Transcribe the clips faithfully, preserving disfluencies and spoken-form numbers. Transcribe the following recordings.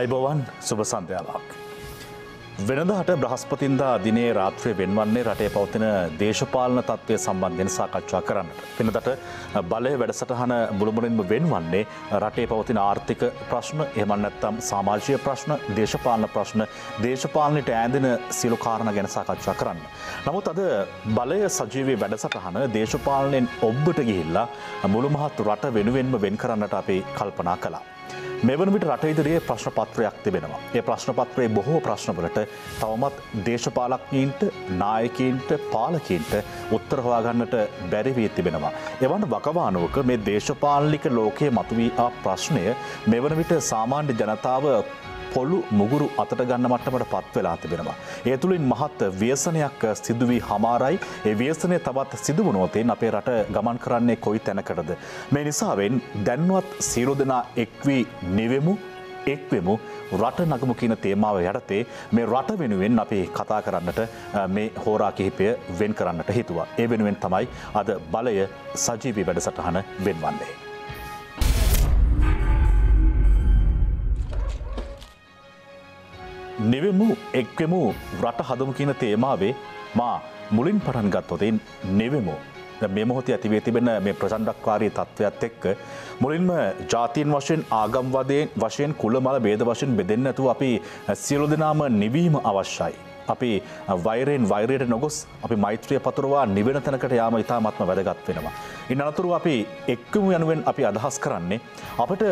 අයිබෝවන් සුබ සන්ධ්‍යාවක්. වෙනදාට බ්‍රහස්පතින්දා දිනේ රාත්‍රියේ වෙනවන්නේ රටේ පවතින දේශපාලන තත්ත්වය සම්බන්ධයෙන් සාකච්ඡා කරන්නට. වෙනදාට බලය වැඩසටහන මුළුමනින්ම වෙනවන්නේ රටේ පවතින ආර්ථික ප්‍රශ්න, එහෙම නැත්නම් සමාජීය ප්‍රශ්න, දේශපාලන ප්‍රශ්න, දේශපාලනයට ඈඳෙන සියලු කාරණා ගැන සාකච්ඡා කරන්න. නමුත් අද බලය සජීවී වැඩසටහන දේශපාලනයෙන් ඔබට ගිහිල්ලා මුළුමහත් රට වෙනුවෙන්ම වෙන් කරන්නට අපි කල්පනා කළා. මෙවන විට රට ඉදිරියේ ප්‍රශ්න පත්‍රයක් තිබෙනවා. ඒ ප්‍රශ්න පත්‍රයේ බොහෝ ප්‍රශ්නවලට තවමත් දේශපාලකීන්ට, නායකීන්ට, පාලකීන්ට උත්තර හොයාගන්නට බැරි වී තිබෙනවා. එවන් වකවානුවක මේ දේශපාලනික ලෝකයේ මතුවී ආ ප්‍රශ්නය මෙවන විට සාමාන්‍ය ජනතාව පොළු මුගුරු අතට ගන්න මට්ටමට පත් වෙලා තිබෙනවා. ඒ තුලින් මහත් ව්‍යසනයක් සිදු වී හමාරයි. ඒ ව්‍යසනය තවත් සිදු වුණොත් අපේ රට ගමන් කරන්නේ කොයි තැනකටද? මේ නිසාවෙන් දැන්වත් සියලු දෙනා එක් වී නිවෙමු, එක්වෙමු, රට නගමු කියන තේමාව යටතේ මේ රට වෙනුවෙන් අපි කතා කරන්නට මේ හෝරා කිහිපය වෙන් කරන්නට හිතුවා. ඒ වෙනුවෙන් තමයි අද බලය සජීවී වැඩසටහන වෙන්වන්නේ. නිවෙමු, එක්වෙමු, රට හදමු කියන තේමාවේ මා මුලින් පටන් ගත්තොතින් නිවෙමු. මේ මොහොතේ ඇතිවී තිබෙන මේ ප්‍රචණ්ඩක්කාරී තත්ත්වයත් එක්ක මුලින්ම ජාතීන් වශයෙන්, ආගම්වාදයෙන් වශයෙන්, කුලමල ભેද වශයෙන් බෙදෙන්නේ නැතුව අපි සියලු දෙනාම නිවීම අවශ්‍යයි. අපි වෛරයෙන් වෛරයට නොගොස් අපි මෛත්‍රිය පතුරවා නිවෙන තැනකට යාම ඉතාමත්ම වැදගත් වෙනවා. ඉන් අනතුරුව අපි එක්කම යනුවෙන් අපි අදහස් කරන්නේ අපිට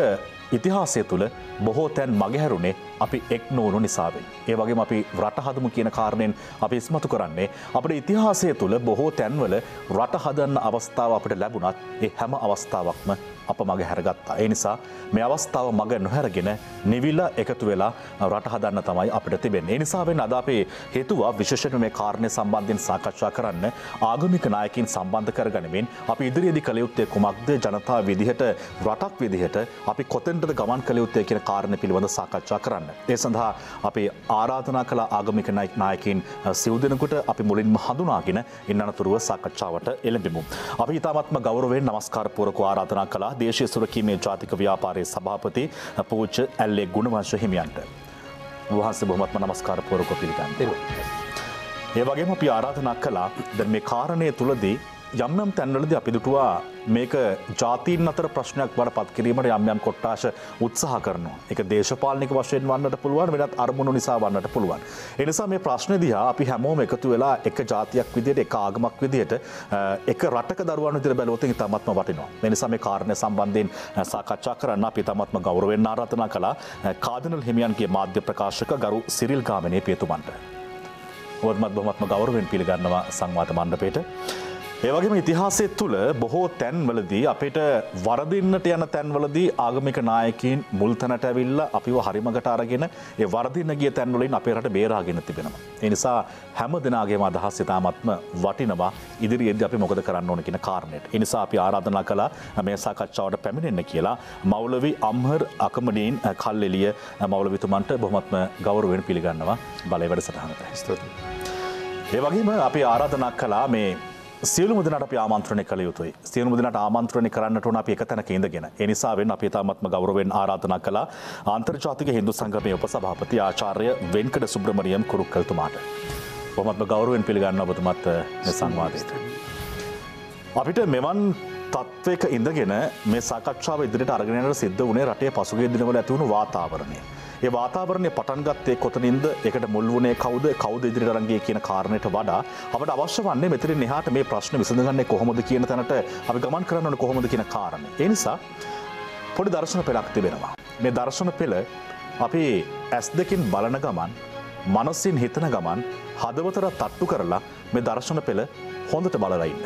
ඉතිහාසය තුළ බොහෝ තැන් මගහැරුණේ අපි එක් නොවුණු නිසාවෙන්. ඒ වගේම අපි රට හදමු කියන කාරණයෙන් අපි ඉස්මතු කරන්නේ අපේ ඉතිහාසය තුළ බොහෝ තැන්වල රට හදන්න අවස්ථාව අපිට ලැබුණත් ඒ හැම අවස්ථාවක්ම අප මගහැරගත්තා. ඒ නිසා මේ අවස්ථාව මග නොහැරගෙන නිවිලා එකතු වෙලා රට හදන්න තමයි අපිට තිබෙන්නේ. ඒ නිසාවෙන් අද අපි හේතුවා විශේෂයෙන්ම මේ කාරණේ සම්බන්ධයෙන් සාකච්ඡා කරන්න ආගමික නායකයන් සම්බන්ධ කරගැනීමෙන් අපි ඉදිරියේදී කළ යුත්තේ කුමක්ද? ජනතාව විදිහට රටක් විදිහට අපි කොතෙන් ගමන් කළ යුත්තේ කියන කාරණය පිළිබඳ සාකච්ඡා කරන්න. ඒ සඳහා අපි ආරාධනා කළ ආගමික නායකයින් සිව් දෙනෙකුට අපි මුලින්ම හඳුනාගෙන ඉන් අනතුරුව සාකච්ඡාවට එළඹෙමු. අපි ඉතාමත්ම ගෞරවයෙන් নমස්කාර පූර්වක ආරාධනා කළා දේශීය සුරකීමේ ජාතික ව්‍යාපාරයේ සභාපති පූජ්‍ය ඇල්ලේ ගුණවංශ හිමියන්ට. වහන්සේ බොහොමත්ම নমස්කාර පූර්වක පිළිගන්නවා. ඒ වගේම අපි ආරාධනා කළා දැන් මේ කාරණය තුලදී යම් යම් තැන්වලදී අපි දුටුවා මේක ජාතීන් අතර ප්‍රශ්නයක් වඩ පත් කිරීමට යම් යම් කොට්ටාශ උත්සාහ කරනවා. ඒක දේශපාලනික වශයෙන් වන්නට පුළුවන්, වෙනත් අරමුණු නිසා වන්නට පුළුවන්. ඒ නිසා මේ ප්‍රශ්නේ දිහා අපි හැමෝම එකතු වෙලා එක ජාතියක් විදියට, එක ආගමක් විදියට, එක රටක දරුවන් විදියට බැලුවොත් ඒක තමත්ම වටිනවා. මේ නිසා මේ කාරණය සම්බන්ධයෙන් සාකච්ඡා කරන්න අපි තමත්ම ගෞරවයෙන් ආරාධනා කළා කාඩිනල් හිමියන්ගේ මාධ්‍ය ප්‍රකාශක ගරු සිරිල් ගාමිණී පියතුමන්ට. ඔබත් බොහොමත්ම ගෞරවයෙන් පිළිගන්නවා සංවාද මණ්ඩපයට. ඒ වගේම ඉතිහාසය තුළ බොහෝ තැන්වලදී අපිට වරදින්නට යන තැන්වලදී ආගමික නායකයන් මුල් තැනට ඇවිල්ලා අපිව හරිමකට අරගෙන ඒ වරදින්න ගිය තැන්වලින් අපේ රට බේරාගෙන තිබෙනවා. ඒ නිසා හැම දිනාගේම අදහස් ඉතාමත්ම වටිනවා ඉදිරියේදී අපි මොකද කරන්න ඕන කියන කාරණයට. ඒ නිසා අපි ආරාධනා කළා මේ සාකච්ඡාවට පැමිණෙන්න කියලා මෞලවි අම්හර් හකම් ඩීන් කල්ලෙලිය මෞලවිතුමන්ට බොහොමත්ම ගෞරවයෙන් පිළිගන්නවා බලය වැඩසටහනට. ස්තුතියි. ඒ වගේම අපි ආරාධනා කළා මේ සියලුම දෙනාට අපි ආමන්ත්‍රණය කළ යුතුයි. සියලුම දෙනාට ආමන්ත්‍රණය කරන්නට ඕන අපි එක තැනක ඉඳගෙන. ඒ නිසාවෙන් අපි තාමත්ම ගෞරවයෙන් ආරාධනා කළා ආන්තර්ජාතික හින්දු සංගමයේ උපසභාපති ආචාර්ය වෙන්කඩ සුබ්‍රමණියම් කුරුක්කල්තුමාට. බොහොමත්ම ගෞරවයෙන් පිළිගන්නවා ඔබතුමත් මේ සංවාදයට. අපිට මෙවන් තත්ත්වයක ඉඳගෙන මේ සාකච්ඡාව ඉදිරියට අරගෙන යනට සිද්ධ වුණේ රටේ පසුගිය දිනවල ඇති වුණු වාතාවරණය. ඒ වාතාවරණය පටන් ගත්තේ කොතනින්ද? ඒකට මුල් වුණේ කවුද? කවුද ඉදිරියට අරන් ගියේ කියන කාරණයට වඩා අපට අවශ්‍ය වන්නේ මෙතනින් එහාට මේ ප්‍රශ්න විසඳගන්නේ කොහොමද කියන තැනට අපි ගමන් කරන්න ඕනේ කොහොමද කියන කාරණේ. ඒ නිසා පොඩි දර්ශන පෙළක් තිබෙනවා. මේ දර්ශන පෙළ අපි ඇස් දෙකින් බලන ගමන්, මනසින් හිතන ගමන් හදවතට තට්ටු කරලා මේ දර්ශන පෙළ හොඳට බලලා ඉන්න.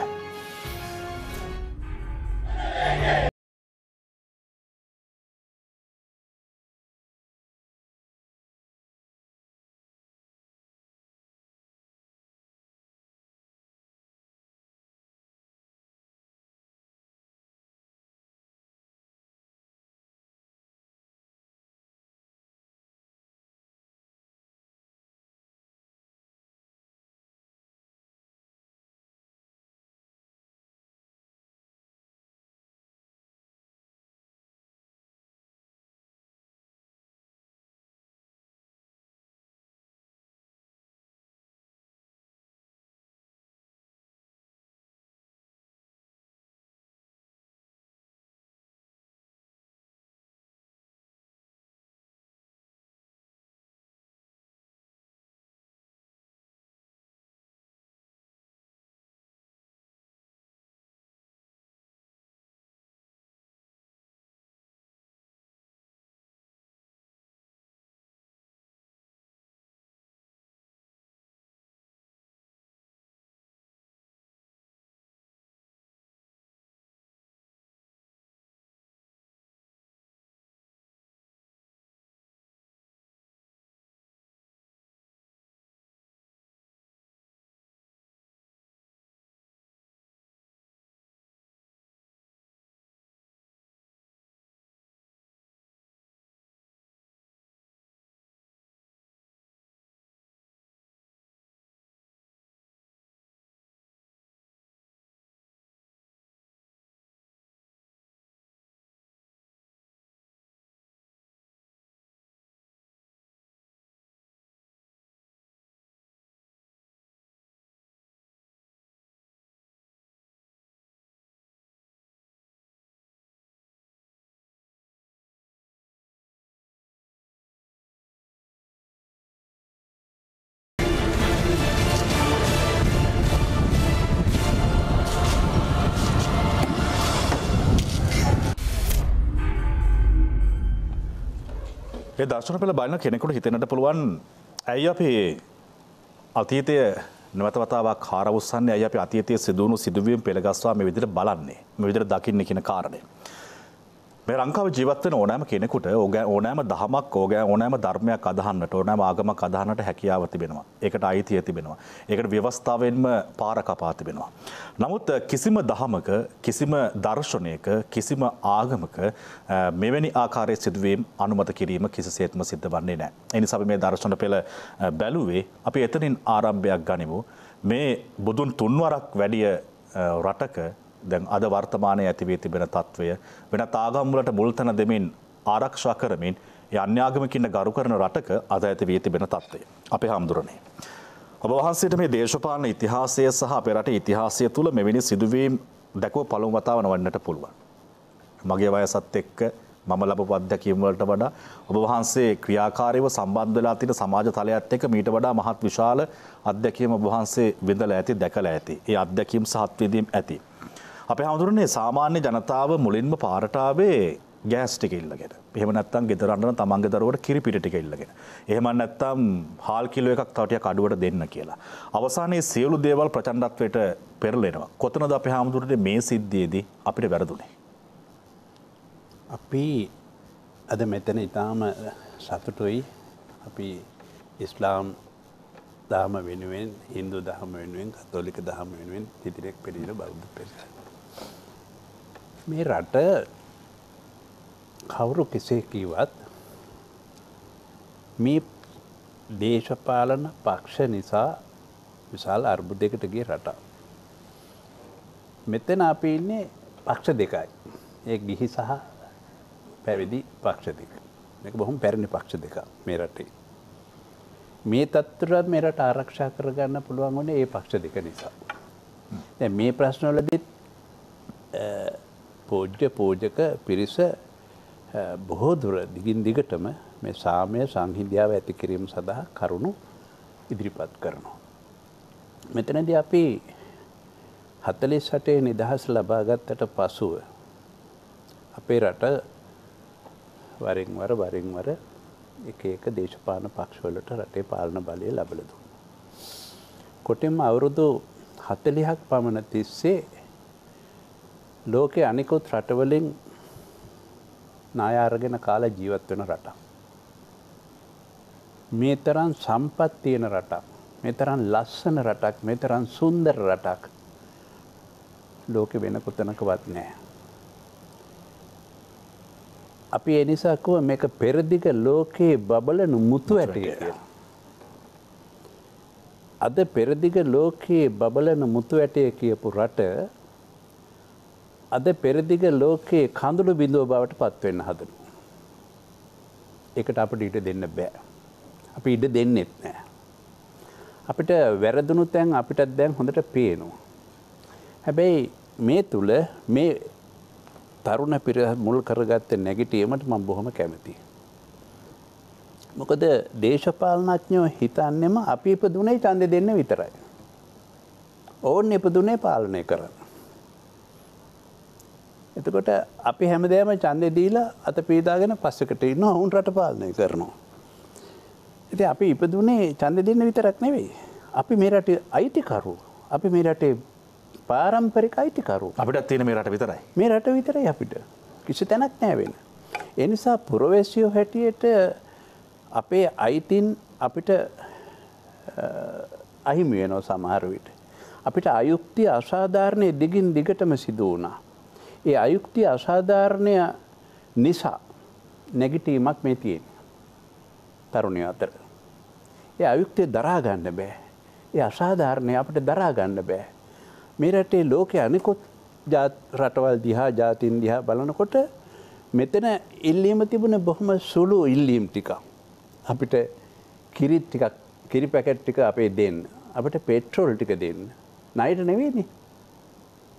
ඒ දර්ශන පෙළ බලන කෙනෙකුට හිතෙන්නට පුළුවන් ඇයි අපි අතීතයේ නැවත වතාවක් හාරවස්සන්නේ ඇයි අපි අතීතයේ සිදුණු සිදුවීම් පෙළගස්වා මේ විදිහට බලන්නේ මේ විදිහට දකින්නේ කියන කාරණය. මේ ලංකාවේ ජීවත් වෙන ඕනෑම කෙනෙකුට ඕනෑම දහමක් ඕනෑම ධර්මයක් අදහන්නට ඕනෑම ආගමක් අදහන්නට හැකියාව තිබෙනවා. ඒකට අයිතිය තිබෙනවා. ඒකට ව්‍යවස්ථාවෙන්ම පාර කපා තිබෙනවා. නමුත් කිසිම දහමක කිසිම දර්ශනයක කිසිම ආගමක මෙවැනි ආකාරයේ සිදුවීම් අනුමත කිරීම කිසිසේත්ම සිද්ධ වෙන්නේ නැහැ. ඒ නිසා අපි මේ දර්ශන පෙළ බැලුවේ අපි එතනින් ආරම්භයක් ගනිමු. මේ බුදුන් තුන්වරක් වැඩි රටක දැන් අද වර්තමානයේ ඇති වී තිබෙන තත්වය වෙනත් ආගම් වලට මුල්තන දෙමින් ආරක්ෂා කරමින් ඒ අන්‍යාගමිකින් ගරු කරන රටක අද ඇති වී තිබෙන තත්වය අපේ හාමුදුරනේ ඔබ වහන්සේට මේ දේශපාලන ඉතිහාසය සහ අපේ රටේ ඉතිහාසය තුල මෙවැනි සිදුවීම් දැකව පළමු වතාව නවන්නට පුළුවන් මගේ වයසත් එක්ක මම ලැබපු අත්දැකීම් වලට වඩා ඔබ වහන්සේ ක්‍රියාකාරීව සම්බන්ධ වෙලා තියෙන සමාජ තලයත් එක්ක මීට වඩා මහත් විශාල අත්දැකීම් ඔබ වහන්සේ විඳලා ඇති දැකලා ඇති ඒ අත්දැකීම් සහත් වීදීම් ඇති අපේ හඳුරන්නේ සාමාන්‍ය ජනතාව මුලින්ම පාරට ආවේ ගෑස් ටික ඉල්ලගෙන. එහෙම නැත්නම් ගෙදර අඬන තමන්ගේ දරුවට කිරිපිටි ටික ඉල්ලගෙන. එහෙම නැත්නම් හාල් කිලෝ එකක් තව ටිකක් අඩුවට දෙන්න කියලා. අවසානයේ සියලු දේවල් ප්‍රචණ්ඩත්වයට පෙරලෙනවා. කොතනද අපේ හඳුරන්නේ මේ සිද්ධියේදී අපිට වැරදුනේ? අපි අද මෙතන ඊටාම සතුටුයි. අපි ඉස්ලාම් දහම වෙනුවෙන්, Hindu දහම වෙනුවෙන්, කතෝලික දහම වෙනුවෙන් තිතිරෙක් පිළිලා බෞද්ධ පිළිලා මේ රට කවුරු කෙසේ කිව්වත් මේ දේශපාලන පක්ෂ නිසා විශාල අර්බුදයකට ගිය රටක්. මෙතන අපි ඉන්නේ පක්ෂ දෙකයි. ඒ ගිහි සහ පැවිදි පක්ෂ දෙක. මේක බොහොම පැරණි පක්ෂ දෙක මේ රටේ. මේ තත්ත්වය මේ රට ආරක්ෂා කරගන්න පුළුවන් වුණේ ඒ පක්ෂ දෙක නිසා. දැන් මේ ප්‍රශ්නවලදී පෝජ්‍ය පෝජක පිරිස බොහෝ දුර දිගින් දිගටම මේ සාමය සංහිඳියාව ඇති කිරීම සඳහා කරුණු ඉදිරිපත් කරනවා. මෙතනදී අපි හතළිස් අටේ නිදහස ලබා ගත්තට පසුව අපේ රට වරින් වර වරින් වර එක එක දේශපාලන පක්ෂවලට රටේ පාලන බලය ලැබලා දුන්නා. කොටින්ම අවුරුදු හතළිහක් පමණ තිස්සේ ලෝකයේ අනිකුත් රටවලින් ණය අරගෙන කාලා ජීවත් වෙන රටක්. මේ තරම් සම්පත් තියෙන රටක්, මේ තරම් ලස්සන රටක්, මේ තරම් සුන්දර රටක් ලෝකෙ වෙන කොතනකවත් නැහැ. අපි ඒ නිසා කව මේක පෙරදිග ලෝකයේ බබලන මුතු ඇටය කියලා. අද පෙරදිග ලෝකයේ බබලන මුතු ඇටය කියපු රට අද පෙරදිග ලෝකයේ කඳුළු බිඳුව බවට පත් වෙන්න හදනවා. ඒකට අපිට ඉඩ දෙන්න බෑ. අපි ඉඩ දෙන්නෙත් නෑ. අපිට වැරදුණු තැන් අපිටත් දැන් හොඳට පේනවා. හැබැයි මේ තුල මේ තරුණ පිරිස මුල් කරගත්ත නැගිටීමට මම බොහොම කැමතියි. මොකද දේශපාලනඥයෝ හිතන්නේම අපි ඉපදුනේ ඡන්දෙ දෙන්න විතරයි. ඕන් ඉපදුනේ පාලනය කරන්න. එතකොට අපි හැමදේම ඡන්දේ දීලා අත පීඩාගෙන පස්සකට ඉන්නවා වුන් රට පාලනය කරනවා. ඉතින් අපි ඉපදුනේ ඡන්දේ දෙන්න විතරක් නෙවෙයි. අපි මේ රටේ අයිතිකරුවෝ. අපි මේ රටේ පාරම්පරික අයිතිකරුවෝ. අපිට තියෙන මේ රට විතරයි. මේ රට විතරයි අපිට. කිසි තැනක් නැහැ වෙන. ඒ නිසා පුරවැසියෝ හැටියට අපේ අයිතින් අපිට අහිමි වෙනවා සමහර විට. අපිට අයුක්තිය අසාධාරණයේ දිගින් දිගටම සිදු වුණා. ඒ අයුක්තිය අසාධාරණය නිසා නැගිටීමක් මේ තියෙන තරුණිය අතර. ඒ අයුක්තිය දරා ගන්න බෑ. ඒ අසාධාරණය අපිට දරා ගන්න බෑ. මේ රටේ ලෝකයේ අනිකුත් රටවල් දිහා ජාතින් දිහා බලනකොට මෙතන ඉල්ලීම තිබුණ බොහොම සුළු ඉල්ලීම් ටිකක්. අපිට කිරි ටිකක් කිරි පැකට් ටික අපේ දෙන්න. අපිට පෙට්‍රෝල් ටික දෙන්න. ණයට නෙවෙයිනේ.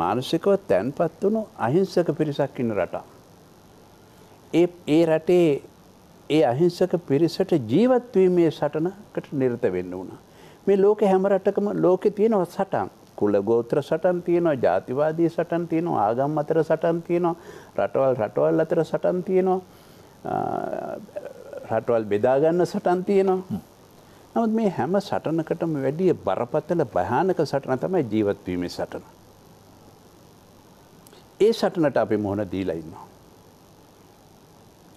මානසිකව තැන්පත් වුණු අහිංසක පිරිසක් ඉන්න රටක්. ඒ ඒ රටේ ඒ අහිංසක පිරිසට ජීවත් වීමේ සටනකට නිරත වෙන්න වුණා. මේ ලෝකේ හැම රටකම ලෝකේ තියෙනවා සටන්. කුල ගෝත්‍ර සටන් තියෙනවා, ජාතිවාදී සටන් තියෙනවා, ආගම් අතර සටන් තියෙනවා, රටවල් රටවල් අතර සටන් තියෙනවා. රටවල් බෙදා ගන්න සටන් තියෙනවා. නමුත් මේ හැම සටනකටම වැඩි බරපතල භයානක සටන තමයි ජීවත් වීමේ සටන. ඒ සටනට අපි මොහොන දීලා ඉන්නවා.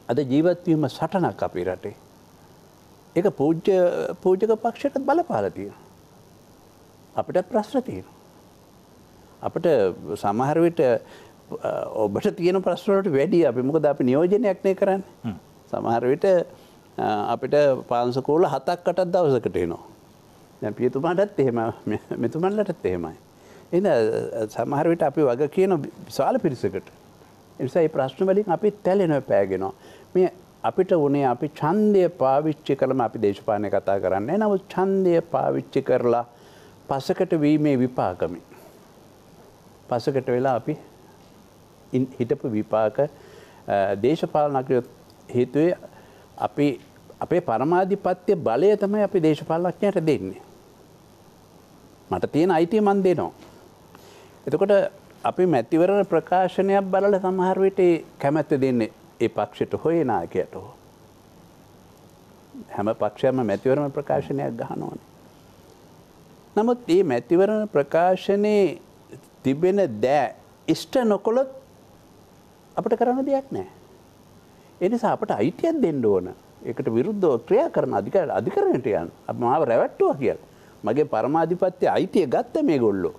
අද ජීවත් වීම සටනක් අපේ රටේ. ඒක පූජ්‍ය පූජක පක්ෂයට බලපාලා තියෙනවා. අපිට ප්‍රශ්න තියෙනවා. අපිට සමහර විට ඔබට තියෙන ප්‍රශ්න වලට වැඩි අපි මොකද අපි නියෝජනයක් නේ කරන්නේ. සමහර විට අපිට පාංශකෝල හතක් අටක් දවසකට එනවා. දැන් පියතුමාටත් එහෙමයි මෙතුමන්ලටත් එහෙමයි. එන සමහර විට අපි වග කියන විශාල පිරිසකට. ඒ නිසා මේ ප්‍රශ්න වලින් අපි තැලෙනවා පෑගෙනවා. මේ අපිට උනේ අපි ඡන්දය පාවිච්චි කළම අපි දේශපාලනේ කතා කරන්නේ. නමුත් ඡන්දය පාවිච්චි කරලා පසකට වීමේ විපාකමි. පසකට වෙලා අපි හිටපු විපාක දේශපාලනඥයෝ හේතුවේ අපි අපේ පරමාධිපත්‍ය බලය තමයි අපි දේශපාලනඥයට දෙන්නේ. මට තියෙන අයිතිය මන් දෙනවා. එතකොට අපි මැතිවරණ ප්‍රකාශනයක් බලලා සමහර විට කැමැත්ත දෙන්නේ ඒ පක්ෂයට හොයන ආකාරයට. හැම පක්ෂයක්ම මැතිවරණ ප්‍රකාශනයක් ගහනවානේ. නමුත් මේ මැතිවරණ ප්‍රකාශනයේ තිබෙන දෑ ඉෂ්ට නොකළොත් අපිට කරන්න දෙයක් නැහැ. ඒ නිසා අපට අයිතියක් දෙන්න ඕන. ඒකට විරුද්ධව ක්‍රියා කරන අධිකාර අධිකරණයට යන්න. අපි මාව රැවට්ටුවා කියලා. මගේ පරමාධිපත්‍ය අයිතිය ගත්ත මේගොල්ලෝ.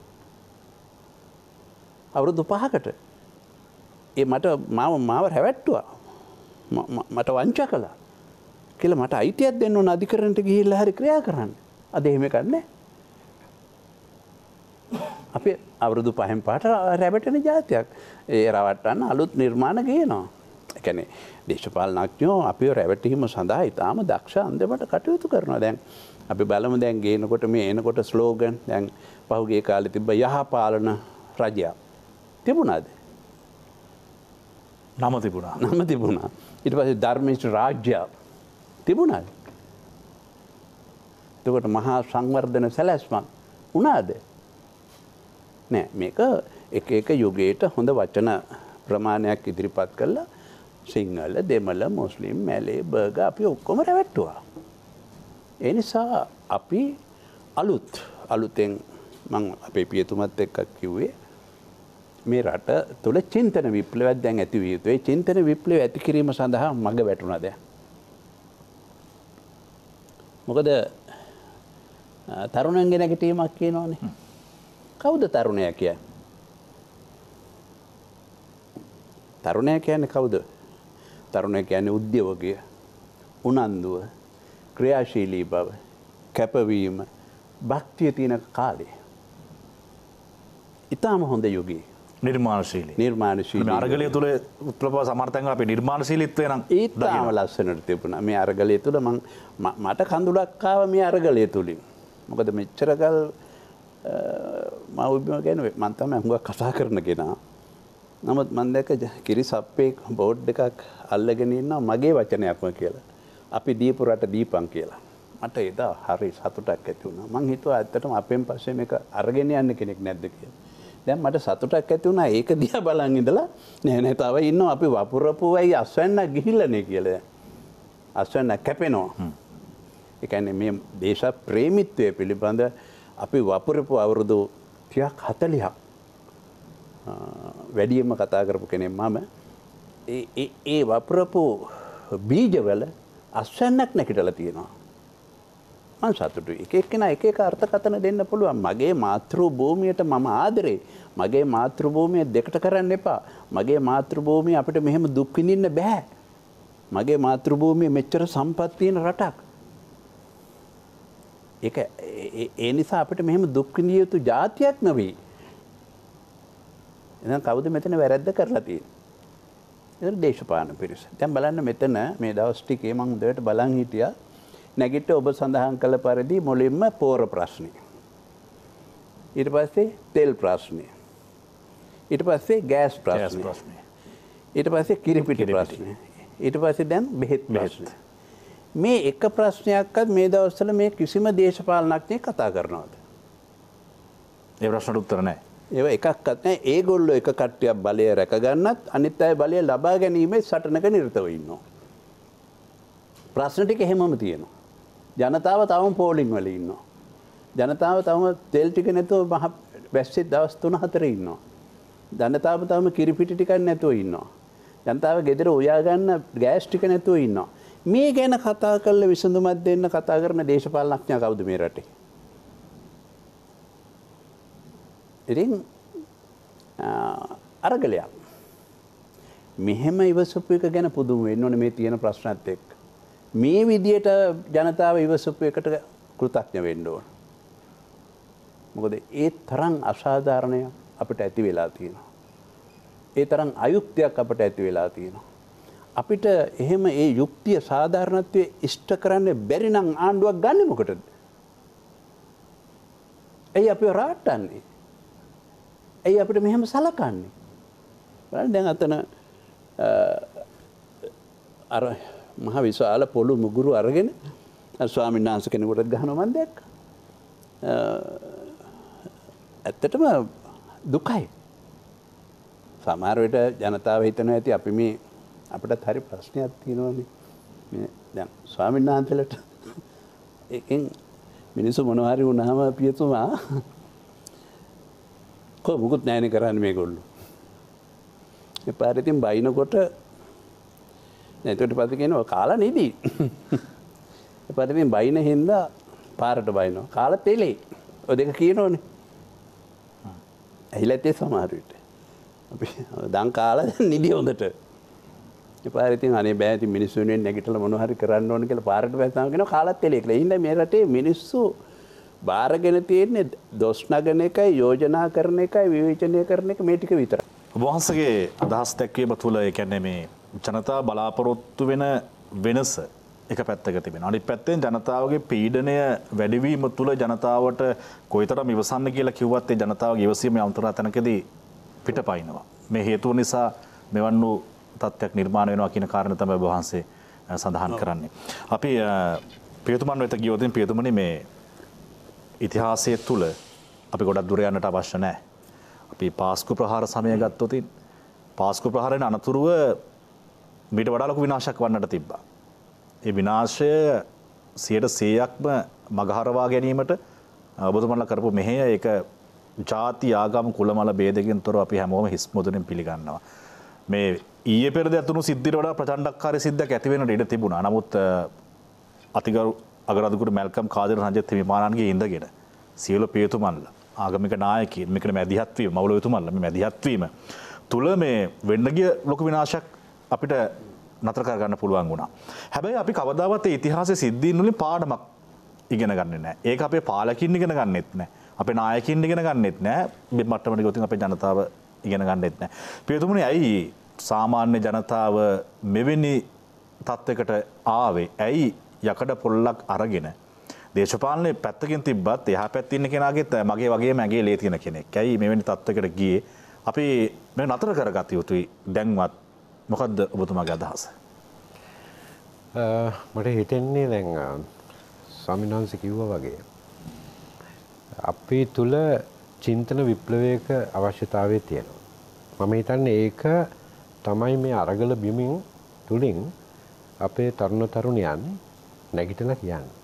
අවුරුදු පහකට ඒ මට මාව මාව රැවට්ටුවා. මට වංචා කළා. කියලා මට අයිතියක් දෙන්න ඕන අධිකරණයට ගිහිල්ලා හරි ක්‍රියා කරන්න. අද එහෙම කරන්නේ. අපි අවුරුදු පහෙන් පාට රැවටෙන જાතියක්. ඒ රවට්ටන්න අලුත් නිර්මාණ ගේනවා. ඒ කියන්නේ දේශපාලනඥයෝ අපිව රැවටීම සඳහා ඊටාම දක්ෂ අන්දමට කටයුතු කරනවා. දැන් අපි බලමු දැන් ගේනකොට මේ එනකොට ස්ලෝගන් දැන් පහුගිය කාලේ තිබ්බ යහපාලන රජය. තිබුණාද? නම තිබුණා. නම තිබුණා. ඊට පස්සේ ධර්මීය රාජ්‍ය තිබුණාද? එතකොට මහා සංවර්ධන සැලැස්මක් වුණාද? නෑ. මේක එක එක යුගයකට හොඳ වචන ප්‍රමාණයක් ඉදිරිපත් කළා. සිංහල, දෙමළ, මුස්ලිම්, මැලේ, බර්ග අපි ඔක්කොම රැවට්ටුවා. ඒ නිසා අපි අලුත් අලුතෙන් මම අපේ පියතුමත් එක්ක කිව්වේ මේ රට තුළ චින්තන විප්ලවයක් දැන් ඇති විය යුතුයි. චින්තන විප්ලවය ඇති කිරීම සඳහා මඟ වැටුණා දැන්. මොකද තරුණයන්ගේ නැගිටීමක් කියනෝනේ. කවුද තරුණයා කියන්නේ? තරුණයා කියන්නේ කවුද? තරුණයා කියන්නේ උද්‍යෝගය, උනන්දුව, ක්‍රියාශීලී බව, කැපවීම, භක්තිය තියෙන කාලේ. ඊටාම හොඳ යෝගී. නිර්මාණශීලී. නිර්මාණශීලී. මේ අරගලය තුල උත්ප්‍රව සමර්ථංග අපේ නිර්මාණශීලීත්වය නම් ඊටාම ලස්සනට තිබුණා. මේ අරගලය තුල මම මට කඳුලක් ආවා මේ අරගලය තුලින්. මොකද මෙච්චරකල් මම ඔබම කියන්නේ මම තමයි හුඟක් කතා කරන කෙනා. නමුත් මම දැක්ක කිරිසප්පේ බෝඩ් එකක් අල්ලගෙන ඉන්නවා මගේ වචනයක්ම කියලා. අපි දීපු රට දීපන් කියලා. මට එදා හරි සතුටක් ඇති වුණා. මම හිතුවා ඇත්තටම අපෙන් පස්සේ මේක අරගෙන යන්න කෙනෙක් නැද්ද කියලා. දැන් මට සතුටක් ඇති වුණා ඒක දිහා බලන් ඉඳලා නෑ නෑ තව ඉන්නවා අපි වපුරපුවයි අස්වැන්න ගිහිල්ලානේ කියලා. අස්වැන්න කැපෙනවා. ඒ කියන්නේ මේ දේශ ප්‍රේමීත්වය පිළිබඳ අපි වපුරපු අවුරුදු තිහක් හතළිහක් වැඩියෙන්ම කතා කරපු කෙනෙක් මම. ඒ ඒ ඒ වපුරපු බීජවල අස්වැන්නක් නැකිටලා තියෙනවා. මම සතුටුයි. එක එක්කෙනා එක එක අර්ථකථන දෙන්න පුළුවන්. මගේ මාතෘ භූමියට මම ආදරේ. මගේ මාතෘ භූමිය දෙකට කරන්න එපා. මගේ මාතෘ භූමිය අපිට මෙහෙම දුක් විඳින්න බෑ. මගේ මාතෘ භූමිය මෙච්චර සම්පත් තියෙන රටක්. ඒක ඒ නිසා අපිට මෙහෙම දුක් විඳිය යුතු ජාතියක් නෙවෙයි. එහෙනම් කවුද මෙතන වැරද්ද කරලා තියෙන්නේ? ඒක දේශපාලන පිරිස. දැන් බලන්න මෙතන මේ දවස් ටිකේ මම හොඳට බලන් හිටියා. නැගිට ඔබ සඳහන් කළ පරිදි මුලින්ම පෝර ප්‍රශ්නය. ඊට පස්සේ තෙල් ප්‍රශ්නය. ඊට පස්සේ ගෑස් ප්‍රශ්නය. ඊට පස්සේ කිරිපිටි ප්‍රශ්නය. ඊට පස්සේ දැන් බෙහෙත් ප්‍රශ්නය. මේ එක ප්‍රශ්නයක්වත් මේ දවස්වල මේ කිසිම දේශපාලනඥයෙක් කතා කරනවද? ඒ ප්‍රශ්නට උත්තර නැහැ. ඒව එකක්වත් නැහැ. ඒගොල්ලෝ එක කට්ටියක් බලය රැක ගන්නත් අනිත් අය බලය ලබා ගැනීමේ සටනක නිරතව ඉන්නවා. ප්‍රශ්න ටික එහෙමම තියෙනවා. ජනතාව තවම පෝලිං වල ඉන්නවා. ජනතාව තවම තෙල් ටික නැතුව මහ වැස්සේ දවස් තුන හතර ඉන්නවා. ජනතාව තවම කිරිපිටි ටිකක් නැතුව ඉන්නවා. ජනතාව ගෙදර උයා ගන්න ගෑස් ටික නැතුව ඉන්නවා. මේ ගැන කතා කරලා විසඳුමක් දෙන්න කතා කරන දේශපාලනඥයා කවුද මේ රටේ? ඉතින් අරගලයක් මෙහෙම ඉවසපු එක ගැන පුදුම වෙන්න ඕනේ මේ තියෙන ප්‍රශ්නත් එක්ක. මේ විදියට ජනතාව ඉවසපු එකට කෘතඥ වෙන්න ඕන. මොකද ඒ තරම් අසාධාරණයක් අපිට ඇති වෙලා තියෙනවා. ඒ තරම් අයුක්තියක් අපිට ඇති වෙලා තියෙනවා. අපිට එහෙම ඒ යුක්තිය සාධාරණත්වයේ ඉෂ්ට කරන්න බැරි නම් ආණ්ඩුවක් ගන්න මොකටද? එයි අපිව රාට්ටන්නේ. ඇයි අපිට මෙහෙම සලකන්නේ? බලන්න දැන් අතන අර මහ විශාල පොළු මුගුරු අරගෙන ස්වාමීන් වහන්සේ කෙනෙකුට ගහනවා මම දැක්කා. ඇත්තටම දුකයි. සමහර විට ජනතාව හිතනවා ඇති අපි මේ අපිටත් හරි ප්‍රශ්නයක් තියෙනවානේ. මේ දැන් ස්වාමීන් වහන්සේලට එකෙන් මිනිස්සු මොනවා හරි වුණාම පියතුමා කො මුකුත් නැහැනේ කරන්නේ මේගොල්ලෝ. ඒ පාරෙන් බයිනකොට නැතුවට පස්සේ කියනවා කාලා නෙදී. ඒ පාරෙන් බයින හින්දා පාරට බයිනවා. කාලා තෙලේ. ඔය දෙක කියනෝනේ. ඇහිලා තේ සමහර විට. අපි දැන් කාලා නිදි හොඳට. ඒ පාරෙන් අනේ බෑ ඉතින් මිනිස්සු වෙනුවෙන් නැගිටලා මොනවා හරි කරන්න ඕන කියලා පාරට බැස්සම කියනවා කාලා තෙලේ කියලා. ඒ හින්දා මේ රටේ මිනිස්සු බාරගෙන තියෙන්නේ දොස් නගන එකයි යෝජනා කරන එකයි විවේචනය කරන එක මේ ටික විතරයි. ඔබ වහන්සේගේ අදහස් දැක්වීම තුළ ඒ කියන්නේ මේ ජනතා බලාපොරොත්තු වෙන වෙනස එක පැත්තක තිබෙනවා. අනිත් පැත්තෙන් ජනතාවගේ පීඩනය වැඩිවීම තුළ ජනතාවට කොයිතරම් ඉවසන්න කියලා කිව්වත් ඒ ජනතාවගේ ඉවසීමේ අන්තරාතනකදී පිටපයින්නවා. මේ හේතුව නිසා මෙවන් වූ තත්ත්වයක් නිර්මාණය වෙනවා කියන කාරණේ තමයි ඔබ වහන්සේ සඳහන් කරන්නේ. අපි පියතුමන් වෙත ගියොත් පියතුමනි මේ ඉතිහාසය තුළ අපි ගොඩක් දුර යන්නට අවශ්‍ය නැහැ. අපි පාස්කු ප්‍රහාර සමය ගත්තොත් පාස්කු ප්‍රහාරයෙන් අනතුරුව මීට වඩා ලොකු විනාශයක් වන්නට තිබ්බා. ඒ විනාශය සියයට සීයක්ම මගහරවා ගැනීමට ඔබතුමන්ලා කරපු මෙහෙය ඒක ජාති ආගම් කුලමල ભેදකින් තොරව අපි හැමෝම හිස් මුදුනේ පිළිගන්නවා. මේ ඊයේ පෙරද ඇතුණු සිද්ධියට වඩා ප්‍රචණ්ඩක්කාරී සිද්ධියක් ඇති වෙන්න ඉඩ තිබුණා. නමුත් අතිගරු අගරාධිපති මල්කම් කාදර් රංජිත් හිමිපාණන්ගේ ඉඳගෙන සියලු පියතුමන්ලා ආගමික නායකයන් මේකන මැදිහත් වීම මවුලතුමන්ලා මේ මැදිහත් වීම තුල මේ වෙන්න ගිය ලොකු විනාශයක් අපිට නතර කර ගන්න පුළුවන් වුණා. හැබැයි අපි කවදාවත් ඒ ඉතිහාසයේ සිද්ධීන් වලින් පාඩමක් ඉගෙන ගන්නෙ නැහැ. ඒක අපේ පාලකින් ඉගෙන ගන්නෙත් නැහැ. අපේ නායකින් ඉගෙන ගන්නෙත් නැහැ. මේ මට්ටමට ගියොත් අපේ ජනතාව ඉගෙන ගන්නෙත් නැහැ. පියතුමනි ඇයි සාමාන්‍ය ජනතාව මෙවැනි තත්යකට ආවේ? ඇයි යකඩ පොල්ලක් අරගෙන දේශපාලනයේ පැත්තකින් තිබ්බත් එහා පැත්තේ ඉන්න කෙනාගෙත් මගේ වගේම ඇගේ ලේ තියෙන කෙනෙක්. ඇයි මෙවැනි තත්ත්වයකට ගියේ? අපි මේ නතර කරගත යුතුයි දැන්වත්. මොකද්ද ඔබතුමාගේ අදහස? මට හිතෙන්නේ දැන් ස්වාමිනාංශ කිව්වා වගේ අපි තුල චින්තන විප්ලවයක අවශ්‍යතාවය තියෙනවා. මම හිතන්නේ ඒක තමයි මේ අරගල බිමින් තුලින් අපේ තරුණ තරුණියන් නැගිටලා කියන්නේ.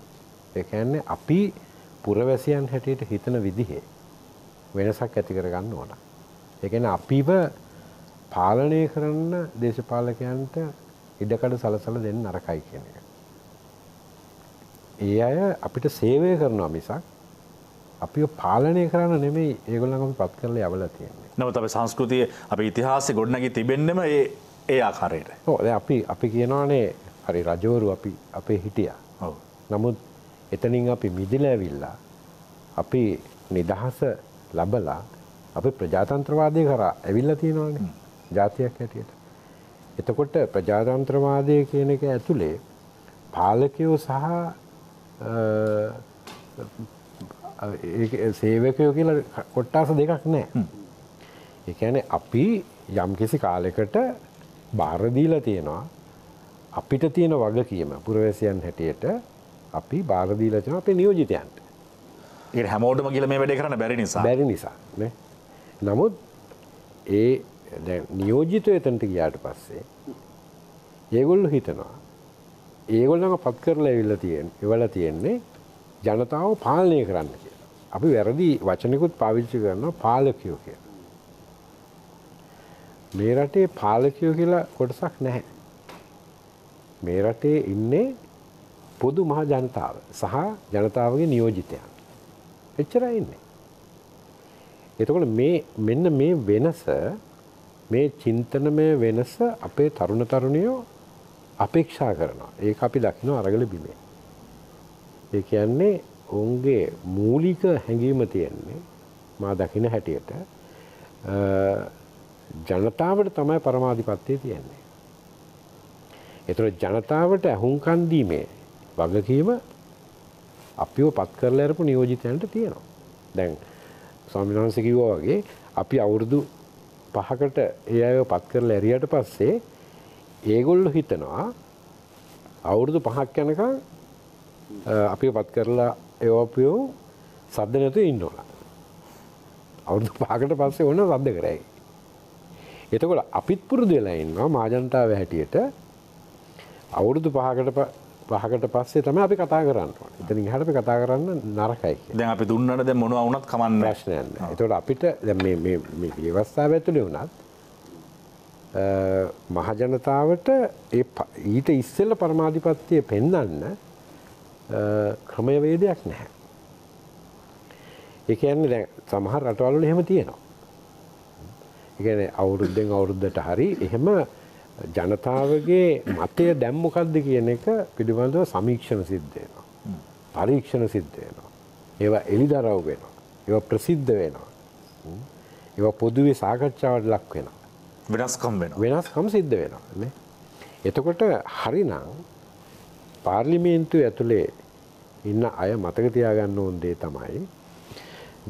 ඒ කියන්නේ අපි පුරවැසියන් හැටියට හිතන විදිහේ වෙනසක් ඇති කරගන්න ඕන. ඒ කියන්නේ අපිව පාලනය කරන දේශපාලකයන්ට ඉඩකඩ සලසලා දෙන්න නරකයි කියන එක. ඒ අය අපිට සේවය කරනවා මිසක් අපිව පාලනය කරන්න නෙමෙයි ඒගොල්ලන් අපිපත් කරලා යවලා තියෙන්නේ. නමුත් අපේ සංස්කෘතිය අපේ ඉතිහාසයේ ගොඩනැගී තිබෙන්නම ඒ ඒ ආකාරයට. ඔව් දැන් අපි අපි කියනවානේ හරි රජවරු අපි අපේ හිටියා. ඔව්. නමුත් එතනින් අපි මිදලා ඇවිල්ලා අපි නිදහස ලැබලා අපි ප්‍රජාතන්ත්‍රවාදය කරා ඇවිල්ලා තියෙනවානේ. ජාතියක් හැටියට. එතකොට ප්‍රජාතන්ත්‍රවාදය කියන එක ඇතුලේ පාලකයෝ සහ ඒ සේවකයෝ කියලා කොටස් දෙකක් නැහැ. ඒ කියන්නේ අපි යම්කිසි කාලයකට බාර දීලා තියෙනවා අපිට තියෙන වගකීම පුරවැසියන් හැටියට අපි බාර දීලා තියෙනවා අපේ නියෝජිතයන්ට. ඒක හැමෝටම කියලා මේ වැඩේ කරන්න බැරි නිසා. බැරි නිසා නේ. නමුත් ඒ දැන් නියෝජිතය එතනට ගියාට පස්සේ ඒගොල්ලෝ හිතනවා ඒගොල්ලන්ව පත් කරලා ඇවිල්ලා තියෙන. ඒවල තියෙන්නේ ජනතාව පාලනය කරන්න කියලා. අපි වැරදි වචනිකුත් පාවිච්චි කරනවා පාලකයෝ කියලා. මේ රටේ පාලකයෝ කියලා කොටසක් නැහැ. මේ රටේ ඉන්නේ පොදු මහ ජනතාව සහ ජනතාවගේ නියෝජිතයන්. එච්චරයි ඉන්නේ. එතකොට මේ මෙන්න මේ වෙනස මේ චින්තනමය වෙනස අපේ තරුණ තරුණියෝ අපේක්ෂා කරනවා. ඒක අපි දකින්න අරගල බිමේ. ඒ කියන්නේ ඔවුන්ගේ මූලික හැඟීම තියෙන්නේ මා දකින්න හැටියට ජනතාවට තමයි පරමාධිපත්‍යය තියෙන්නේ. ඒතර ජනතාවට අහුම්කන් දීමේ වගකීම අපිව පත් කරලා අරපු නියෝජිතයන්ට තියෙනවා. දැන් ස්වාමීන් වහන්සේ කිව්වා වගේ අපි අවුරුදු පහකට ඒ අයව පත් කරලා ඇරියට පස්සේ ඒගොල්ලෝ හිතනවා අවුරුදු පහක් යනකම් අපිව පත් කරලා ඒවපියෝ සද්ද නැතුව ඉන්න ඕන. අවුරුදු පහකට පස්සේ ඕන සද්ද කරයි. එතකොට අපිත් පුරුදු වෙලා ඉන්නවා මා ජනතාව හැටියට අවුරුදු පහකට පහකට පස්සේ තමයි අපි කතා කරන්න ඕනේ. එතනින් එහාට අපි කතා කරන්න නරකයි කියලා. දැන් අපි දුන්නට දැන් මොනවා වුණත් කමන්නේ නැහැ. ප්‍රශ්නයක් නැහැ. ඒතකොට අපිට දැන් මේ මේ මේ විවස්ථාව ඇතුලේ වුණත් මහ ජනතාවට ඒ ඊට ඉස්සෙල්ලා පරමාධිපත්‍යය පෙන්වන්න ක්‍රමවේදයක් නැහැ. ඒ කියන්නේ දැන් සමහර රටවල් වල එහෙම තියෙනවා. ඒ කියන්නේ අවුරුද්දෙන් අවුරුද්දට හරි එහෙම ජනතාවගේ මතය දැන් මොකද්ද කියන එක පිළිබඳව සමීක්ෂණ සිද්ධ වෙනවා. පරීක්ෂණ සිද්ධ වෙනවා. ඒවා එළිදරව් වෙනවා. ඒවා ප්‍රසිද්ධ වෙනවා. ඒවා පොදුවේ සාකච්ඡාවට ලක් වෙනවා. වෙනස්කම් වෙනවා. වෙනස්කම් සිද්ධ වෙනවා නේ. එතකොට හරිනම් පාර්ලිමේන්තුව ඇතුලේ ඉන්න අය මතක තියාගන්න ඕන දේ තමයි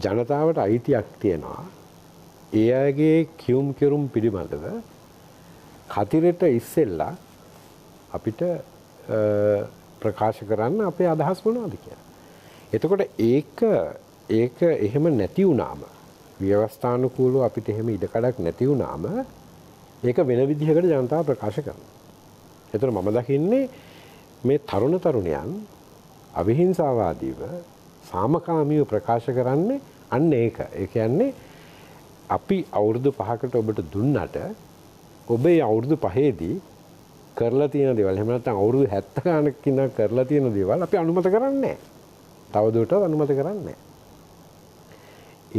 ජනතාවට අයිතියක් තියෙනවා. ඒ අයගේ කියුම් කිරුම් පිළිබඳව කතරට ඉස්සෙල්ලා අපිට ප්‍රකාශ කරන්න අපේ අදහස් මොනවද කියලා. එතකොට ඒක ඒක එහෙම නැති වුණාම ව්‍යවස්ථානුකූලව අපිට එහෙම ඉඩකඩක් නැති වුණාම ඒක වෙන විදිහකට ජනතාව ප්‍රකාශ කරනවා. ඒතර මම දකින්නේ මේ තරුණ තරුණියන් අවිහිංසාවාදීව සාමකාමීව ප්‍රකාශ කරන්නේ අන්න ඒක. ඒ කියන්නේ අපි අවුරුදු පහකට ඔබට දුන්නට ඔබේ අවුරුදු පහේදී කරලා තියෙන දේවල් එහෙම නැත්නම් අවුරුදු හැත්තක අනකින කරලා තියෙන දේවල් අපි අනුමත කරන්නේ නැහැ. තවදුරටත් අනුමත කරන්නේ නැහැ.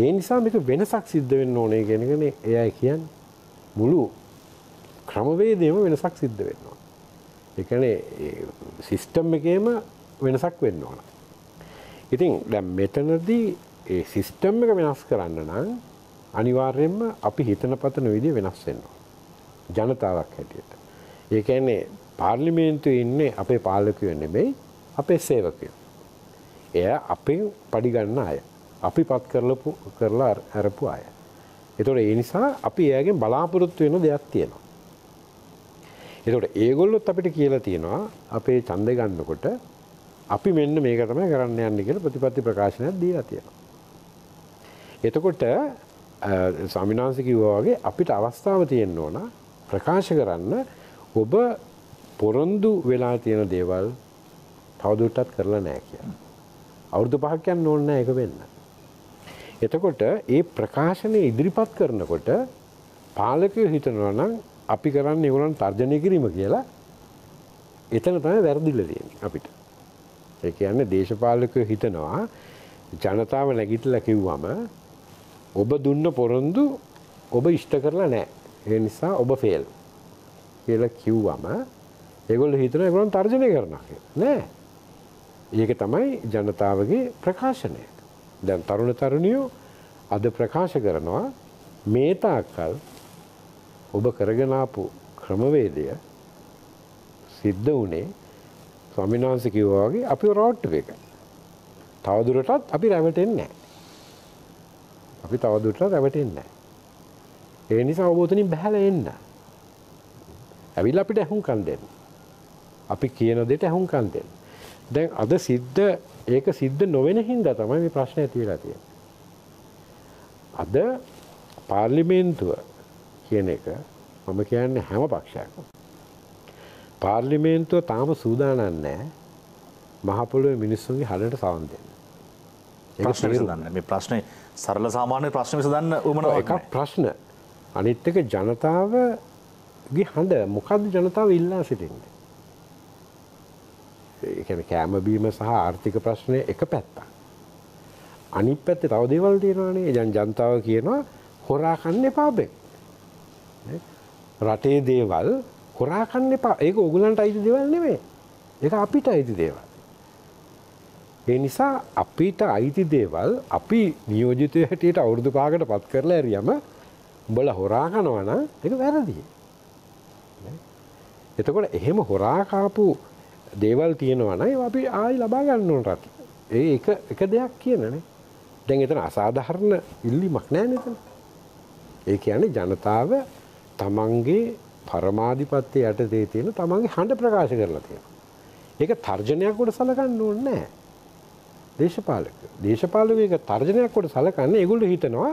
ඒ නිසා මේක වෙනසක් සිද්ධ වෙන්න ඕනේ කියන එකනේ එයයි කියන්නේ. මුළු ක්‍රමවේදයේම වෙනසක් සිද්ධ වෙනවා. ඒ කියන්නේ සිස්ටම් එකේම වෙනසක් වෙන්න ඕන. ඉතින් දැන් මෙතනදී ඒ සිස්ටම් එක වෙනස් කරන්න නම් අනිවාර්යයෙන්ම අපි හිතන පතන විදිහ වෙනස් වෙන්න ඕන. ජනතාවක් හැටියට. ඒ කියන්නේ පාර්ලිමේන්තුවේ ඉන්නේ අපේ පාලකයෝ නෙමෙයි අපේ සේවකයෝ. එයා අපෙන් පඩි ගන්න අය. අපි පත් කරලපු කරලා අරපු අය. ඒතකොට ඒ නිසා අපි එයාගෙන් බලාපොරොත්තු වෙන දෙයක් තියෙනවා. ඒතකොට ඒගොල්ලොත් අපිට කියලා තියෙනවා අපේ ඡන්දය ගන්නකොට අපි මෙන්න මේක තමයි කරන්න යන්නේ කියලා ප්‍රතිපත්ති ප්‍රකාශනයක් දීලා තියෙනවා. එතකොට සාමිනාංශ කිව්වා වගේ අපිට අවස්ථාව තියෙන්න ඕන ප්‍රකාශ කරන්න ඔබ පොරොන්දු වෙලා තියෙන දේවල් තවදුරටත් කරලා නැහැ කියලා. අවුරුදු පහක් යන්න ඕනේ නැහැ ඒක වෙන්න. එතකොට ඒ ප්‍රකාශනයේ ඉදිරිපත් කරනකොට පාලකයෝ හිතනවා නම් අපි කරන්නේ ඒගොල්ලන් තර්ජනය කිරීම කියලා. එතන තමයි වැරදිලා තියෙන්නේ අපිට. ඒ කියන්නේ දේශපාලකයෝ හිතනවා ජනතාව නැගිටලා කිව්වම ඔබ දුන්න පොරොන්දු ඔබ ඉෂ්ට කරලා නැහැ. ඒ නිසා ඔබ ෆේල් කියලා කිව්වම ඒගොල්ලෝ හිතනවා ඒගොල්ලන් තර්ජනය කරනවා කියලා. නෑ. ඒක තමයි ජනතාවගේ ප්‍රකාශනය. දැන් තරුණ තරුණියෝ අද ප්‍රකාශ කරනවා මේ තාක්කල් ඔබ කරගෙන ආපු ක්‍රමවේදය සිද්ධ වුණේ ස්වාමීන් වහන්සේ කිව්වා වගේ අපේ රෝඩ් ට්‍රිප් එක. තවදුරටත් අපි රැවටෙන්නේ නැහැ. අපි තවදුරටත් රැවටෙන්නේ නැහැ. ඒ නිසා ඔබතුමින් බහලා එන්න. ඇවිල්ලා අපිට අහුම්කම් දෙන්න. අපි කියන දෙයට අහුම්කම් දෙන්න. දැන් අද සිද්ධ ඒක සිද්ධ නොවන හින්දා තමයි මේ ප්‍රශ්නේ ඇති වෙලා තියෙන්නේ. අද පාර්ලිමේන්තුව කියන එක මම කියන්නේ හැම පක්ෂයක්ම පාර්ලිමේන්තුව තාම සූදානම් නැහැ මහ පොළොවේ මිනිස්සුන්ගේ හලට සවන් දෙන්න. ඒක ප්‍රශ්න මේ ප්‍රශ්නේ සරල සාමාන්‍ය ප්‍රශ්න විසඳන්න උවමනාවක් නෑ. ඒක ප්‍රශ්න. අනිත් එක ජනතාවගේ හඬ මොකද්ද ජනතාව ඉල්ලා සිටින්නේ? ඒ කියන්නේ කෑම බීම සහ ආර්ථික ප්‍රශ්නේ එක පැත්තක්. අනිත් පැත්තේ තව දේවල් තියෙනවානේ. ඒ කියන්නේ ජනතාව කියනවා හොරා කන්න එපා බෙ. රටේ දේවල් හොරා කන්න එපා. ඒක ඕගලන්ට අයිති දේවල් නෙමෙයි. ඒක අපිට අයිති දේවල්. ඒ නිසා අපිට අයිති දේවල් අපි නියෝජිතය හැටියට අවුරුදු පහකට පත් කරලා හරියම උඹලා හොරා කනවා නම් ඒක වැරදියි. එතකොට එහෙම හොරා කාපු දේවල් තියෙනවා නම් ඒවා අපි ආයි ලබා ගන්න ඕන රට. ඒ එක එක දෙයක් කියනනේ. දැන් එතන අසාධාරණ ඉල්ලීමක් නැහැ නේද? ඒ කියන්නේ ජනතාව තමන්ගේ පරමාධිපත්‍ය යටතේ තියෙන තමන්ගේ හඬ ප්‍රකාශ කරලා තියෙනවා. ඒක තර්ජනයක් කොට සලකන්න ඕනේ නැහැ. දේශපාලක දේශපාලකයක තර්ජනයක් කොට සලකන්නේ ඒගොල්ලෝ හිතනවා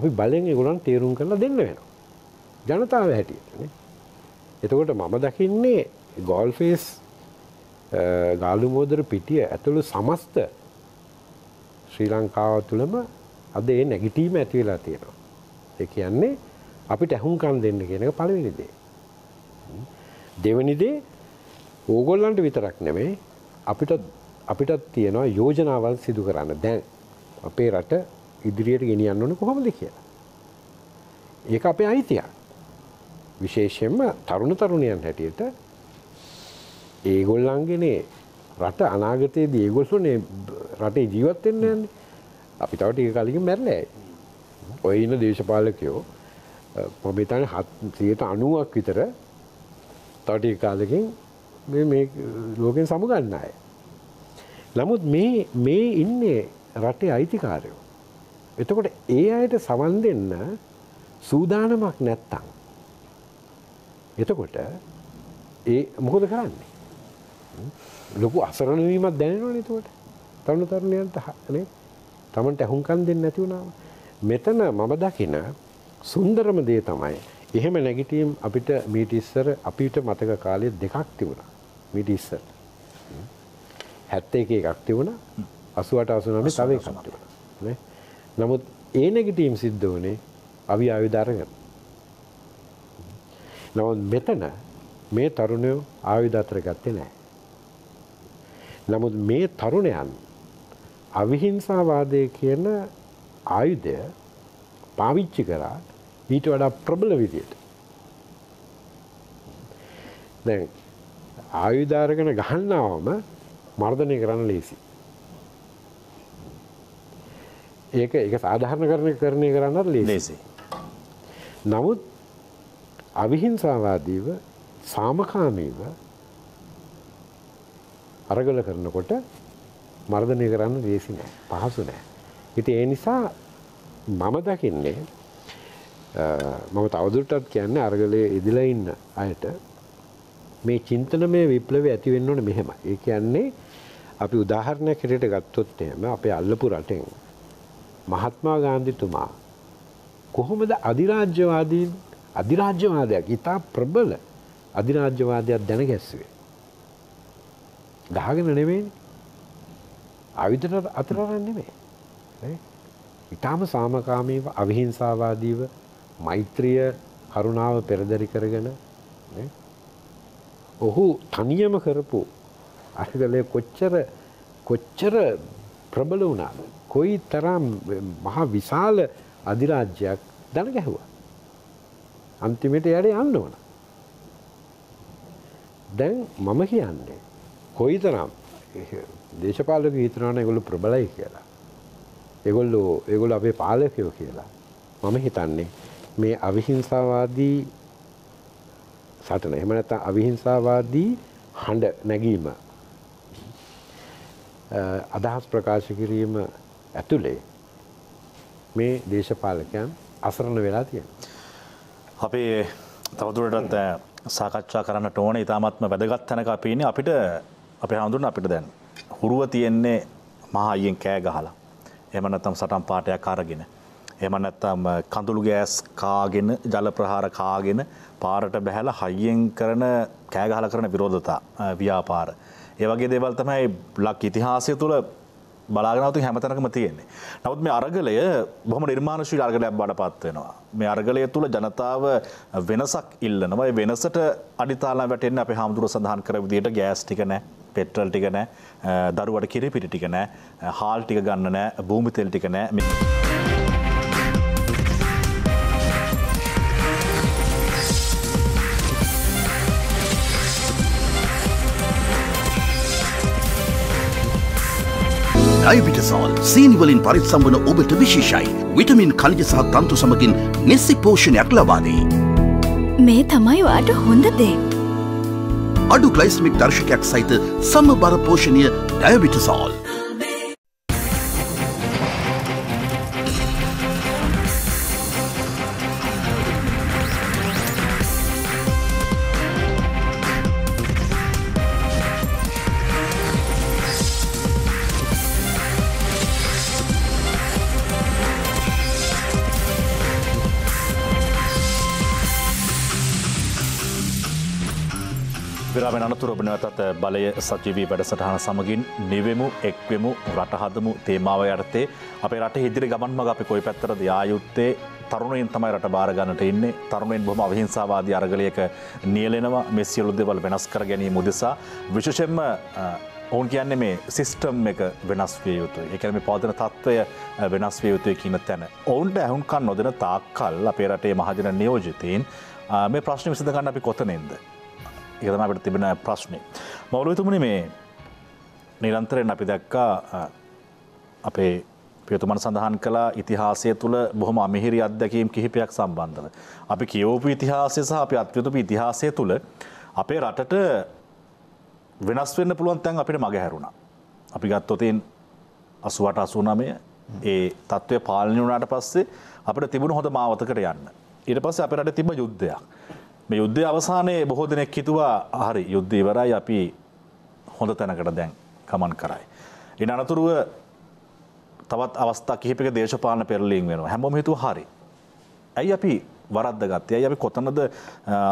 අපි බලෙන් ඒගොල්ලන් තේරුම් කරලා දෙන්න වෙනවා. ජනතාව හැටියට නේ. එතකොට මම දකින්නේ ගෝල්ෆේස් ගාලු මොදර පිටිය ඇතුළු සමස්ත ශ්‍රී ලංකාව තුළම අද ඒ නැගිටීම ඇති වෙලා තියෙනවා. ඒ කියන්නේ අපිට අහුම්කම් දෙන්න කියන එක පළවෙනි දේ. දෙවෙනි දේ ඕගොල්ලන්ට විතරක් නෙමෙයි අපිට අපිටත් තියෙනවා යෝජනාවල් සිදු කරන්න. දැන් අපේ රට ඉදිරියට ගෙනියන්න ඕනේ කොහොමද කියලා. ඒක අපේ අයිතියක්. විශේෂයෙන්ම තරුණ තරුණියන් හැටියට ඒගොල්ලන්ගේනේ රට අනාගතයේදී ඒගොල්ලෝනේ රටේ ජීවත් වෙන්න යන්නේ. අපි තව ටික කලකින් මැරලා යයි. ඔය ඉන්න දේශපාලකයෝ මම හිතන්නේ සියයට අනූවක් විතර තව ටික කාලෙකින් මේ මේ ලෝකෙන් සමු ගන්න අය. නමුත් මේ මේ ඉන්නේ රටේ අයිතිකාරයෝ. එතකොට ඒ අයට සමන් දෙන්න සූදානමක් නැත්තම් එතකොට ඒ මොකද කරන්නේ? ලොකු අසරණ වීමක් දැනෙනවනේ එතකොට. තරුණ තරුණියන්ට නේ තමන්ට අහුම්කම් දෙන්නේ නැති වුණාම. මෙතන මම දකින සුන්දරම දේ තමයි එහෙම නැගිටීම් අපිට මීට ඉස්සර අපිට මතක කාලේ දෙකක් තිබුණා. මීට ඉස්සර හැත්තේ එකක් තිබුණා අසූවට අසූනවයේ තව එකක් තිබුණා නේ. නමුත් ඒ නෙගටිව් සිද්ධ වුණේ අවි ආයුධාරගෙන. නමුත් මෙතන මේ තරුණයෝ ආයුධාතර ගත්තේ නැහැ. නමුත් මේ තරුණයන් අවිහිංසාවාදයේ කියන ආයුධය පාවිච්චි කරලා ඊට වඩා ප්‍රබල විදියට දැන් ආයුධාරගෙන ගහනවාම මර්ධනය කරන්න ලේසි. ඒක ඒක සාධාරණකරණය කරන්නත් ලේසි. නමුත් අවිහිංසාවාදීව සාමකාමීව අරගල කරනකොට මර්ධනය කරන්න ලේසි නෑ. පහසු නෑ. ඉතින් ඒ නිසා මම දකින්නේ මම තවදුරටත් කියන්නේ අරගලයේ ඉදලා ඉන්න අයට මේ චින්තනමය විප්ලවය ඇති වෙන්න ඕනේ මෙහෙම. ඒ කියන්නේ අපි උදාහරණයක් හැටියට ගත්තොත් එහෙම අපේ අල්ලපු රටෙන් මහත්මා ගාන්ධිතුමා කොහොමද අධිරාජ්‍යවාදී අධිරාජ්‍යවාදයක් ඉතා ප්‍රබල අධිරාජ්‍යවාදයක් දැන ගැස්සුවේ. ගහගෙන නෙමෙයිනේ. ආයුධ අතරවන්න නෙමෙයි. නේ? ඉතාම සාමකාමීව අවිහිංසාවාදීව මෛත්‍රිය කරුණාව පෙරදරි කරගෙන නේ ඔහු තනියම කරපු අරගලයේ කොච්චර කොච්චර ප්‍රබල වුණාද? කොයි තරම් මහ විශාල අධිරාජ්‍යයක් දන ගැහුවා. අන්තිමට යට යන්න ඕන. දැන් මම කියන්නේ කොයි තරම් දේශපාලක හිතනවා නේ ඒගොල්ලෝ ප්‍රබලයි කියලා. ඒගොල්ලෝ ඒගොල්ලෝ අපේ පාලකයෝ කියලා. මම හිතන්නේ මේ අවිහිංසාවාදී සටන එහෙම නැත්නම් අවිහිංසාවාදී හඬ නැගීම අදහස් ප්‍රකාශ කිරීම ඇතුලේ මේ දේශපාලකයන් අසරණ වෙලා තියෙනවා. අපි තවදුරටත් සාකච්ඡා කරන්නට ඕනේ ඉතාමත්ම වැදගත් තැනක අපි ඉන්නේ. අපිට අපේ හඳුනන අපිට දැන් හුරුව තියෙන්නේ මහායියෙන් කෑ ගහලා. එහෙම නැත්නම් සටන් පාටයක් අරගෙන. එහෙම නැත්නම් කඳුළු ගෑස් කාගෙන ජල ප්‍රහාර කාගෙන පාරට බැහැලා හයියෙන් කරන කෑ ගහලා කරන විරෝධතා ව්‍යාපාර. ඒ වගේ දේවල් තමයි බ්ලොක් ඉතිහාසය තුළ බලාගෙන આવතු හැමතැනකම තියෙන්නේ. නමුත් මේ අරගලය බොහොම නිර්මාණශීලී අරගලයක් බඩපත් වෙනවා. මේ අරගලය තුළ ජනතාව වෙනසක් ඉල්ලනවා. ඒ වෙනසට අඩිතාලම් වැටෙන්නේ අපේ හාමුදුරුව සඳහන් කර විදිහට ගෑස් ටික නැහැ, පෙට්‍රල් ටික නැහැ, දරුවට කිරිපිටි ටික නැහැ, හාල් ටික ගන්න නැහැ, භූමි තෙල් ටික නැහැ. Ibitazol, සීනිවලින් පරිස්සම්වන ඔබට විශේෂයි. විටමින් කණිජ සහ තන්තු සමගින් නිස්සි පෝෂණයක් ලබා දෙයි. මේ තමයි ඔයාට හොඳ දේ. අඩු ග්ලයිසමික් දර්ශකයක් සහිත සමබර පෝෂණීය ඩයබිටසෝල්. අනතුරබනවතත් බලය සජීවී වැඩසටහන සමගින් නිවෙමු එක්වෙමු රටහදමු තේමාව යටතේ අපේ රටේ ඉදිරි ගමන් මඟ අපි කොයි පැත්තටද යා යුත්තේ තරුණයින් තමයි රට බාර ගන්නට ඉන්නේ. තරුණයින් බොහොම අවිහිංසාවාදී අරගලයක නියැලෙනවා. මේ සියලු දේවල් වෙනස් කර ගැනීම උදෙසා විශේෂයෙන්ම ඔවුන් කියන්නේ මේ සිස්ටම් එක වෙනස් විය යුතුයි. ඒ කියන්නේ මේ පවතින තත්ත්වය වෙනස් විය යුතුයි කියන තැන. ඔවුන්ට ඇහුම්කන් නොදෙන තාක්කල් අපේ රටේ මහජන නියෝජිතයින් මේ ප්‍රශ්නේ විසඳ ගන්න අපි කොතනින්ද? ඒක තමයි අපිට තිබෙන ප්‍රශ්නේ. මෞලවිතුමනි, මේ නිරන්තරයෙන් අපි දැක්කා අපේ පියතුමන් සඳහන් කළා ඉතිහාසය තුළ බොහොම අමිහිරි අත්දැකීම් කිහිපයක් සම්බන්ධව. අපි කියවපු ඉතිහාසය සහ අපි අත්විඳපු ඉතිහාසය තුළ අපේ රටට වෙනස් වෙන්න පුළුවන් තැන් අපිට මගහැරුණා. අපි ගත්තොත් අසූ අට අසූ නවය ඒ තත්ත්වය පාලනය වුණාට පස්සේ අපිට තිබුණ හොඳ මාවතකට යන්න. ඊට පස්සේ අපේ රටේ තිබ්බ යුද්ධයක්. මේ යුද්ධය අවසානයේ බොහෝ දෙනෙක් හිතුවා හරි යුද්ධය ඉවරයි, අපි හොඳ තැනකට දැන් ගමන් කරයි. ඊට අනතුරුව තවත් අවස්ථා කිහිපයක දේශපාලන පෙරලීම් වෙනවා. හැමෝම හිතුවා හරි. ඇයි අපි වරද්ද ගත්තේ? ඇයි අපි කොතනද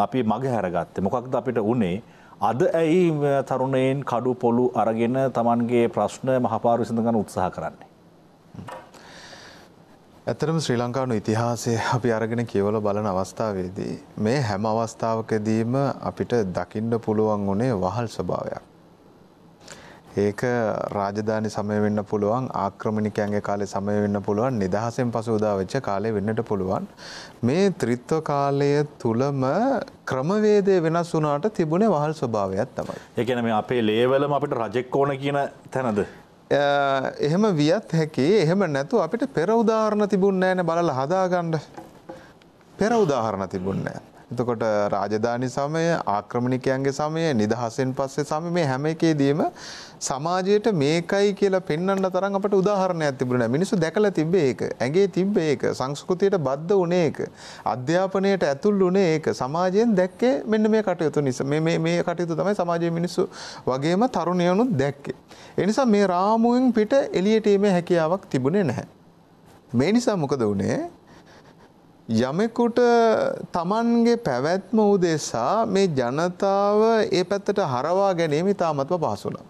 අපි මග හැරගත්තේ? මොකක්ද අපිට උනේ? අද ඇයි තරුණයින් කඩු පොළු අරගෙන Tamanගේ ප්‍රශ්න මහපාරු විසඳ ගන්න උත්සාහ කරන්නේ? ඇතරම ශ්‍රී ලංකානු ඉතිහාසය අපි අරගෙන කියවල බලන අවස්ථාවේදී මේ හැම අවස්ථාවකදීම අපිට දකින්න පුළුවන් වුණේ වහල් ස්වභාවයක්. ඒක රාජධානි සමය වෙන්න පුළුවන්, ආක්‍රමණිකයන්ගේ කාලේ සමය වෙන්න පුළුවන්, නිදහසෙන් පසු උදා වෙච්ච කාලේ වෙන්නට පුළුවන්. මේ ත්‍රිත්ව කාලය තුලම ක්‍රමවේදය වෙනස් වුණාට තිබුණේ වහල් ස්වභාවයක් තමයි. ඒ කියන්නේ මේ අපේ ලේවලම අපිට රජෙක් ඕන කියන තැනද? එහෙම වියත් හැකි. එහෙම නැතු අපිට පෙර උදාහරණ තිබුණේ නැහැ බලලා හදාගන්න. පෙර උදාහරණ තිබුණේ නැහැ. එතකොට රාජධානි සමය, ආක්‍රමණිකයන්ගේ සමය, නිදහසෙන් පස්සේ සමය, මේ හැම එකේදීම සමාජයට මේකයි කියලා පෙන්වන්න තරම් අපිට උදාහරණයක් තිබුණේ නැහැ. මිනිස්සු දැකලා තිබ්බේ ඒක, ඇඟේ තිබ්බේ ඒක, සංස්කෘතියට බද්ධ වුණේ ඒක, අධ්‍යාපනයට ඇතුළු වුණේ ඒක. සමාජයෙන් දැක්කේ මෙන්න මේ කටයුතු නිසා. මේ මේ මේ කටයුතු තමයි සමාජයේ මිනිස්සු වගේම තරුණයනුත් දැක්කේ. ඒ නිසා මේ රාමුවෙන් පිට එළියට එීමේ හැකියාවක් තිබුණේ නැහැ. මේ නිසා මොකද වුනේ? යමෙකුට තමන්ගේ පැවැත්ම උදෙසා මේ ජනතාව ඒ පැත්තට හරවා ගැනීම ඉතාමත්ම පහසු වුණා.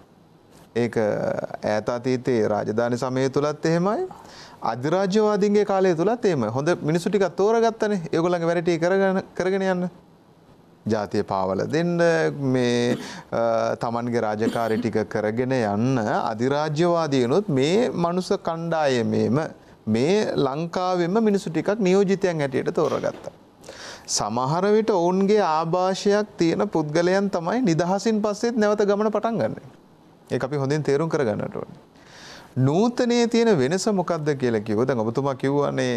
ඒක ඈත අතීතයේ රාජධානි සමය තුලත් එහෙමයි, අධිරාජ්‍යවාදීන්ගේ කාලය තුලත් එහෙමයි. හොඳ මිනිසු ටිකක් තෝරගත්තනේ ඒගොල්ලන්ගේ වැරටි කරගෙන කරගෙන යන්න. ජාතිය පාවල දෙන්න මේ තමන්ගේ රාජකාරී ටික කරගෙන යන්න අධිරාජ්‍යවාදීනොත් මේ මනුස්ස කණ්ඩායමේම මේ ලංකාවෙම මිනිසු ටිකක් නියෝජිතයන් හැටියට තෝරගත්තා. සමහර විට ඔවුන්ගේ ආభాෂයක් තියෙන පුද්ගලයන් තමයි නිදහසින් පස්සෙත් නැවත ගමන පටන් ගන්නෙ. ඒක අපි හොඳින් තේරුම් කරගන්නට ඕනේ. නූතනයේ තියෙන වෙනස මොකක්ද කියලා කිව්වොත් දැන් ඔබතුමා කියවනේ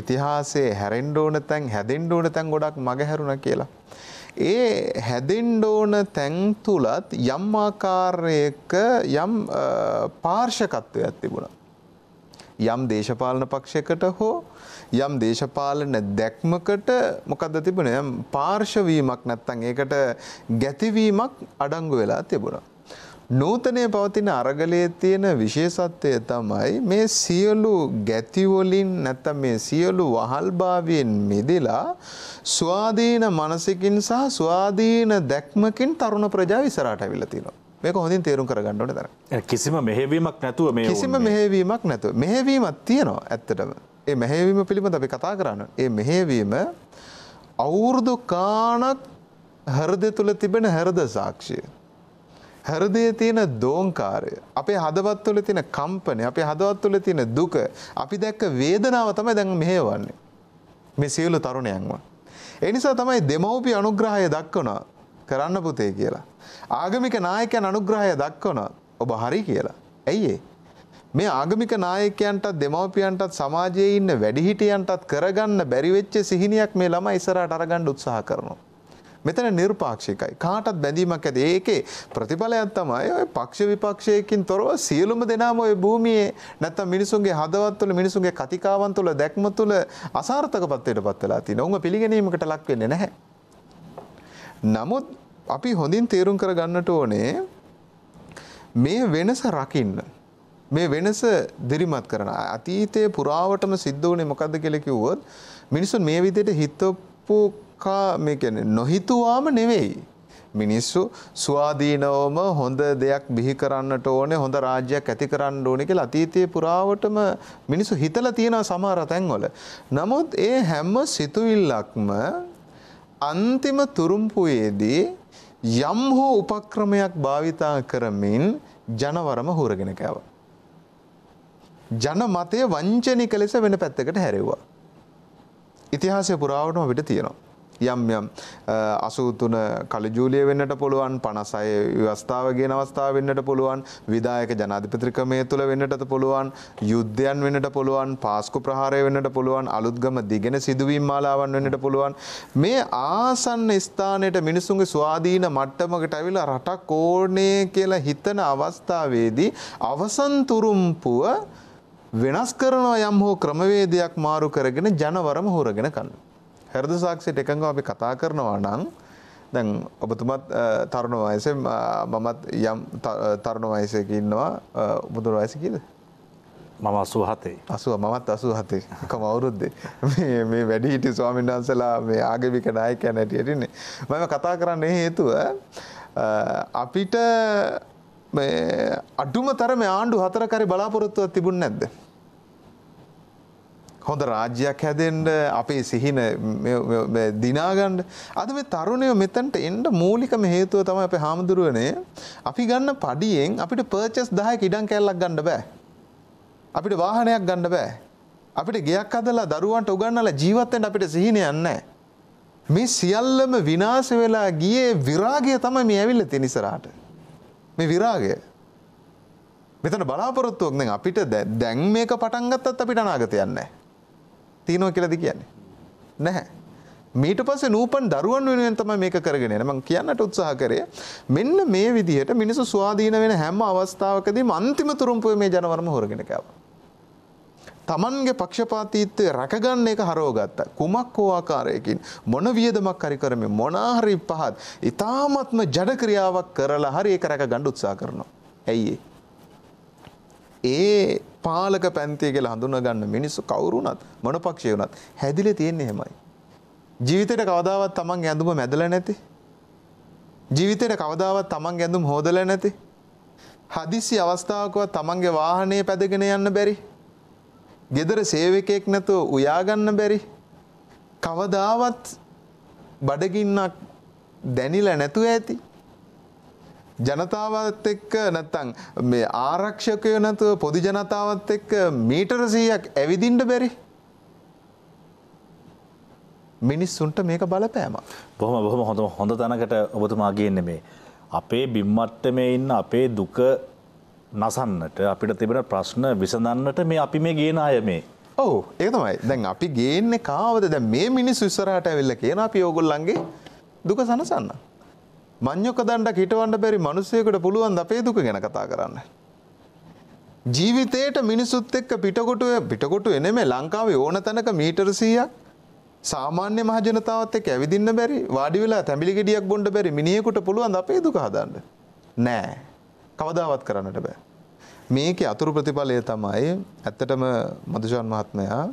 ඉතිහාසයේ හැරෙන්න ඕන තැන් හැදෙන්න ඕන තැන් ගොඩක් මග හැරුණා කියලා. ඒ හැදෙන්න ඕන තැන් තුලත් යම් ආකාරයක යම් පාර්ශකත්වයක් තිබුණා. යම් දේශපාලන පක්ෂයකට හෝ යම් දේශපාලන දැක්මකට මොකක්ද තිබුණේ? යම් පාර්ශවීමක් නැත්නම් ඒකට ගැතිවීමක් අඩංගු වෙලා තිබුණා. නූතනයේ පවතින අරගලයේ තියෙන විශේෂත්වය තමයි මේ සියලු ගැති වලින් නැත්නම් මේ සියලු වහල්භාවයෙන් මිදලා ස්වාධීන මනසකින් සහ ස්වාධීන දැක්මකින් තරුණ ප්‍රජාව ඉස්සරහට අවිලා තිනවා. මේක හොඳින් තේරුම් කරගන්න ඕනේ තරම්. කිසිම මෙහෙවීමක් නැතුව මේ කිසිම මෙහෙවීමක් නැතුව මෙහෙවීමක් තියෙනවා ඇත්තටම. ඒ මෙහෙවීම පිළිබඳ අපි කතා කරනවා. ඒ මෙහෙවීම අවුරුදු කාණක් හෘදය තුල තිබෙන හෘද සාක්ෂිය. හෘදයේ තියෙන දෝංකාරය, අපේ හදවත් තුළ තියෙන කම්පන, අපේ හදවත් තුළ තියෙන දුක, අපි දැක්ක වේදනාව තමයි දැන් මෙහෙවන්නේ මේ සියලු තරුණයන්ව. ඒ නිසා තමයි දෙමව්පිය අනුග්‍රහය දක්වනවා කරන්න පුතේ කියලා. ආගමික නායකයන් අනුග්‍රහය දක්වනවා ඔබ හරි කියලා. ඇයි මේ ආගමික නායකයන්ටත් දෙමව්පියන්ටත් සමාජයේ ඉන්න වැඩිහිටියන්ටත් කරගන්න බැරි වෙච්ච සිහිනියක් මේ ළමයි ඉස්සරහට අරගන්න උත්සාහ කරනවා. මෙතන නිර්පාක්ෂිකයි. කාටවත් බැඳීමක් ඇති. ඒකේ ප්‍රතිඵලයක් තමයි ඔය පක්ෂ විපක්ෂයකින් තොරව සියලුම දෙනාම ඔය භූමියේ නැත්තම් මිනිසුන්ගේ හදවත් තුළ මිනිසුන්ගේ කතිකාවන් තුළ දැක්ම තුළ අසාර්ථකත්වයටපත් වෙලා තියෙනවා. උන්ව පිළිගැනීමකට ලක් වෙන්නේ නැහැ. නමුත් අපි හොඳින් තේරුම් කරගන්නට ඕනේ මේ වෙනස රකින්න. මේ වෙනස දිරිමත් කරන. අතීතයේ පුරාවටම සිද්ධ වුණේ මොකද්ද කියලා කිව්වොත් මිනිසුන් මේ විදිහට හිතපු කා මේ කියන්නේ නොහිතුවාම නෙවෙයි. මිනිස්සු ස්වාධීනවම හොඳ දෙයක් බිහි කරන්නට ඕනේ, හොඳ රාජ්‍යයක් ඇති කරන්න ඕනේ කියලා අතීතයේ පුරාවටම මිනිස්සු හිතලා තියෙනවා සමහර තැන්වල. නමුත් ඒ හැම සිතුවිල්ලක්ම අන්තිම තුරුම්පුවේදී යම් හෝ උපක්‍රමයක් භාවිතා කරමින් ජනවරම හොරගෙන කෑවා. ජනමතය වංචනික ලෙස වෙන පැත්තකට හැරෙව්වා. ඉතිහාසයේ පුරාවටම අපිට තියෙනවා. යම් යම් අසූතුන කලජූලිය වෙන්නට පුළුවන්, පනසය ව්‍යවස්ථාව ගෙන අවස්ථාව වෙන්නට පුළුවන්, විදායක ජනාධිපතිකමය තුළ වෙන්නටත් පුළුවන්, යුද්ධයන් වෙන්නට පුළුවන්, පාස්කු ප්‍රහාරය වෙන්නට පුළුවන්, අලුත්ගම දිගෙන සිදුවීම් මාලාවන් වෙන්නට පුළුවන්. මේ ආසන්න ස්ථානයට මිනිසුන්ගේ ස්වාධීන මට්ටමකට ඇවිල්ලා රටක් ඕනේ කියලා හිතන අවස්ථාවේදී අවසන් තුරුම්පුව වෙනස් කරනවා යම් හෝ ක්‍රමවේදයක් මාරු කරගෙන ජනවරම හොරගෙන කනවා. හෘද සාක්ෂියට එකඟව අපි කතා කරනවා නම් දැන් ඔබතුමත් තරුණ වයසේ මමත් යම් තරුණ වයසේක ඉන්නවා. ඔබතුමා වයස කීයද? මම අසූ හතයි. අසූ මමත් අසූ හතයි. එකම අවුරුද්දේ. මේ මේ වැඩිහිටි ස්වාමීන් වහන්සලා මේ ආගමික නායකයන් හැටියට ඉන්නේ. මම කතා කරන්නේ හේතුව අපිට මේ අඩුම තරමේ ආණ්ඩු හතරක හරි බලාපොරොත්තුවක් තිබුණ නැද්ද? හොඳ රාජ්‍යයක් හැදෙන්න, අපේ සිහින දිනාගන්න. අද මේ තරුණයෝ මෙතනට එන්න මූලිකම හේතුව තමයි අපේ හාමුදුරුවනේ අපි ගන්න පඩියෙන් අපිට පර්චස් දහයක ඉඩම් කෑල්ලක් ගන්න බෑ. අපිට වාහනයක් ගන්න බෑ. අපිට ගෙයක් හදලා දරුවන්ට උගන්වලා ජීවත් වෙන්න අපිට සිහිනයක් නැහැ. මේ සියල්ලම විනාශ වෙලා ගියේ විරාගය තමයි මේ ඇවිල්ලා තියෙන ඉස්සරහට. මේ විරාගය. මෙතන බලාපොරොත්තුවක් දැන් අපිට දැන් මේක පටන් ගත්තත් අපිට අනාගතයක් නැහැ. තියනවා කියලාද කියන්නේ? නැහැ. මීට පස්සේ නූපන් දරුවන් වෙනුවෙන් තමයි මේක කරගෙන යන්නේ. මම කියන්නට උත්සාහ කරේ මෙන්න මේ විදිහට මිනිස්සු ස්වාධීන වෙන හැම අවස්ථාවකදීම අන්තිම තුරුම්පුවේ මේ ජනවර්ම හොරගෙන කෑවා. Tamanගේ පක්ෂපාතීත්වය රැකගන්න එක හරවගත්තා. කුමක් හෝ ආකාරයකින් මොන වියදමක් හරි කරමින් මොනා හරි පහත් ඉතාමත්ම ජඩ ක්‍රියාවක් කරලා හරි ඒක රැකගන්න උත්සාහ කරනවා. ඇයි ඒ පාලක පැන්තිය කියලා හඳුනගන්න මිනිස්සු කවුරු වුණත් මොන පක්ෂේ වුණත් හැදිලා තියෙන්නේ එහෙමයි. ජීවිතේට කවදාවත් තමන්ගේ ඇඳුම මැදලා නැති. ජීවිතේට කවදාවත් තමන්ගේ ඇඳුම හොදලා නැති. හදිසි අවස්ථාවකවත් තමන්ගේ වාහනේ පැදගෙන යන්න බැරි. ගෙදර සේවකයෙක් නැතුව උයා ගන්න බැරි. කවදාවත් බඩගින්නක් දැනිලා නැතුව ඇති. ජනතාවත් එක්ක නැත්තම් මේ ආරක්ෂකයෝ නැතුව පොදි ජනතාවත් එක්ක මීටර සීයක් ඇවිදින්න බැරි. මිනිස්සුන්ට මේක බලපෑමක්. බොහොම බොහොම හොඳ හොඳ තැනකට ඔබතුමා ගියන්නේ මේ අපේ බිම් මට්ටමේ ඉන්න අපේ දුක නසන්නට අපිට තිබෙන ප්‍රශ්න විසඳන්නට මේ අපි මේ ගේන අය මේ. ඔව් ඒක තමයි. දැන් අපි ගේන්නේ කාවද? දැන් මේ මිනිස්සු ඉස්සරහට ඇවිල්ලා කියන අපි ඕගොල්ලන්ගේ දුක සනසන්න. මඤ්ඤක දණ්ඩ හිටවන්න බැරි මිනිස්සෙකුට පුළුවන් අපේ දුක ගැන කතා කරන්න. ජීවිතේට මිනිසුත් එක්ක පිටකොටුවේ පිටකොටුවේ නෙමෙයි ලංකාවේ ඕන තැනක මීටර සීයක් සාමාන්‍ය මහ ජනතාවත් එක්ක ඇවිදින්න බැරි වාඩි වෙලා තැඹිලි ගෙඩියක් බොන්න බැරි මිනිහෙකුට පුළුවන් අපේ දුක හදන්න. නෑ. කවදාවත් කරන්නට බෑ. මේකේ අතුරු ප්‍රතිඵලය තමයි ඇත්තටම මදුෂාන් මහත්මයා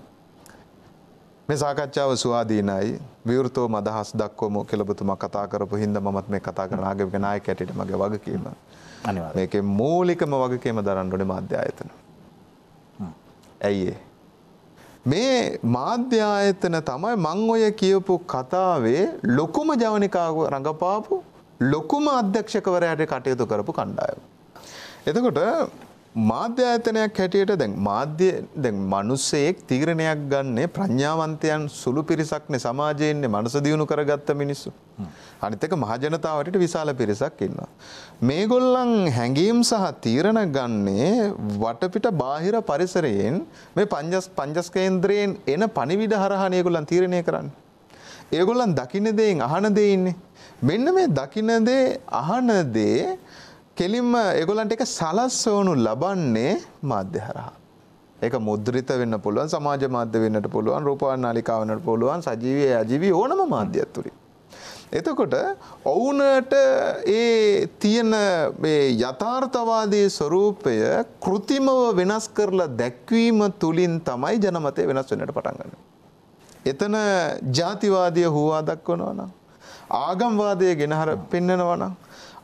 මේ සාකච්ඡාව සුවාදීනයි විවෘතව මදහස් දක්වමු කියලා ඔබතුමා කතා කරපු හින්දා මමත් මේ කතා කරන ආගමික නායකයාට මගේ වගකීම අනිවාර්යයෙන් මේකේ මූලිකම වගකීම දරන්න ඕනේ මාධ්‍ය ආයතන. ඇයි මේ මාධ්‍ය ආයතන තමයි මම ඔය කියපු කතාවේ ලොකුම ජවනිකාව රඟපාපු ලොකුම අධ්‍යක්ෂකවරයාට කටයුතු කරපු කණ්ඩායම. එතකොට මාධ්‍ය ආයතනයක් හැටියට දැන් මාධ්‍ය දැන් මිනිස්සෙක් තීරණයක් ගන්න ප්‍රඥාවන්තයන් සුළු පිරිසක්නේ සමාජයේ ඉන්නේ මනස දියුණු කරගත්ත මිනිස්සු. අනිත් එක මහ ජනතාව හිටිට විශාල පිරිසක් ඉන්නවා. මේගොල්ලන් හැඟීම් සහ තීරණ ගන්නේ වටපිට බාහිර පරිසරයෙන් මේ පංජස් පංජස් කේන්ද්‍රයෙන් එන පණිවිඩ හරහා මේගොල්ලන් තීරණය කරන්නේ. ඒගොල්ලන් දකින්න දේෙන් අහන දේ ඉන්නේ. මෙන්න මේ දකින්න දේ අහන දේ කෙලින්ම ඒගොල්ලන්ට එක සලස්වනු ලබන්නේ මාධ්‍ය හරහා. ඒක මුද්‍රිත වෙන්න පුළුවන්, සමාජ මාධ්‍ය වෙන්නට පුළුවන්, රූපවාහිනී නාලිකාව වෙන්නට පුළුවන්, සජීවී අජීවී ඕනම මාධ්‍යයක් තුලින්. එතකොට ඔවුන්ට ඒ තියෙන මේ යථාර්ථවාදී ස්වરૂපය કૃතිමව වෙනස් කරලා දැක්වීම තුලින් තමයි ජනමතය වෙනස් වෙන්නට පටන් ගන්නෙ. එතන ජාතිවාදීය හුවා දක්වනවා නම්, ආගම්වාදය ගෙනහර පෙන්නනවා නම්,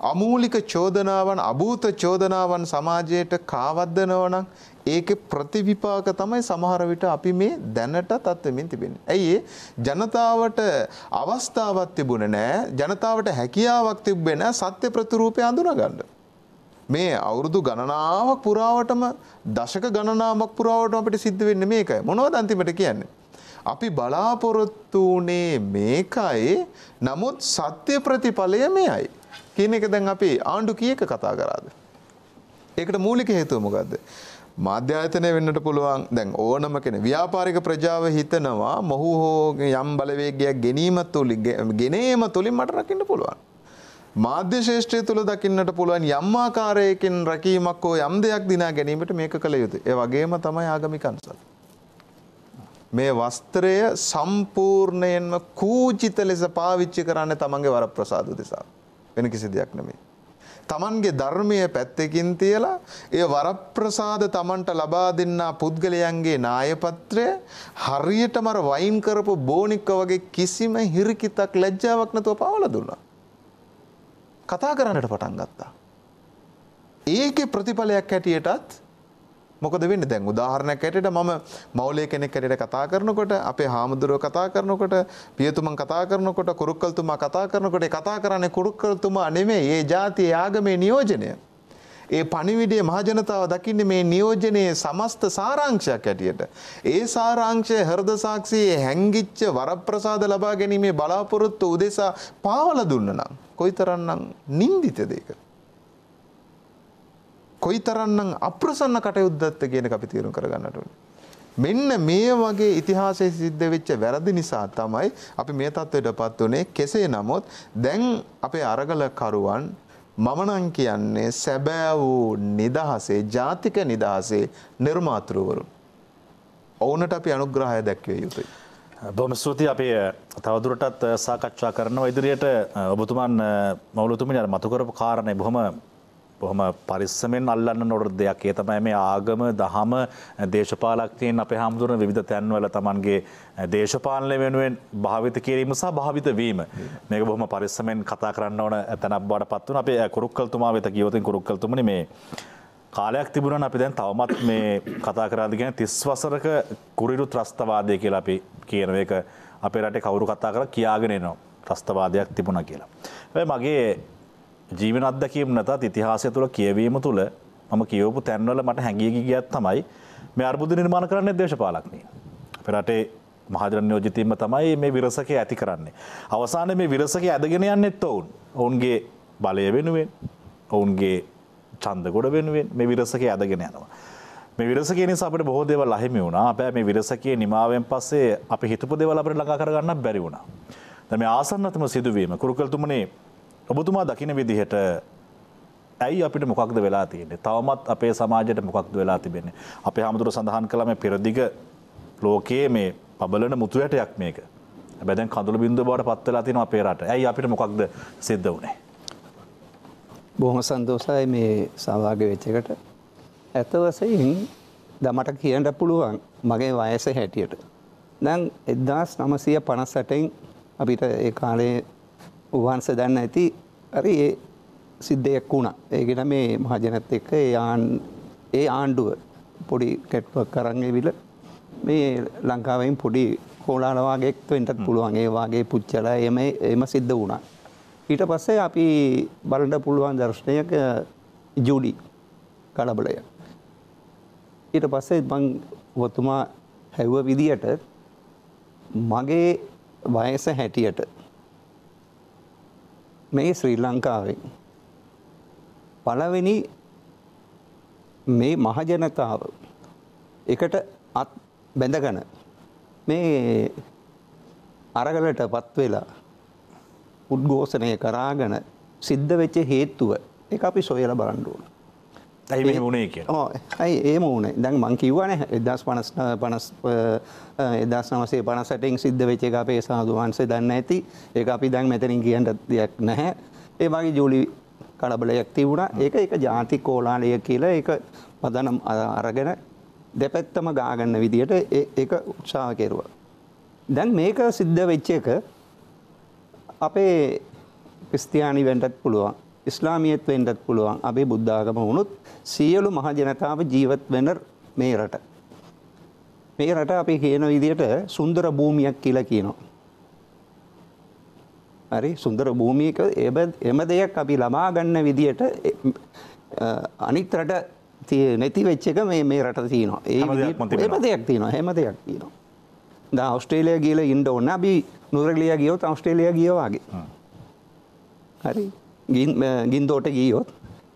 අමූලික චෝදනාවන් අභූත චෝදනාවන් සමාජයට කාවද්දනවනම් ඒකේ ප්‍රතිවිපාක තමයි සමහර විට අපි මේ දැනට තත්ත්වෙමින් තිබෙන්නේ. ඇයි ජනතාවට අවස්ථාවක් තිබුණේ නැහැ, ජනතාවට හැකියාවක් තිබ්බේ නැහැ සත්‍ය ප්‍රතිරූපය අඳුනගන්න. මේ අවුරුදු ගණනාවක් පුරාවටම දශක ගණනාවක් පුරාවටම අපිට සිද්ධ වෙන්නේ මේකයි. මොනවද අන්තිමට කියන්නේ? අපි බලාපොරොත්තු වුණේ මේකයි. නමුත් සත්‍ය ප්‍රතිඵලය මෙයයි. කියන එක දැන් අපි ආණ්ඩු කීයක කතා කරාද? ඒකට මූලික හේතුව මොකද්ද? මාධ්‍ය ආයතනය වෙන්නට පුළුවන්. දැන් ඕනම කෙනෙක් ව්‍යාපාරික ප්‍රජාව හිතනවා මොහු හෝ යම් බලවේගයක් ගැනීම තුලින් ගෙනීම තුලින් මට රකින්න පුළුවන්. මාධ්‍ය ශාස්ත්‍රය තුල දකින්නට පුළුවන් යම් ආකාරයකින් රකීමක් හෝ යම් දෙයක් දිනා ගැනීමට මේක කළ යුතුයි. ඒ වගේම තමයි ආගමික අංශත්. මේ වස්ත්‍රය සම්පූර්ණයෙන්ම කූජිත ලෙස පාවිච්චි කරන්නේ තමන්ගේ වරප්‍රසාද උදෙසා. වෙන කිසි දෙයක් නෙමෙයි. තමන්ගේ ධර්මයේ පැත්තකින් තියලා ඒ වරප්‍රසාද තමන්ට ලබා දෙන්නා පුද්ගලයන්ගේ නායපත්‍රය හරියටම අර වයින් කරපු බෝනික්ක වගේ කිසිම හිරිකිතක් ලැජ්ජාවක් නැතුව පාවලා දුන්නා. කතා කරන්නට පටන් ගත්තා. ඒකේ ප්‍රතිඵලයක් හැටියටත් මොකද වෙන්නේ? දැන් උදාහරණයක් ඇරෙට මම මෞලේ කෙනෙක් ඇරෙට කතා කරනකොට අපේ හාමුදුරුවෝ කතා කරනකොට පියතුමන් කතා කරනකොට කුරුක්කල්තුමා කතා කරනකොට ඒ කතා කරන්නේ කුරුක්කල්තුමා නෙමෙයි, ඒ ජාතියේ ආගමේ නියෝජනය. ඒ පණිවිඩයේ මහ ජනතාව දකින්නේ මේ නියෝජනයේ සමස්ත සාරාංශයක් ඇටියට. ඒ සාරාංශය හෘද සාක්ෂියේ හැංගිච්ච වරප්‍රසාද ලබා ගැනීමේ බලාපොරොත්තු උදෙසා පාවල දුන්නනම් කොයිතරම්නම් නින්දිතද ඒක? කොයිතරම්නම් අප්‍රසන්න කටයුද්දක්ද කියන එක අපි තීරණය කරගන්නට ඕනේ. මෙන්න මේ වගේ ඉතිහාසයේ සිද්ධ වෙච්ච වැරදි නිසා තමයි අපි මේ තත්ත්වයටපත් උනේ. කෙසේ නමුත් දැන් අපේ අරගලකරුවන් මම නම් කියන්නේ සැබෑ වූ නිදහසේ, ජාතික නිදහසේ නිර්මාතෘවරු. ඔවුන්ට අපි අනුග්‍රහය දැක්විය යුතුයි. බොහොම ස්තුතියි. අපි තවදුරටත් සාකච්ඡා කරනවා. ඉදිරියට ඔබතුමන් මවුලතුමනි අර මතු කරපු කාරණේ බොහොම බොහොම පරිස්සමෙන් අල්ලන්න නොරොත් දෙයක්. ඒ තමයි මේ ආගම, දහම, දේශපාලකයන් අපේ හාමුදුරන විවිධ තැන්වල තමන්ගේ දේශපාලනය වෙනුවෙන් භාවිත කිරීම සහ භාවිත වීම. මේක බොහොම පරිස්සමෙන් කතා කරන්න ඕන තැනක් බවට පත් වුණා. අපේ කුරුක්කල්තුමා වෙත කියවතින් කුරුක්කල්තුමනි මේ කාලයක් තිබුණා නම් අපි දැන් තවමත් මේ කතා කරාද කියන්නේ තිස් වසරක කුරිරු ත්‍රස්තවාදය කියලා අපි කියන එක අපේ රටේ කවුරු කතා කරලා කියාගෙන එනවා. ත්‍රස්තවාදයක් තිබුණා කියලා. හැබැයි මගේ ජීවන අත්දැකීම් නැතත් ඉතිහාසය තුල කියවීම තුල මම කියවපු තැන්වල මට හැඟී ගියක් තමයි මේ අර්බුද නිර්මාණ කරන්නේ දේශපාලකණී. අපේ රටේ මහජන නියෝජිතින්ම තමයි මේ විරසකේ ඇති කරන්නේ. අවසානයේ මේ විරසකේ ඇදගෙන යන්නෙත් ඔවුන්. ඔවුන්ගේ බලය වෙනුවෙන්, ඔවුන්ගේ ඡන්ද ගොඩ වෙනුවෙන් මේ විරසකේ ඇදගෙන යනවා. මේ විරසකේ නිසා අපිට බොහෝ දේවල් අහිමි වුණා. අපේ මේ විරසකේ නිමාවෙන් පස්සේ අපි හිතපු දේවල් අපිට ළඟා කරගන්නත් බැරි වුණා. දැන් මේ ආසන්නතම සිදුවීම කුරුකල්තුමනේ ඔබතුමා දකින්න විදිහට ඇයි අපිට මොකක්ද වෙලා තියෙන්නේ? තවමත් අපේ සමාජයට මොකක්ද වෙලා තිබෙන්නේ? අපේ හැමදෙර සඳහන් කළා මේ පෙරදිග ලෝකයේ මේ පබලන මුතු ඇටයක් මේක. හැබැයි දැන් කඳුළු බිඳුව බවට පත් වෙලා තියෙනවා අපේ රට. ඇයි අපිට මොකක්ද සිද්ධ වුනේ? බොහොම සන්තෝෂයි මේ සහභාගී වෙච්ච එකට. ඇත්ත වශයෙන් දමට කියන්න පුළුවන් මගේ වයස හැටියට. දැන් එක්දාස් නවසිය පනස් අටෙන් අපිට ඒ කාලේ වංශ දන්න ඇති හරි ඒ සිද්ධයක් වුණා. ඒ කියන්නේ මේ මහජනත් එක්ක ඒ ඒ ආණ්ඩුව පොඩි කැට්ටුවක් කරන් එවිලා මේ ලංකාවෙන් පොඩි කොලාල වගේක් වෙන්නත් පුළුවන්. ඒ වාගේ පුච්චලා එම එම සිද්ධ වුණා. ඊට පස්සේ අපි බලන්න පුළුවන් දර්ශනයක ජූඩි කලබලය. ඊට පස්සේ මං ඔතුමා හැවුව විදියට මගේ වයස හැටියට මේ ශ්‍රී ලංකාවේ පළවෙනි මේ මහජනතාව එකට අත් බැඳගෙන මේ අරගලට පත් වෙලා උද්ඝෝෂණය කරාගෙන සිද්ධ වෙච්ච හේතුව ඒක අපි සොයලා බලන්න ඕන. ඇයි මෙහෙම වුනේ කියලා? ඔව්. ඇයි එහෙම වුනේ? දැන් මං කිව්වනේ එක්දාස් නවසිය පනස් අටෙන් සිද්ධ වෙච්ච එක අපේ සාදු වංශය දන්නේ නැති. ඒක අපි දැන් මෙතනින් කියන්න දෙයක් නැහැ. ඒ වගේ ජූලි කලබලයක් තිබුණා. ඒක ඒක ජාති කෝලාලය කියලා ඒක පදනම් අරගෙන දෙපැත්තම ගාගන්න විදියට ඒක උත්සාහ කෙරුවා. දැන් මේක සිද්ධ වෙච්ච එක අපේ ක්‍රිස්තියානි වෙන්නත් පුළුවන්, ඉස්ලාමියෙත් වෙන්නත් පුළුවන්, අපේ බුද්ධ ආගම වුණොත් සියලු මහ ජනතාව ජීවත් වෙන මේ රට. මේ රට අපි කියන විදියට සුන්දර භූමියක් කියලා කියනවා. හරි සුන්දර භූමියක එම දෙයක් අපි ලබා ගන්න විදියට අනිත් රට නැති වෙච්ච එක මේ මේ රට තියෙනවා. ඒ විදිහට එහෙම දෙයක් තියෙනවා. එහෙම දෙයක් තියෙනවා. දැන් ඕස්ට්‍රේලියා ගිහලා ඉන්න ඕන. අපි නුරගලියා ගියොත් ඕස්ට්‍රේලියා ගියා වගේ. හරි. ගින්දෝට ගියොත්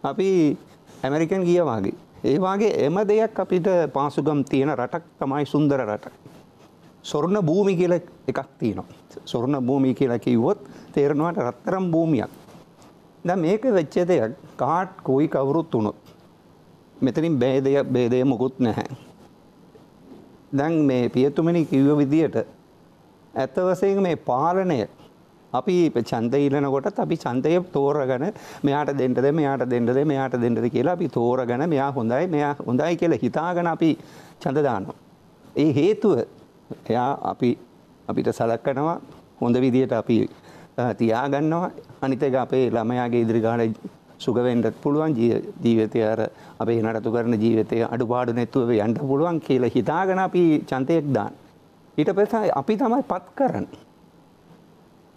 අපි ඇමරිකන් ගියා වගේ. ඒ වගේ එහෙම දෙයක් අපිට පාසුගම් තියෙන රටක් තමයි සුන්දර රටක්. ස්වර්ණ භූමි කියලා එකක් තියෙනවා. ස්වර්ණ භූමි කියලා කිව්වොත් තේරෙනවට රත්තරන් භූමියක්. දැන් මේක වෙච්ච දෙයක් කාට් කොයි කවුරුත් උනොත් මෙතනින් බේදය බේදය මොකුත් නැහැ. දැන් මේ පියතුමනි කිව්ව විදියට ඇත්ත වශයෙන් මේ පාලනය අපි ඡන්දය ඉල්ලන කොටත් අපි ඡන්දය තෝරගෙන මෙයාට දෙන්නද මෙයාට දෙන්නද මෙයාට දෙන්නද කියලා අපි තෝරගෙන මෙයා හොඳයි මෙයා හොඳයි කියලා හිතාගෙන අපි ඡන්ද දානවා. ඒ හේතුව එයා අපි අපිට සලකනවා හොඳ විදියට අපි තියාගන්නවා. අනිත් එක අපේ ළමයාගේ ඉදිරි ගානේ සුග වෙන්නත් පුළුවන් ජීවිතය අර අපේ නඩතු කරන ජීවිතයේ අඩුපාඩු නැතුව යන්න පුළුවන් කියලා හිතාගෙන අපි ඡන්දයක් දාන. ඊට පස්සේ අපි තමයි පත් කරන්නේ.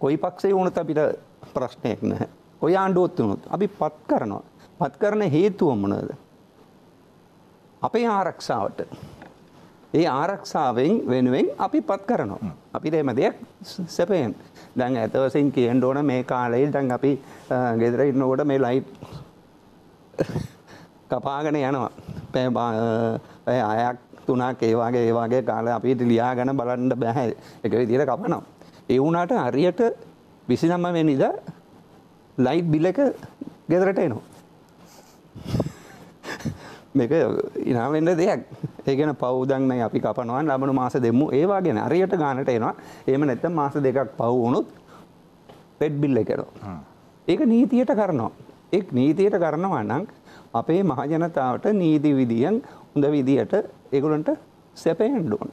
કોઈ පක්ෂේ වුණත් අපිට ප්‍රශ්නයක් නැහැ. કોઈ ආණ්ඩුවත් වුණත් අපි පත් කරනවා. පත් කරන හේතුව මොනවාද? අපේ ආරක්ෂාවට. ඒ ආරක්ෂාවෙන් වෙනුවෙන් අපි පත් කරනවා. අපිට එහෙම දෙයක් සැපයෙන්. දැන් ඇත්ත වශයෙන් කියන්න ඕන මේ කාලේ දැන් අපි ගෙදර ඉන්නකොට මේ ලයිට් කපාගෙන යනවා. පැය හයක් තුනක් ඒ වගේ ඒ වගේ කාලේ අපිට ලියාගෙන බලන්න බෑ. ඒක විදිහට කපනවා. ඒ වුණාට හරියට විසිනම වෙනිදා ලයිට් බිල් එක ගෙදරට එනවා. මේක ඉනා වෙන්න දෙයක්. ඒ කියන්නේ පව් දැන් මේ අපි කපනවා ලබන මාස දෙමු ඒ වගේ නේ හරියට ගානට එනවා. එහෙම නැත්නම් මාස දෙකක් පව් වුණොත් බෙඩ් බිල් එක එනවා. ඒක නීතියට කරනවා. ඒ නීතියට කරනවා නම් අපේ මහ ජනතාවට නීති විදියෙන් හොඳ විදියට ඒගොල්ලන්ට සැපෙන්න ඕන.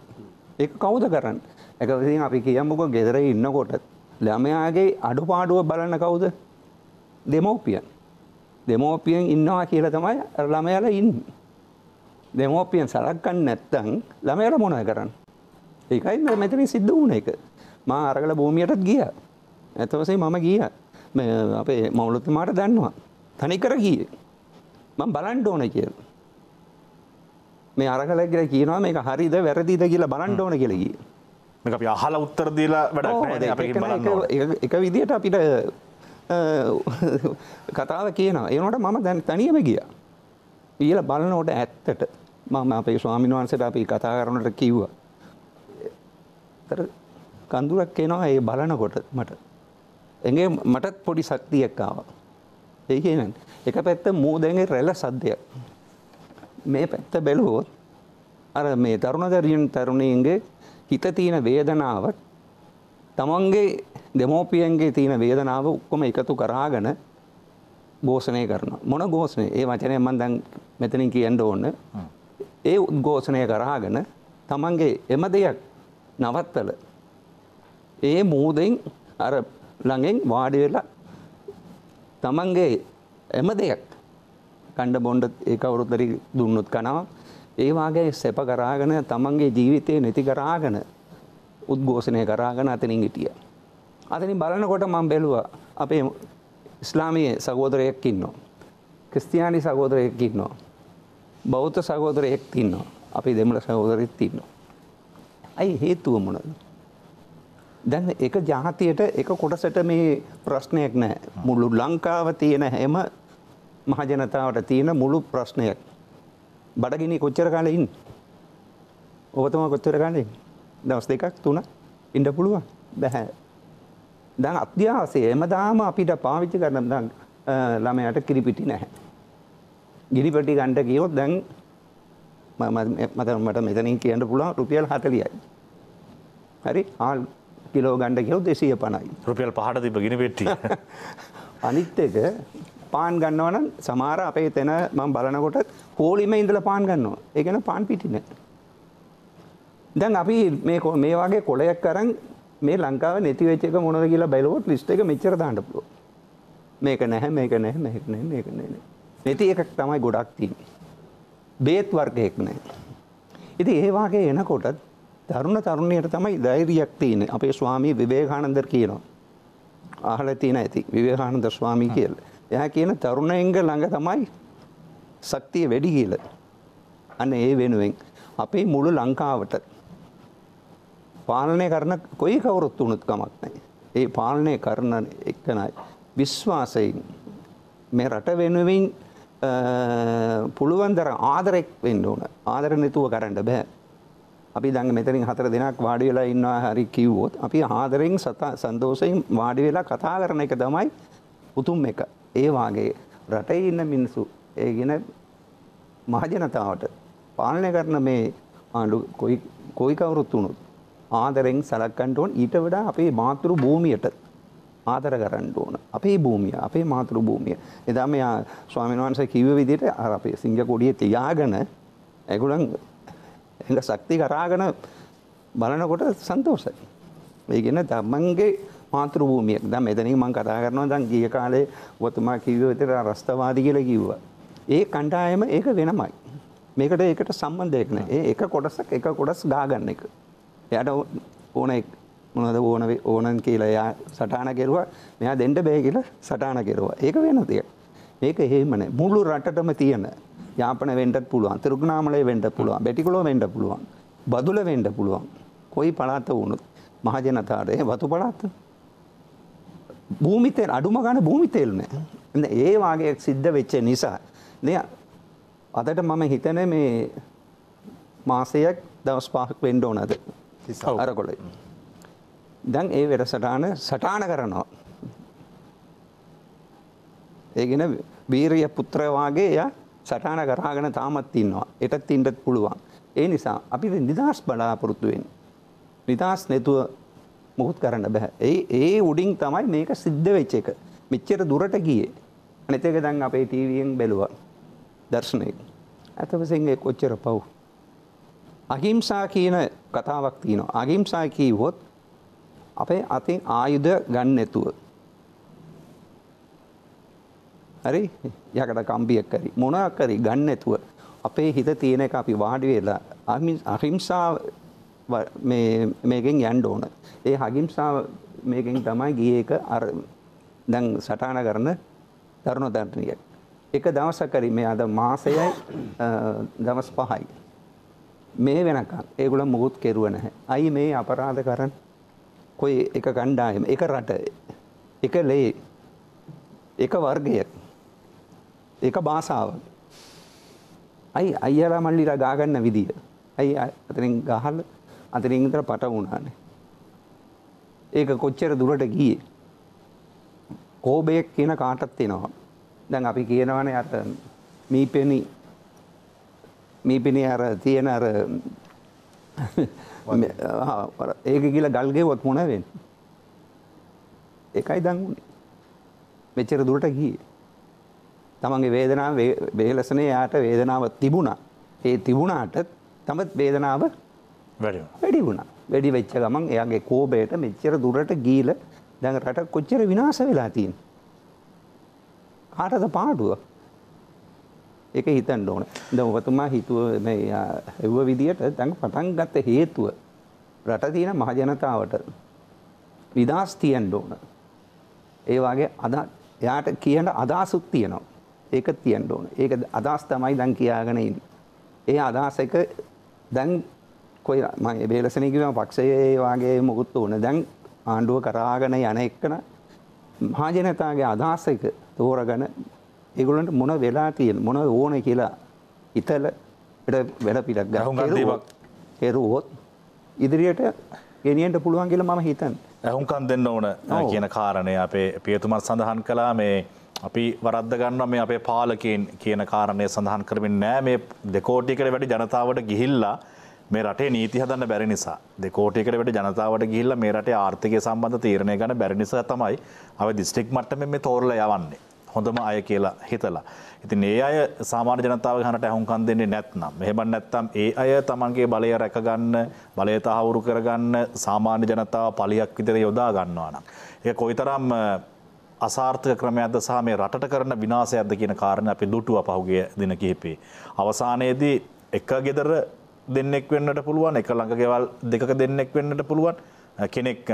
ඒක කවුද කරන්නේ? ඒක විදිහින් අපි කියමුකෝ ගෙදර ඉන්නකොට ළමයාගේ අඩුපාඩුව බලන කවුද? දෙමෝපියන්. දෙමෝපියන් ඉන්නවා කියලා තමයි ළමයාලා ඉන්නේ. දෙමෝපියන් සලකන්නේ නැත්නම් ළමයාලා මොනවද කරන්නේ? ඒකයි මෙතන සිද්ධ වුණ එක. මම අරගල භූමියටත් ගියා. ඇතවසේ මම ගියා. මේ අපේ මවුලුත් මාට දන්නවා. තනිකර ගියේ. මම බලන්න ඕන කියලා. මේ අරකලා කියලා කියනවා මේක හරිද වැරදිද කියලා බලන්න ඕන කියලා කිව්වා. මේක අපි අහලා උත්තර දීලා වැඩක් නැහැ. අපි ඒක බලන්න ඕන. එක විදියට අපිට කතාව කියනවා. ඒ වුණාට මම දැන් තනියම ගියා. කියලා බලනකොට ඇත්තට මම අපේ ස්වාමීන් වහන්සේට අපි කතා කරනකොට කිව්වා. ඒතර කඳුරක් එනවා ඒ බලනකොට මට. එංගේ මටත් පොඩි ශක්තියක් ආවා. ඒ කියන්නේ එක පැත්ත මෝදෙන්ගේ රැළ සද්දයක්. මේ පැත්ත බැලුවොත් අර මේ තරුණ දරියන් තරුණියන්ගේ හිත තියෙන වේදනාවත් තමන්ගේ දෙමෝපියන්ගේ තියෙන වේදනාව ඔක්කොම එකතු කරාගෙන ഘോഷණය කරනවා. මොන ഘോഷණය? ඒ වචනේ මම දැන් මෙතනින් කියන්න ඕන. ඒ ഘോഷණය කරාගෙන තමන්ගේ එම දෙයක් නවත්තල ඒ මෝදෙන් අර ළඟෙන් වාඩි වෙලා තමන්ගේ එම දෙයක් කණ්ඩ බොණ්ඩ ඒ කවුරුත් හරි දුන්නොත් කනවා ඒ වාගේ සැප කරාගෙන තමන්ගේ ජීවිතේ නැති කරාගෙන උද්ඝෝෂණය කරාගෙන අතනින් හිටියා. අතනින් බලනකොට මම බැලුවා අපේ ඉස්ලාමීය සහෝදරයෙක් ඉන්නවා. ක්‍රිස්තියානි සහෝදරයෙක් ඉන්නවා. බෞද්ධ සහෝදරයෙක් ඉන්නවා. අපේ දෙමළ සහෝදරෙත් ඉන්නවා. අයි හේතුව මොනවාද? දැන් එක ජාතියට එක කොටසට මේ ප්‍රශ්නයක් නැහැ. මුළු ලංකාව තියෙන හැම මහ ජනතාවට තියෙන මුළු ප්‍රශ්නයක්. බඩගිනි කොච්චර කාලෙ ඉන්නේ? ඔබතුමා කොච්චර කාලෙ? දවස් දෙකක් තුනක් ඉන්න පුළුවන්. බෑ. දැන් අධ්‍යාපනයේ හැමදාම අපිට පාවිච්චි කරන දැන් ළමයාට කිරිපිටි නැහැ. ගිරිපිටි ගන්න ගියොත් දැන් මම මට මෙතනින් කියන්න පුළුවන් රුපියල් හතලිහයි. හරි? ආල් කිලෝ ගන්න ගියොත් දෙසිය පනහයි. රුපියල් පහට තිබ්බ ගිනි පෙට්ටිය. අනිත් එක පාන් ගන්නවා නම් සමහර අපේ තන මම බලනකොට හෝලිමේ ඉඳලා පාන් ගන්නවා. ඒ කියන්නේ පාන් පිටි නෑ. දැන් අපි මේ මේ වගේ කොලයක් අරන් මේ ලංකාවේ නැති වෙච්ච එක මොනවද කියලා බලුවොත් ලිස්ට් එක මෙච්චර දාන්න පුළුවන්. මේක නැහැ, මේක නැහැ, මේක නැහැ, මේක නැහැ. නැති එකක් තමයි ගොඩක් තියෙන්නේ. බේත් වර්ගයක් නැහැ. ඉතින් ඒ වගේ එනකොටත් තරුණ තරුණියට තමයි ධෛර්යයක් තියෙන්නේ. අපේ ස්වාමී විවේකානන්ද කියනවා. අහලා තියෙන ඇති. විවේකානන්ද ස්වාමී කියලා. එයා කියන තරුණයෙන්ග ළඟ තමයි ශක්තිය වැඩි කියලා. අනේ ඒ වෙනුවෙන් අපේ මුළු ලංකාවට පාලනය කරන කොයි කවුරුත් වුණත් කමක් නැහැ. ඒ පාලනය කරන එකනයි විශ්වාසයෙන් මේ රට වෙනුවෙන් පුළුවන් තරම් ආදරයක් වෙන්න ඕන. ආදර නැතුව කරන්න බෑ. අපි දැන් මෙතනින් හතර දිනක් වාඩි වෙලා ඉන්නවා හරි කිව්වොත් අපි ආදරෙන් සන්තෝෂයෙන් වාඩි වෙලා කතා කරන එක තමයි උතුම් එක. ඒ වාගේ රටේ ඉන්න මිනිස්සු ඒ කියන මහ ජනතාවට පාලනය කරන මේ ආණ්ඩු කොයි කොයි කවුරුත් උනොත් ආදරෙන් සලකන්න ඕන. ඊට වඩා අපේ මාතෘ භූමියට ආදර කරන්න ඕන. අපේ භූමිය, අපේ මාතෘ භූමිය. එදා මේ ස්වාමීන් වහන්සේ කිව්ව විදිහට අර අපේ සිංහ කොඩියේ තියාගෙන ඒගොල්ලන් එංග ශක්තිය කරාගෙන බලනකොට සන්තෝෂයි. ඒ කියන්නේ තමන්ගේ මාතෘ භූමිය. දැන් මෙතනින් මම කතා කරනවා දැන් ගිය කාලේ ඔබතුමා කිව්ව විතර රස්තවාදී කියලා කිව්වා. ඒ කණ්ඩායම ඒක වෙනමයි. මේකට ඒකට සම්බන්ධයක් නැහැ. ඒ එක කොටසක් එක කොටස් ගාගන්න එක. එයාට ඕන මොනවද ඕන ඕනන් කියලා එයා සටහන කෙරුවා. මෙයා දෙන්න බෑ කියලා සටහන කෙරුවා. ඒක වෙන දෙයක්. මේක එහෙම නැහැ. මුළු රටටම තියෙන යාපන වෙන්නත් පුළුවන්, තිරුගුණාමලය වෙන්න පුළුවන්, බෙටිකොළෝ වෙන්න පුළුවන්, බදුල වෙන්න පුළුවන්. කොයි පළාත වුණත් මහ ජනතාවට වතු පළාත භූමි තෙල් අඩුම ගන්න භූමි තෙල් නෑ. ඒ වාගේ සිද්ධ වෙච්ච නිසා නේ අදට මම හිතන්නේ මේ මාසයක් දවස් පහක් වෙන්න ඕන අද. අරකොළේ. දැන් ඒ වෙරසටාන සටාන කරනවා. ඒ කියන්නේ වීරිය පුත්‍ර වාගේ එයා සටහන කරාගෙන තාමත් ඉන්නවා. ඒටත් ඉන්නත් පුළුවන්. ඒ නිසා අපි නිදාස් බලාපොරොත්තු වෙන්නේ. නිදාස් නැතුව මොහොත් කරන්න බෑ. ඒ ඒ උඩින් තමයි මේක සිද්ධ වෙච්ච එක. මෙච්චර දුරට ගියේ. අනිත් එක දැන් අපේ ටීවීයෙන් බැලුවා. දර්ශනයක්. අතවසෙන් ඒක කොච්චර පව්. අහිංසා කියන කතාවක් තියෙනවා. අහිංසා කියවොත් අපේ අතින් ආයුධ ගන්න නැතුව හරි යකට කම්බියක් කරි මොනක් කරි ගන්න නැතුව අපේ හිත තියෙන එක අපි වාඩි වෙලා අහිංසාව මේකෙන් යන්න ඕන. ඒ අහිංසාව මේකෙන් තමයි ගියේ එක අර දැන් සටහන කරන තරුණ තරුණියක්. එක දවසක් හරි මේ අද මාසයයි දවස් පහයි. මේ වෙනකන් ඒගොල්ලෝ මොකුත් කෙරුව නැහැ. අයි මේ අපරාධ කරන් කොයි එක කණ්ඩායම එක රට එක ලේ එක වර්ගය එක භාෂාව. අයි අයියලා මල්ලිලා ගා ගන්න විදිය. අයි අතරින් ගහලා අතරින් විතර පට වුණානේ. ඒක කොච්චර දුරට ගියේ. කෝබයක් කියන කාටත් එනවා. දැන් අපි කියනවානේ අර මීපෙනි මීපෙනි අර තියෙන අර ඒක කියලා ගල් ගෙවුවත් මොන වෙන්නේ? ඒකයි දැන් උනේ. මෙච්චර දුරට ගියේ. තමන්ගේ වේදනාව වේලසනේ යාට වේදනාව තිබුණා. ඒ තිබුණාට තමත් වේදනාව වැඩි වුණා. වැඩි වුණා. වැඩි වෙච්ච ගමන් එයාගේ කෝපයට මෙච්චර දුරට ගිහිලා දැන් රට කොච්චර විනාශ වෙලා තියෙන. කාටද පාඩුව? ඒක හිතන්න ඕන. දැන් ඔබතුමා හිතුව මේ එව්ව විදියට දැන් පටන් ගත්ත හේතුව රට තියෙන මහ ජනතාවට විනාශ තියන්න ඕන. ඒ වගේ අද එයාට කියන අදහසක් තියෙනවා. ඒක තියන්න ඕන. ඒක අදහස් තමයි දැන් කියාගෙන ඉන්නේ. ඒ අදහස එක දැන් කොයි මම වේලසනේ කියනවා පක්ෂයේ වාගේ මොකුත් උන දැන් ආණ්ඩුව කරාගෙන යන එක්කන මහා ජනතාවගේ අදහස එක තෝරගෙන ඒගොල්ලන්ට මොන වෙලා තියෙන මොන ඕනේ කියලා ඉතල ඊට වැඩ පිටක් ගහුම්කන්දේවක් කෙරුවොත් ඉදිරියට ගෙනියන්න පුළුවන් කියලා මම හිතන්නේ හුම්කන් දෙන්න ඕන කියන කාරණේ අපේ පියතුමා සඳහන් කළා මේ අපි වරද්ද ගන්නවා මේ අපේ පාලකයන් කියන කාරණේ සඳහන් කරමින් නෑ මේ දෙකෝටියකට වැඩි ජනතාවට ගිහිල්ලා මේ රටේ නීති හදන්න බැරි නිසා දෙකෝටියකට වැඩි ජනතාවට ගිහිල්ලා මේ රටේ ආර්ථිකය සම්බන්ධ තීරණය ගන්න බැරි නිසා තමයි අපි දිස්ත්‍රික් මට්ටමේ මේ තෝරලා යවන්නේ හොඳම අය කියලා හිතලා. ඉතින් ඒ අය සාමාන්‍ය ජනතාවගේ හරට අහුම්කම් දෙන්නේ නැත්නම් මෙහෙම නැත්නම් ඒ අය තමන්ගේ බලය රැක ගන්න, බලය තහවුරු කර ගන්න සාමාන්‍ය ජනතාව පලියක් විතර යොදා ගන්නවා නම් ඒක කොයිතරම් අසාර්ථක ක්‍රමයක්ද සහ මේ රටට කරන විනාශයක්ද කියන කාරණේ අපි දුටුවා පහුගිය දින කිහිපේ. අවසානයේදී එක ගෙදර දෙන්නෙක් වෙන්නට පුළුවන් එක ළඟ ගෙවල් දෙකක දෙන්නෙක් වෙන්නට පුළුවන් කෙනෙක්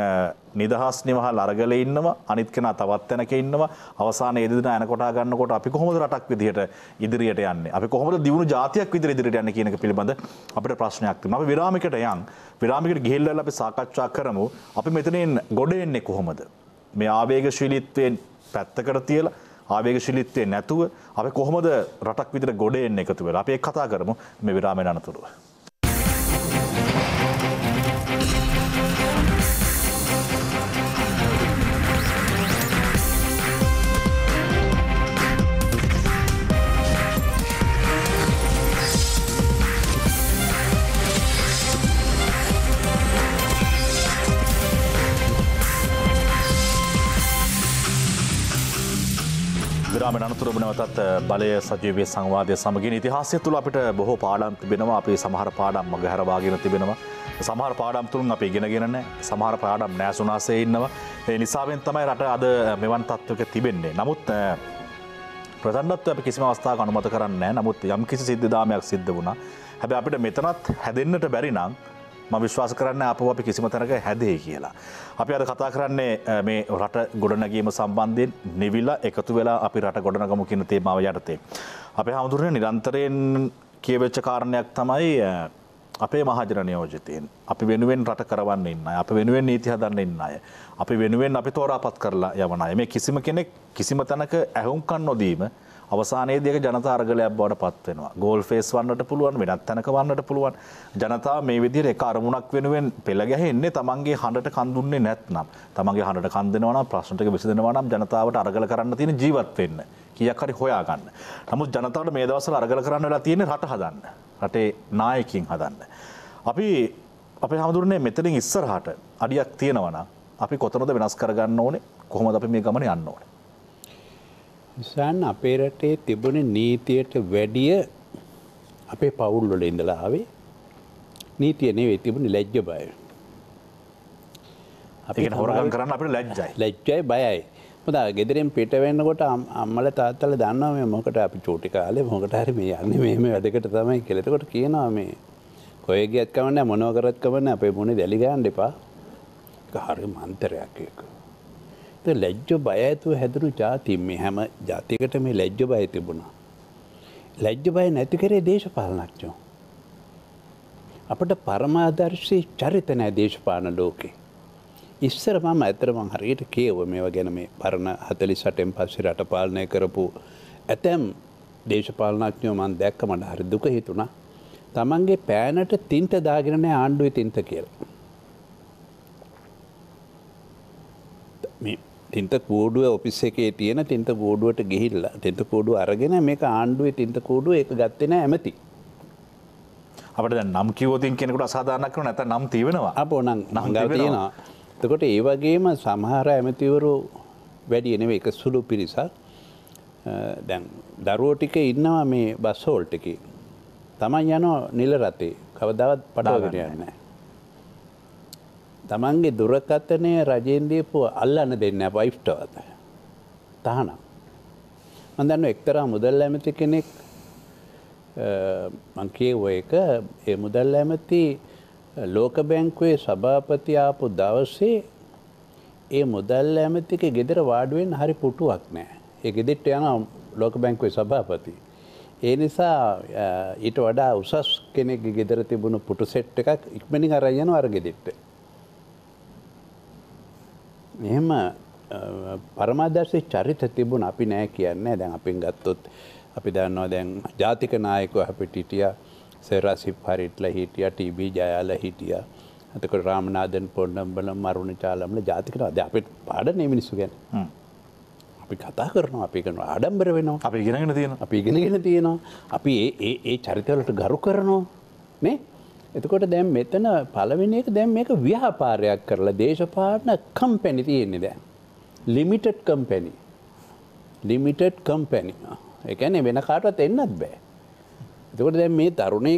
නිදහස් නිවහල් අරගල ඉන්නවා අනිත් කෙනා තවත් තැනක ඉන්නවා අවසානයේ ඒ දෙදෙනා එනකොටා ගන්නකොට අපි කොහොමද රටක් විදිහට ඉදිරියට යන්නේ අපි කොහොමද දියුණු ජාතියක් විදිහට ඉදිරියට යන්නේ කියන එක පිළිබඳ අපිට ප්‍රශ්නයක් තියෙනවා අපි විරාමයකට යන් විරාමයකට ගිහිල්ලා අපි සාකච්ඡා කරමු අපි මෙතනින් ගොඩ එන්නේ කොහොමද මේ ආවේගශීලීත්වයෙන් පැත්තකට තියලා ආවේගශීලීත්වයේ නැතුව අපි කොහොමද රටක් විදිහට ගොඩ එන්නේ එකතු වෙලා අපි ඒක කතා කරමු මේ විරාමයෙන් අනතුරුව අනතුරුව නැවතත් බලය සජීවී සංවාදයේ සමගින් ඉතිහාසය තුළ අපිට බොහෝ පාඩම් තිබෙනවා අපි සමහර පාඩම් මගහැර වාගෙන තිබෙනවා සමහර පාඩම් තුලින් අපි ඉගෙනගෙන නැහැ සමහර පාඩම් නැසුණාසේ ඉන්නවා ඒ නිසාවෙන් තමයි රට අද මෙවන් තත්ත්වයක තිබෙන්නේ නමුත් ප්‍රධානත්වය අපි කිසිම අවස්ථාවක අනුමත කරන්නේ නැහැ නමුත් යම්කිසි සිද්ධාමයක් සිද්ධ වුණා හැබැයි අපිට මෙතනත් හැදෙන්නට බැරි නම් මම විශ්වාස කරන්නේ ආපහු අපි කිසිම තැනක හැදෙයි කියලා. අපි අද කතා කරන්නේ මේ රට ගොඩනැගීම සම්බන්ධයෙන් නිවිලා එකතු වෙලා අපි රට ගොඩනගමු කියන තේමාව යටතේ. අපේ හැමදෙරේ නිරන්තරයෙන් කියවෙච්ච කාරණයක් තමයි අපේ මහජන නියෝජිතයින් අපි වෙනුවෙන් රට කරවන්න ඉන්න අය, අපි වෙනුවෙන් නීති හදන්න ඉන්න අය, අපි වෙනුවෙන් අපි තෝරාපත් කරලා යවන අය. මේ කිසිම කෙනෙක් කිසිම තැනක ඇහුම්කන් නොදීම අවසානයේදී ඒක ජනතා අරගලයක් බවට පත් වෙනවා. ගෝල් ෆේස් වන්නට පුළුවන්, වෙනත් තැනක වන්නට පුළුවන්. ජනතාව මේ විදිහට එක අරමුණක් වෙනුවෙන් පෙළ ගැහෙන්නේ තමන්ගේ හඬට කන් දුන්නේ නැත්නම්. තමන්ගේ හඬට කන් දෙනවා නම් ප්‍රශ්න ටික විසඳනවා නම් ජනතාවට අරගල කරන්න තියෙන ජීවත් වෙන්න. කීයක් හරි හොයා ගන්න. නමුත් ජනතාවට මේ දවස්වල අරගල කරන්න වෙලා තියෙන්නේ රට හදන්න. රටේ නායකයින් හදන්න. අපි අපේ හැමදෙරේ මෙතනින් ඉස්සරහට අඩියක් තියෙනවා නම් අපි කොතනද වෙනස් කරගන්න ඕනේ? කොහොමද අපි මේ ගමන යන්න ඕනේ? සාන අපේ රටේ තිබුණ නීතියට වැඩිය අපේ පවුල් වල ඉඳලා ආවේ නීතිය නෙවෙයි තිබුණේ ලැජ්ජ බය. අපි ඒක හොරගම් කරන්න අපිට ලැජ්ජයි. ලැජ්ජයි බයයි. මොකද ගෙදරින් පිට වෙන්නකොට අම්මලා තාත්තලා දන්නවා මේ මොකට අපි චූටි කාලේ මොකට හරි මේ යන්නේ මේ මේ වැඩකට තමයි කියලා. එතකොට කියනවා මේ කොහෙ ගියත් කමන්නේ මොනවා කරත් කමන්නේ අපේ මොනේ දැලි ගන්න එපා. කාර්ය මන්ත්‍රයක් එක. ඒ ලැජ්ජ බය ඇතුව හැදුණු જાති මේ හැම જાතියකට මේ ලැජ්ජ බය තිබුණා. ලැජ්ජ බය නැති කරේ දේශපාලනඥයෝ. අපිට පරමාදර්ශී චරිත නැ දේශපාලන ලෝකේ. ඉස්සර මම අතර මං හරියට කියව මේවා ගැන මේ පරණ හතළිස් අට න් පස්සේ රට පාලනය කරපු ඇතම් දේශපාලනඥයෝ මං දැක්ක මට හරි දුක හිතුණා. තමන්ගේ පෑනට තින්ත දාගෙන නැහැ ආණ්ඩුවේ තින්ත කියලා. මේ තින්ත කෝඩුව ඔෆිස් එකේ තියෙන තින්ත කෝඩුවට ගිහිල්ලා තින්ත කෝඩුව අරගෙන මේක ආණ්ඩුවේ තින්ත කෝඩුව ඒක ගත්තේ නැහැ ඇමති. අපිට දැන් නම් කිව්වොතින් කෙනෙකුට අසාධාරණක් කරනවා නැත්නම් නම් තියෙනවා. අපෝ නම් ගාව තියෙනවා. එතකොට ඒ වගේම සමහර ඇමතිවරු වැඩි නෙවෙයි එක සුළු පිරිසක් දැන් දරුවෝ ටික ඉන්නවා මේ බස් හෝල්ට් එකේ. තමන් යන නිල රතේ කවදාවත් පටවගෙන යන්නේ නැහැ. තමන්ගේ දුරකථනය රජෙන් දීපුව අල්ලන්න දෙන්නේ නැහැ වයිෆ්ටවත්. තහනම්. මම දන්නවා එක්තරා මුදල් ඇමති කෙනෙක් මං කියුවා එක ඒ මුදල් ඇමති ලෝක බැංකුවේ සභාපති ආපු දවසේ ඒ මුදල් ඇමතිගේ ගෙදර වාඩි වෙන්න හරි පුටුවක් නැහැ. ඒ ගෙදරට යන ලෝක බැංකුවේ සභාපති ඒ නිසා ඊට වඩා උසස් කෙනෙක්ගේ ගෙදර තිබුණු පුටු සෙට් එකක් ඉක්මනින් අරන් යනවා අර ගෙදෙට්ට. එහෙම පරමාදර්ශී චරිත තිබුණ අපි නෑ කියන්නේ. දැන් අපින් ගත්තොත් අපි දන්නවා දැන් ජාතික නායකයෝ අපිට හිටියා. සේරාසිප් හරිට්ලා හිටියා, ටී.බී. ජයල හිටියා. එතකොට රාමනාදන් පොණ්ඩම්බල, මරුණ චාලම්ල ජාතික නායකයෝ අපිට පාඩනේ මිනිස්සු ගැන. අපි කතා කරනවා, අපි කරනවා, ආඩම්බර වෙනවා, අපි ඉගෙනගෙන තියෙනවා, අපි ඉගෙනගෙන තියෙනවා, අපි ඒ ඒ චරිතවලට ගරු කරනවා නේ. එතකොට දැන් මෙතන පළවෙනි එක දැන් මේක ව්‍යාපාරයක් කරලා දේශපාලන කම්පැනි තියෙන්නේ දැන්. Limited company. Limited company. ඒ කියන්නේ වෙන කාටවත් එන්නත් බෑ. එතකොට දැන් මේ තරුණේ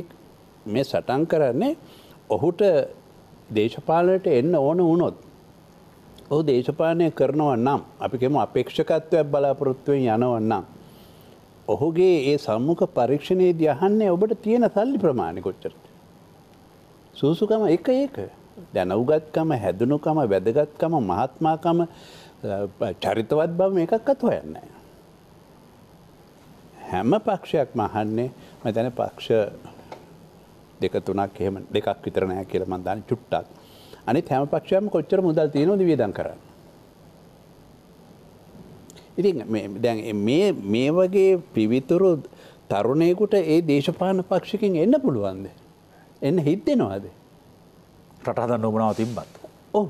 මේ සටන් කරන්නේ ඔහුට දේශපාලනයට එන්න ඕන වුණොත් ඔහු දේශපාලනය කරනවා නම් අපි කියමු අපේක්ෂකත්වයක් බලාපොරොත්තුවෙන් යනවා නම් ඔහුගේ ඒ සම්මුඛ පරීක්ෂණයේදී අහන්නේ ඔබට තියෙන සල්ලි ප්‍රමාණය කොච්චරද? සූසුකම එක එක දැනුගත්කම, හැදුණුකම, වැදගත්කම, මහත්මාකම, චරිතවත් බව මේකක්වත් හොයන්නේ නැහැ. හැම පක්ෂයක්ම අහන්නේ මම දැන පක්ෂ දෙක තුනක් එහෙම දෙකක් විතර නැහැ කියලා මම දාන්නේ චුට්ටක්. අනිත් හැම පක්ෂයක්ම කොච්චර මුදල් තියෙනවද වියදම් කරන්නේ. ඉතින් මේ දැන් මේ මේ වගේ පිවිතුරු තරුණයෙකුට ඒ දේශපාලන පක්ෂකින් එන්න පුළුවන්ද? එන්න හිතෙනවද? රට හදන්න ඕනම තිබ්බත්. ඔව්.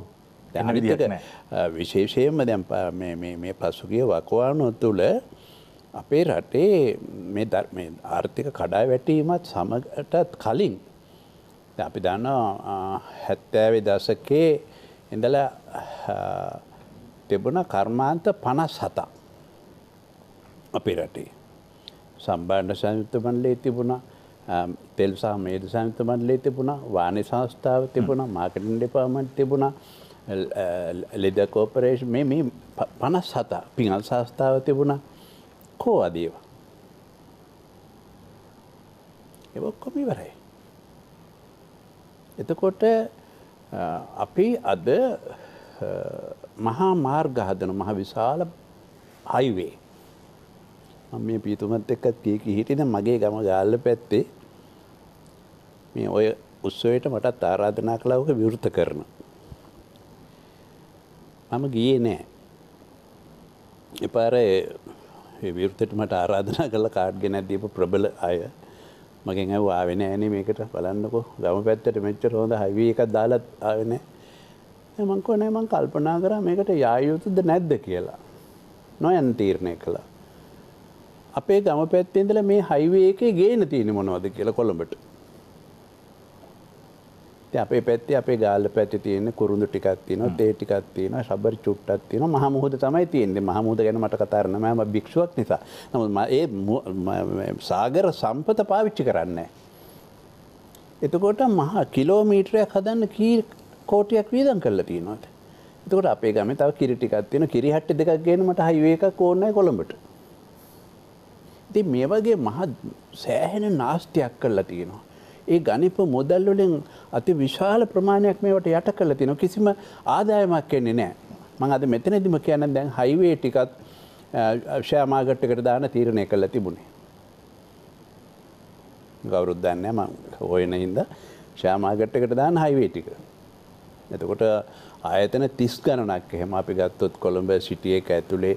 දැන් විදියක් නැහැ. විශේෂයෙන්ම දැන් මේ මේ මේ පසුගිය වකවානුව තුළ අපේ රටේ මේ මේ ආර්ථික කඩාවැටීමත් සමගටත් කලින් අපි දන්නවා හැත්තෑවේ දශකයේ ඉඳලා තිබුණ කර්මාන්ත පනස් හතක් අපේ රටේ. සම්බන්ධ සංයුක්ත මණ්ඩලයේ තිබුණා, තෙල් සහ මේද සංයුක්ත මණ්ඩලයේ තිබුණා, වාණිජ සංස්ථාව තිබුණා, මාකටින් ඩිපාර්ට්මන්ට් තිබුණා, ලෙදර් කෝපරේෂන් මේ මේ පනස් හත පින්වල් සංස්ථාව තිබුණා. කොහොමද ඒවා? ඒක ඔක්කොම ඉවරයි. එතකොට අපි අද මහා මාර්ග හදන මහ විශාල හයිවේ. මම මේ පීතුමත් එක්කත් කී කී හිටින මගේ ගම ගාල්ල පැත්තේ මේ ඔය උත්සවයට මටත් ආරාධනා කළා ඔක විවෘත කරන. මම ගියේ නෑ. එපාරේ මේ විවෘතයට මට ආරාධනා කළා කාඩ් ගෙනත් දීපු ප්‍රබල අය. මගෙන් ඇහුවා ආවේ නෑනේ මේකට බලන්නකෝ ගම පැත්තට මෙච්චර හොඳ හයිවේ එකක් දාලා ආවේ නෑ. මම කෝ නෑ මම කල්පනා කරා මේකට යා යුතුද නැද්ද කියලා. නොයන් තීරණය කළා. අපේ ගම පැත්තේ ඉඳලා මේ හයිවේ එකේ ගේන තියෙන්නේ මොනවද කියලා කොළඹට. ඉතින් අපේ පැත්තේ අපේ ගාල්ල පැත්තේ තියෙන කුරුඳු ටිකක් තියෙනවා, තේ ටිකක් තියෙනවා, රබර් චුට්ටක් තියෙනවා. මහ මුහුද තමයි තියෙන්නේ. මහ මුහුද ගැන මට කතා කරන්න බෑ මම භික්ෂුවක් නිසා. නමුත් මේ සාගර සම්පත පාවිච්චි කරන්නේ. එතකොට මහ කිලෝමීටරයක් හදන්න කී කෝටියක් වියදම් කරලා තියෙනවද? එතකොට අපේ ගමේ තව කිරි ටිකක් තියෙනවා. කිරි හැට්ටි දෙකක් ගේන්න මට හයිවේ එකක් ඕනේ නැහැ කොළඹට. ඉතින් මේ වගේ මහ සෑහෙන නාස්තියක් කරලා තියෙනවා. ඒ ගණිපු මොඩල් වලින් අති විශාල ප්‍රමාණයක් මේවට යට කරලා තියෙනවා. කිසිම ආදායමක් එන්නේ නැහැ. මම අද මෙතනදිම කියන්නේ දැන් හයිවේ ටිකත් ෂෙයා මාකට් එකට දාන තීරණය කළා තිබුණේ. ගෞරවද නැහැ මම හොයන හින්දා ෂෙයා මාකට් එකට දාන හයිවේ ටික. එතකොට ආයතන තිස් ගණනක් එහෙම අපි ගත්තොත් කොළඹ සිටි එක ඇතුලේ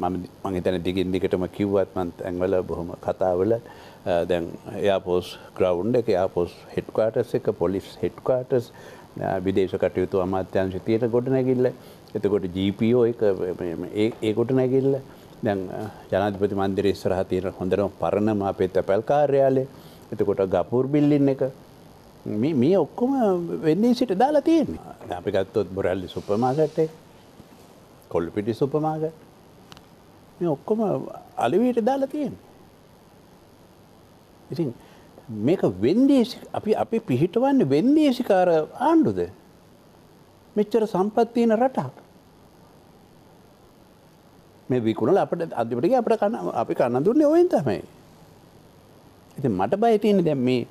මම මම හිතන දිගින් දිගටම කිව්වත් මම ඇන්වල බොහොම කතාවල දැන් එයාපෝස් ග්‍රවුන්ඩ් එක එයාපෝස් හෙඩ් ක්වාටර්ස් එක පොලිස් හෙඩ් ක්වාටර්ස් විදේශ කටයුතු අමාත්‍යාංශය තියෙන ගොඩනැගිල්ල එතකොට ජී පී ඕ එක මේ ඒ ගොඩනැගිල්ල දැන් ජනාධිපති මන්දිරය ඉස්සරහා තියෙන හොඳම පරණම අපේ තැපැල් කාර්යාලය එතකොට ගපුර් බිල්ඩින් එක මේ මේ ඔක්කොම වෙන්නේ සිට දාලා තියෙනවා දැන් අපි ගත්තොත් බොරැල්ලි සුපර් මාකට් එක කොල්පිටි සුපර් මාකට් මේ ඔක්කොම අලවියට දාලා තියෙනවා. ඉතින් මේක වෙන්නේ අපි අපි පිහිටවන්නේ වෙන්නේසිකාර ආණ්ඩුද? මෙච්චර සම්පත් තියෙන රටක්. මේ විකුණලා අපිට අධිපති කිය අපිට අපි කන්න දුන්නේ ඕෙන් තමයි. ඉතින් මට බය තියෙන්නේ දැන් මේ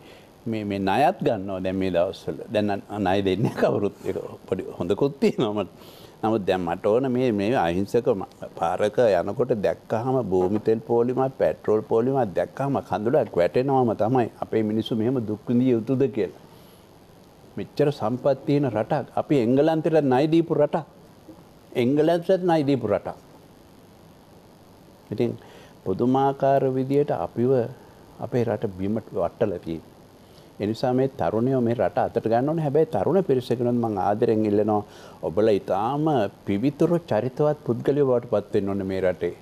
මේ මේ ණයත් ගන්නවා දැන් මේ දවස්වල. දැන් ණය දෙන්නේ කවුරුත් ඒක පොඩි හොඳකුත් තියෙනවා මට. නමුත් දැන් මට ඕන මේ මේ අහිංසක පාරක යනකොට දැක්කහම භූමි තෙල් පොලිමක් පෙට්‍රල් පොලිමක් දැක්කහම කඳුලක් වැටෙනවම තමයි අපේ මිනිස්සු මෙහෙම දුක් විඳිය යුතුද කියලා. මෙච්චර සම්පත් තියෙන රටක් අපි එංගලන්තයට ණය දීපු රටක්. එංගලන්තයට ණය දීපු රටක්. ඉතින් පුදුමාකාර විදියට අපිව අපේ රට බිම වටලා තියෙනවා. එනිසා මේ තරුණයෝ මේ රට අතට ගන්න ඕනේ. හැබැයි තරුණ පිරිසකනොත් මම ආදරෙන් ඉල්ලනවා ඔබලා ඊටාම පිවිතුරු චරිතවත් පුද්ගලයෝ බවට පත් වෙන්න ඕනේ මේ රටේ.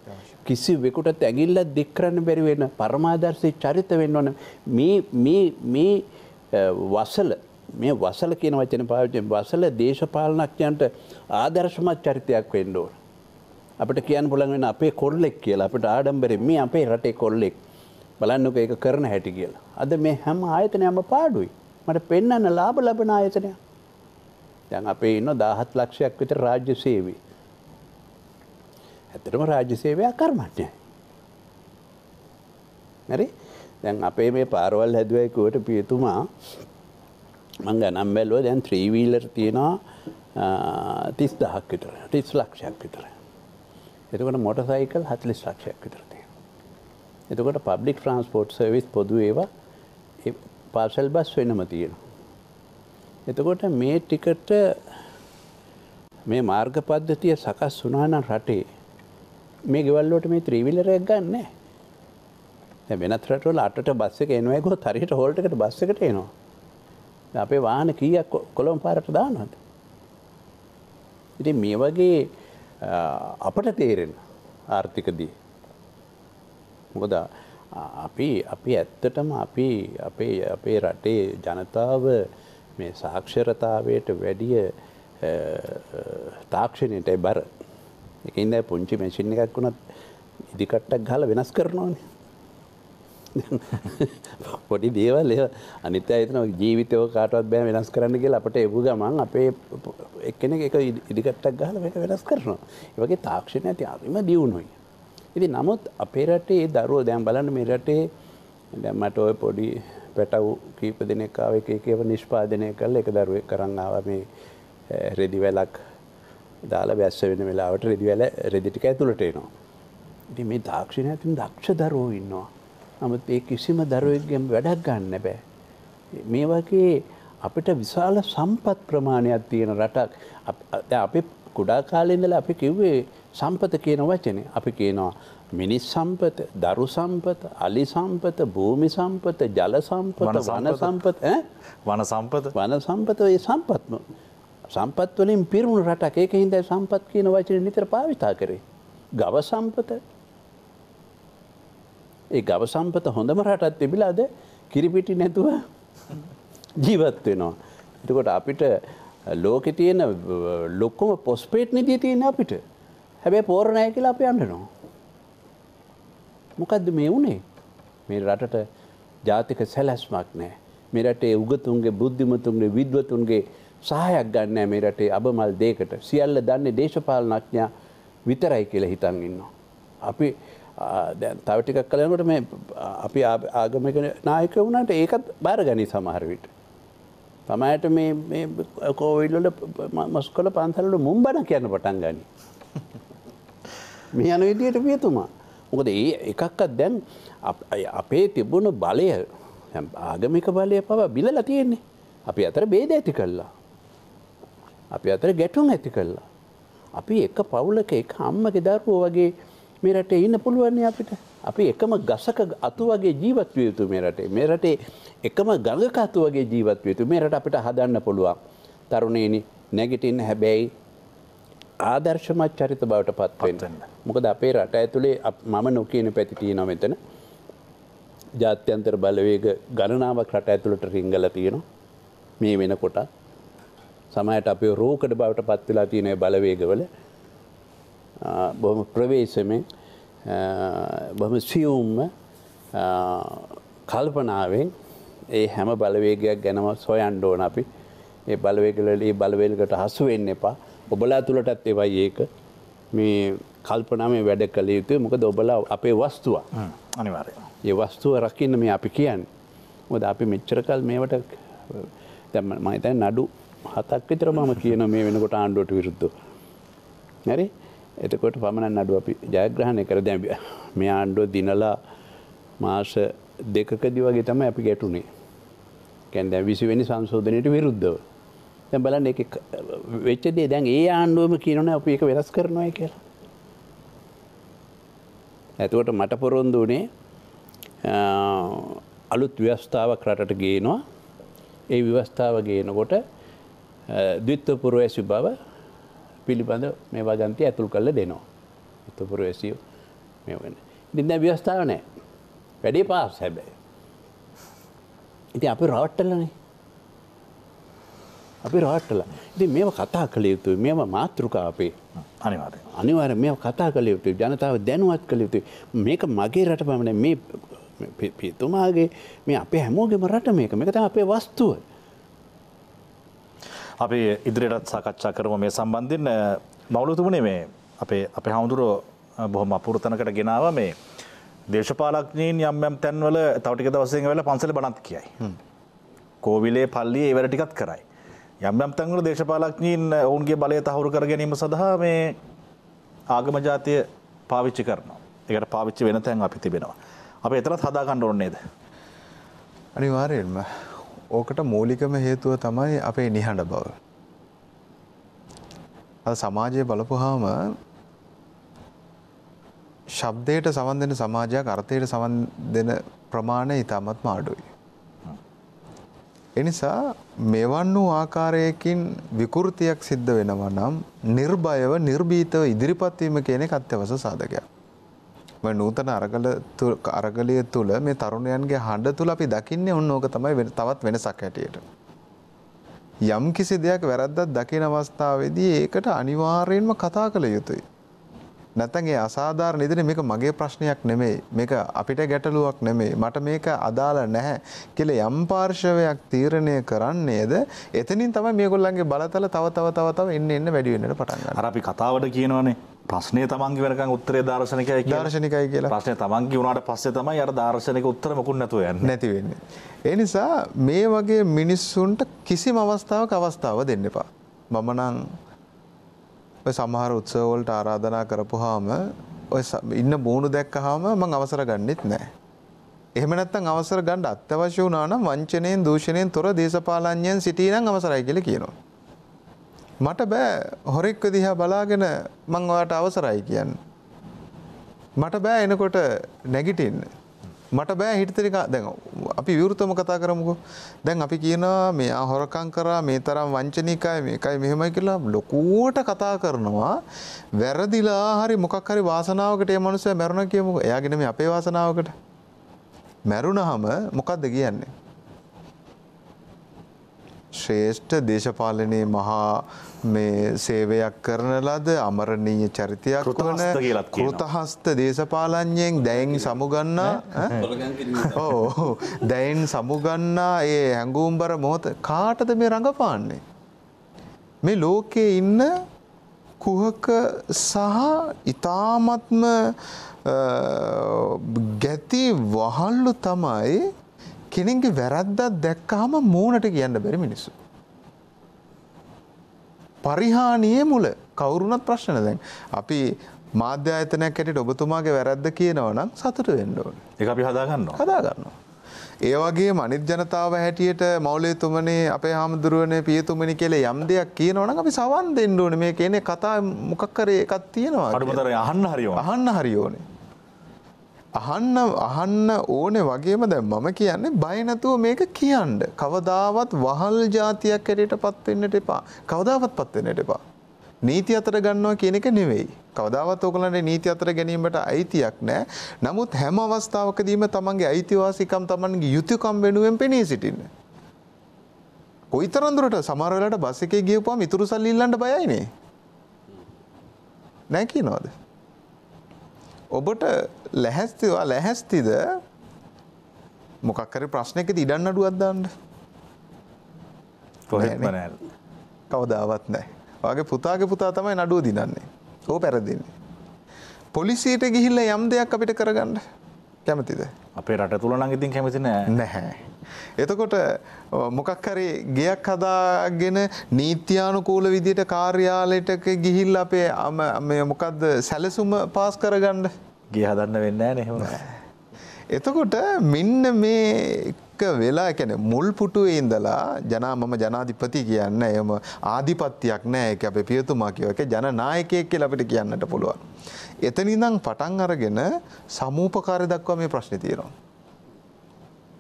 කිසිවෙකුට ඇඟිල්ලක් දික් කරන්න බැරි වෙන පරමාදර්ශී චරිත වෙන්න ඕනේ. මේ මේ මේ වසල මේ වසල කියන වචනේ පාවිච්චි වසල දේශපාලනඥයන්ට ආදර්ශමත් චරිතයක් වෙන්න ඕන. අපිට කියන්න පුළුවන් වෙන අපේ කොල්ලෙක් කියලා. අපිට ආඩම්බරෙන් මේ අපේ රටේ කොල්ලෙක් බලන්නක ඒක කරන හැටි කියලා. අද මේ හැම ආයතනයක්ම පාඩුයි. මට පෙන්වන්න ලාභ ලබන ආයතනය. දැන් අපේ ඉන්න දහහත් ලක්ෂයක් විතර රාජ්‍ය සේවී. ඇත්තටම රාජ්‍ය සේවය කර්මන්නේ. හරි? දැන් අපේ මේ පාරවල් හැදුවයි කුවට පියතුමා මං ගණන් බැලුවා දැන් three wheeler තියෙනවා තිස් දහසක් විතර. තිස් ලක්ෂයක් විතර. එතකොට motor cycle හතළිස් ලක්ෂයක් විතර. එතකොට පබ්ලික් ට්‍රාන්ස්පෝර්ට් සර්විස් පොදු ඒවා පාසල් බස් වෙනම තියෙනවා. එතකොට මේ ටිකට මේ මාර්ග පද්ධතිය සකස් වුණා නම් රටේ මේ ගෙවල් වලට මේ ත්‍රිවිලර් එකක් ගන්න නැහැ. දැන් වෙනත් රටවල අටට බස් එක එනවා ඒකත් හරියට හෝල්ට් එකට බස් එකට එනවා. අපේ වාහන කීයක් කොළඹ පාරට දානවද? ඉතින් මේ වගේ අපට තේරෙන ආර්ථිකදී මොකද අපි අපි ඇත්තටම අපි අපේ අපේ රටේ ජනතාව මේ සාක්ෂරතාවයට වැඩිය තාක්ෂණයට බර. ඒකෙන් දැන් පුංචි මැෂින් එකක් වුණත් ඉදිකට්ටක් ගහලා වෙනස් කරනවානේ. පොඩි දේවල් ඒ අනිත් අය හිතනවා ජීවිතේව කාටවත් බෑ වෙනස් කරන්න කියලා අපිට එපු ගමන් අපේ එක්කෙනෙක් ඒක ඉදිකට්ටක් ගහලා වෙනස් කරනවා. ඒ වගේ තාක්ෂණය තියාරිම දියුණුවයි. ඉතින් නමුත් අපේ රටේ ඒ දරුවෝ දැන් බලන්න මේ රටේ දැන් මට ওই පොඩි පැටවු කීප දෙනෙක් ආව එක එකව නිෂ්පාදනය කළා එක දරුවෙක් කරන් ආවා මේ රෙදි වැලක් දාලා වැස්ස වෙන වෙලාවට රෙදි වැල රෙදි ටික ඇතුළට එනවා. ඉතින් මේ තාක්ෂණය තුන දක්ෂ දරුවෝ ඉන්නවා. නමුත් ඒ කිසිම දරුවෙක්ගෙන් වැඩක් ගන්න බෑ. මේ වගේ අපිට විශාල සම්පත් ප්‍රමාණයක් තියෙන රටක් දැන් අපි කුඩා කාලේ ඉඳලා අපි කිව්වේ සම්පත කියන වචනේ අපි කියනවා මිනිස් සම්පත, දරු සම්පත, අලි සම්පත, භූමි සම්පත, ජල සම්පත, වන සම්පත ඈ වන සම්පත වන සම්පත ඒ සම්පත්ම සම්පත් වලින් පිරුණු රටක ඒකෙන් දැන් සම්පත් කියන වචනේ නිතර පාවිච්චි කරේ. ගව සම්පත ඒ ගව සම්පත හොඳම රටක් තිබිලාද කිරිපිටි නැතුව ජීවත් වෙනවා. එතකොට අපිට ලෝකේ තියෙන ලොකුම පොස්පේට් නිදිය තියෙන අපිට හැබැයි පෝර නැහැ කියලා අපි අඬනවා. මොකද්ද මේ උනේ? මේ රටට ජාතික සැලැස්මක් නැහැ. මේ රටේ උගතුන්ගේ බුද්ධිමතුන්ගේ විද්වතුන්ගේ සහායක් ගන්න නැහැ මේ රටේ අබමල් දෙයකට. සියල්ල දන්නේ දේශපාලනඥයා විතරයි කියලා හිතන් ඉන්නවා. අපි දැන් තව ටිකක් කල යනකොට මේ අපි ආගමික නායක වුණාට ඒකත් බාරගනි සමහර විට. තමයි මේ මේ කොවිඩ් වල මස්කොල පන්සල් වල මුම්බන කියන පටන් ගනි. මේ යන විදියට පියතුමා. මොකද ඒ එකක්වත් දැන් අපේ තිබුණ බලය ආගමික බලය පවා බිලලා තියෙන්නේ. අපි අතර ભેද ඇති කළා. අපි අතර ගැටුම් ඇති කළා. අපි එක පවුලක එක අම්මගේ දරුවෝ වගේ මේ රටේ ඉන්න පුළුවන් නේ අපිට. අපි එකම ගසක අතු වගේ ජීවත් විය යුතු මේ රටේ. මේ රටේ එකම ගඟක අතු වගේ ජීවත් විය යුතු මේ රට අපිට හදන්න පුළුවන්. තරුණේනි නැගිටින්න හැබැයි ආදර්ශමත් චරිත බවට පත් වෙන්න. මොකද අපේ රට ඇතුලේ මම නොකියන පැති තියෙනවා මෙතන. ජාත්‍යන්තර බලවේග ගණනාවක් රට ඇතුලට රිංගලා තියෙනවා. මේ වෙනකොට සමහරට අපේ රෝකඩ බවට පත් වෙලා තියෙන බලවේගවල බොහොම ප්‍රවේශමෙන් බොහොම සියුම්ම කල්පනාවෙන් ඒ හැම බලවේගයක් ගැනම සොයන්න ඕන අපි. ඒ බලවේගවලදී බලවේගකට හසු වෙන්න එපා. ඔබලා තුලටත් ඒවයි ඒක මේ කල්පනාවේ වැඩ කළ යුතුයි. මොකද ඔබලා අපේ වස්තුව. අනිවාර්යයෙන්. ඒ වස්තුව රකින්න මේ අපි කියන්නේ. මොකද අපි මෙච්චර කල් මේවට දැන් මම හිතන්නේ නඩු හතක් විතර මම කියන මේ වෙනකොට ආණ්ඩුවට විරුද්ධව. හරි? එතකොට පමණක් නඩු අපි ජයග්‍රහණය කර දැන් මේ ආණ්ඩුව දිනලා මාස දෙකකදී වගේ තමයි අපි ගැටුනේ. කියන්නේ දැන් විසි වෙනි සංශෝධනයට විරුද්ධව. දැන් බලන්න ඒක වෙච්ච දේ දැන් ඒ ආණ්ඩුවම කියනවනේ අපි ඒක වෙනස් කරනවායි කියලා. එතකොට මට පොරොන්දු උනේ අලුත් ව්‍යවස්ථාවක් රටට ගේනවා. ඒ විවස්ථාව ගේනකොට ද්විත්ව පුරවැසි බව පිළිබඳ මේ වගන්තිය ඇතුල් කරලා දෙනවා. ද්විත්ව පුරවැසිය මේ වෙන්නේ. ඉතින් දැන් ව්‍යවස්ථාව නැහැ. වැඩේ පාස් හැබැයි. ඉතින් අපි රවට්ටලානේ. අපි රවට්ටලා. ඉතින් මේව කතා කළ යුතුයි. මේව මාතෘකාව අපේ අනිවාර්යයෙන්. අනිවාර්යයෙන් මේව කතා කළ යුතුයි. ජනතාව දැනුවත් කළ යුතුයි. මේක මගේ රට පමණයි මේ පිතුමාගේ මේ අපේ හැමෝගෙම රට මේක මේක තමයි අපේ වස්තුව. අපි ඉදිරියටත් සාකච්ඡා කරමු මේ සම්බන්ධයෙන්. මවුලතුමනේ මේ අපේ අපේ හඳුරෝ බොහොම අපූර්තනකට ගෙනාවා මේ දේශපාලඥයින් යම් යම් තැන්වල තව ටික දවසකින් වෙලා පන්සලේ බණත් කියයි. කෝවිලේ පල්ලියේ ඒවර ටිකක් කරයි. යම් යම් තැන්වල දේශපාලඥයින් ඔවුන්ගේ බලය තහවුරු කර ගැනීම සඳහා මේ ආගම ජාතිය පාවිච්චි කරනවා. ඒකට පාවිච්චි වෙන තැන් අපි තිබෙනවා. අපේ එතරම් හදා ගන්න ඕනේ නේද? අනිවාර්යයෙන්ම. ඕකට මූලිකම හේතුව තමයි අපේ නිහඬ බව. අද සමාජයේ බලපුවාම ශබ්දයට සමන් දෙන සමාජයක් අර්ථයට සමන් දෙන ප්‍රමාණය ඉතාමත්ම අඩුයි. ඒ නිසා මෙවන් වූ ආකාරයකින් විකෘතියක් සිද්ධ වෙනවා නම් නිර්භයව නිර්භීතව ඉදිරිපත් වීම කියන එක අත්‍යවශ්‍ය සාධකයක්. නූතන අරගල අරගලය තුළ මේ තරුණයන්ගේ හඬ තුළ අපි දකින්නේ ඔන්න ඕක තමයි තවත් වෙනසක් හැටියට. යම් කිසි දෙයක් වැරද්දක් දකින අවස්ථාවේදී ඒකට අනිවාර්යයෙන්ම කතා කළ යුතුයි. නැත්නම් ඒ අසාධාරණ ඉදිරියේ මේක මගේ ප්‍රශ්නයක් නෙමෙයි. මේක අපිට ගැටලුවක් නෙමෙයි. මට මේක අදාළ නැහැ කියලා යම් පාර්ශවයක් තීරණය කරන්නේද එතනින් තමයි මේගොල්ලන්ගේ බලතල තව තව තව තව එන්න එන්න වැඩි වෙන්නට පටන් ගන්නවා. අර අපි කතාවට කියනවනේ ප්‍රශ්නය තමන්ගේ වෙනකන් උත්තරේ දාර්ශනිකයි කියලා. දාර්ශනිකයි කියලා. ප්‍රශ්නේ තමන්ගේ වුණාට පස්සේ තමයි අර දාර්ශනික උත්තර මොකුත් නැතුව යන්නේ. නැති වෙන්නේ. ඒ නිසා මේ වගේ මිනිස්සුන්ට කිසිම අවස්ථාවක අවස්ථාව දෙන්න එපා. මම නම් ඔය සමහර උත්සව වලට ආරාධනා කරපුවාම ඔය ඉන්න බෝණු දැක්කහම මම අවසර ගන්නෙත් නැහැ. එහෙම නැත්නම් අවසර ගන්න අත්‍යවශ්‍ය වුණා නම් වංචනයෙන් දූෂණයෙන් තොර දේශපාලඥයන් සිටිනම් අවසරයි කියලා කියනවා. මට බෑ හොරෙක්ව දිහා බලාගෙන මං ඔයාට අවසරයි කියන්න. මට බෑ එනකොට නැගිටින්න. මට බෑ හිටතරික දැන් අපි විවෘතවම කතා කරමුකෝ. දැන් අපි කියනවා මෙයා හොරකම් කරා මේ තරම් වංචනිකයි මේකයි මෙහෙමයි කියලා ලොකුවට කතා කරනවා. වැරදිලා හරි මොකක් හරි වාසනාවකට මේ මිනිස්සයා මැරුණා කියමුකෝ. එයාගේ නෙමෙයි අපේ වාසනාවකට. මැරුණාම මොකද්ද කියන්නේ? ශ්‍රේෂ්ඨ දේශපාලනයේ මහා මේ සේවයක් කරන ලද අමරණීය චරිතයක් වන කෘතහස්ත දේශපාලනඥයෙන් දැයින් සමුගන්නා ඔව් දැයින් සමුගන්නා ඒ හැඟුම්බර මොහොත කාටද මේ රඟපාන්නේ? මේ ලෝකයේ ඉන්න කුහක සහ ඊ타මත්ම ගැති වහල්ලු තමයි කෙනෙක්ගේ වැරද්දක් දැක්කහම මූණට කියන්න බැරි මිනිස්සු. පරිහානියේ මුල කවුරුණත් ප්‍රශ්න දැන් අපි මාධ්‍ය ආයතනයක් ඇටියට ඔබතුමාගේ වැරද්ද කියනවා නම් සතුට වෙන්න ඕනේ. ඒක අපි හදා ගන්නවා. හදා ගන්නවා. ඒ වගේම අනිත් ජනතාව හැටියට මෞලේතුමනේ අපේ හාමුදුරුවනේ පියතුමනේ කියලා යම් දෙයක් කියනවා නම් අපි සවන් දෙන්න ඕනේ මේ කියන්නේ කතා මොකක් කරේ එකක් තියෙනවා. අඩුමතර අහන්න හරි ඕනේ. අහන්න හරි ඕනේ. අහන්න අහන්න ඕනේ වගේම දැන් මම කියන්නේ බය නැතුව මේක කියන්න. කවදාවත් වහල් જાතියක් හැටියටපත් වෙන්නට එපා. කවදාවත්පත් වෙන්නට එපා. නීති අතර ගන්නවා කියන එක නෙවෙයි. කවදාවත් ඕගොල්ලන්ට නීති අතර ගැනීමට අයිතියක් නැහැ. නමුත් හැම අවස්ථාවකදීම තමන්ගේ අයිතිවාසිකම් තමන්ගේ යුතුයකම් වෙනුවෙන් පෙනී සිටින්න. කොයිතරම් දුරට සමහර වෙලාවට බස් එකේ ගියපුවාම ඉතුරු සල්ලි ඉල්ලන්න බයයි නේ. නැහැ කියනවාද? ඔබට ලැහැස්තිද ලැහැස්තිද මොකක් හරි ප්‍රශ්නයකදී ඉඩම් නඩුවක් දාන්න? කොහෙත්ම නැහැ. කවදාවත් නැහැ. වාගේ පුතාගේ පුතා තමයි නඩුව දිනන්නේ. ඕක පෙරදින්නේ. පොලිසියට ගිහිල්ලා යම් දෙයක් අපිට කරගන්න කැමතිද? අපේ රට තුල නම් ඉතින් කැමති නෑ. නැහැ. එතකොට මොකක් හරි ගයක් හදාගෙන නීත්‍යානුකූල විදියට කාර්යාලයට ගිහිල්ලා අපේ මේ මොකද්ද සැලසුම පාස් කරගන්න ගිය හදන්න වෙන්නේ නෑනේ එහෙම. එතකොට මෙන්න මේ වෙලා කියන්නේ මුල් පුටුවේ ඉඳලා ජනා මම ජනාධිපති කියන්නේ එහෙම ආධිපත්‍යයක් නෑ ඒක අපේ පියතුමා කියව එක ජනනායකයෙක් කියලා අපිට කියන්නට පුළුවන්. එතන ඉඳන් පටන් අරගෙන සමූපකාරය දක්වා මේ ප්‍රශ්නේ තියෙනවා.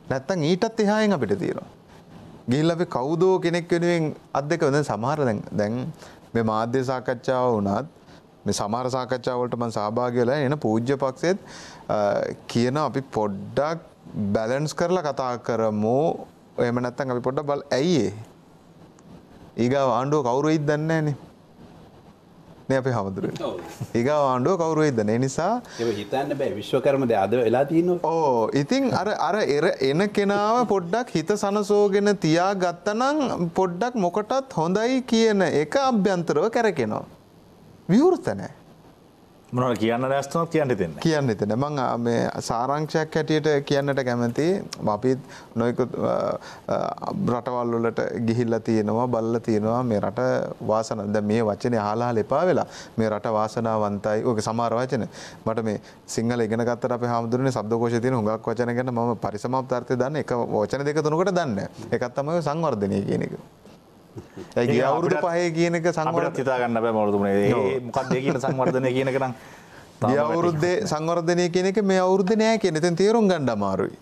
නැත්තම් ඊටත් එහායින් අපිට තියෙනවා. ගිහිල්ලා අපි කවුදෝ කෙනෙක් වෙනුවෙන් අත් දෙක වෙන සමහර දැන් දැන් මේ මාධ්‍ය සාකච්ඡාව වුණත් මේ සමහර සාකච්ඡාව වලට මම සහභාගී වෙලා එන පූජ්‍ය පක්ෂෙත් කියන අපි පොඩ්ඩක් බැලන්ස් කරලා කතා කරමු. එහෙම නැත්නම් අපි පොඩ්ඩක් බල ඇයි ඊගාව ආණ්ඩුව කවුරු වෙයිද දන්නේ නැහනේ. නේ අපි හවුදුරේ. ඔව්. ඊගාව ආණ්ඩුව කවුරු වෙයිද දන්නේ නිසා ඒක හිතන්න බෑ විශ්වකර්ම දැන් අද වෙලා තියෙනවා. ඕ ඉතින් අර අර එන කෙනාව පොඩ්ඩක් හිත සනසෝගෙන තියා ගත්තනම් පොඩ්ඩක් මොකටත් හොඳයි කියන එක අභ්‍යන්තරව කරකිනවා. විවෘත නැහැ. මොනවා කියන්න දැස්තුනක් කියන්න දෙන්නේ කියන්න දෙන්නේ මම මේ සාරාංශයක් හැටියට කියන්නට කැමති අපි නොයිකුත් රටවල් වලට ගිහිල්ලා තියෙනවා බලලා තියෙනවා මේ රට වාසනාව දැන් මේ වචනේ අහලා ලෙපා වෙලා මේ රට වාසනාවන්තයි ඔක සමහර වචන මට මේ සිංහල ඉගෙන ගත්තට අපි හැමදෙරනේ શબ્දකෝෂයේ තියෙන හුඟක් වචන ගැන මම පරිසමාප්තාර්ථය දන්න එක වචන දෙක තුනකට දන්නේ එකක් තමයි සංවර්ධනය කියන එක. ඒ ගිය අවුරුදු පහේ කියන එක සංවර්ධනය හිතා ගන්න බෑ මවුරුදු මොනේ. ඒ මොකක්ද ඒ කියන සංවර්ධනය කියන එක නම් ගිය අවුරුද්දේ සංවර්ධනය කියන එක මේ අවුරුද්දේ නෑ කියන. එතෙන් තේරුම් ගන්න අමාරුයි.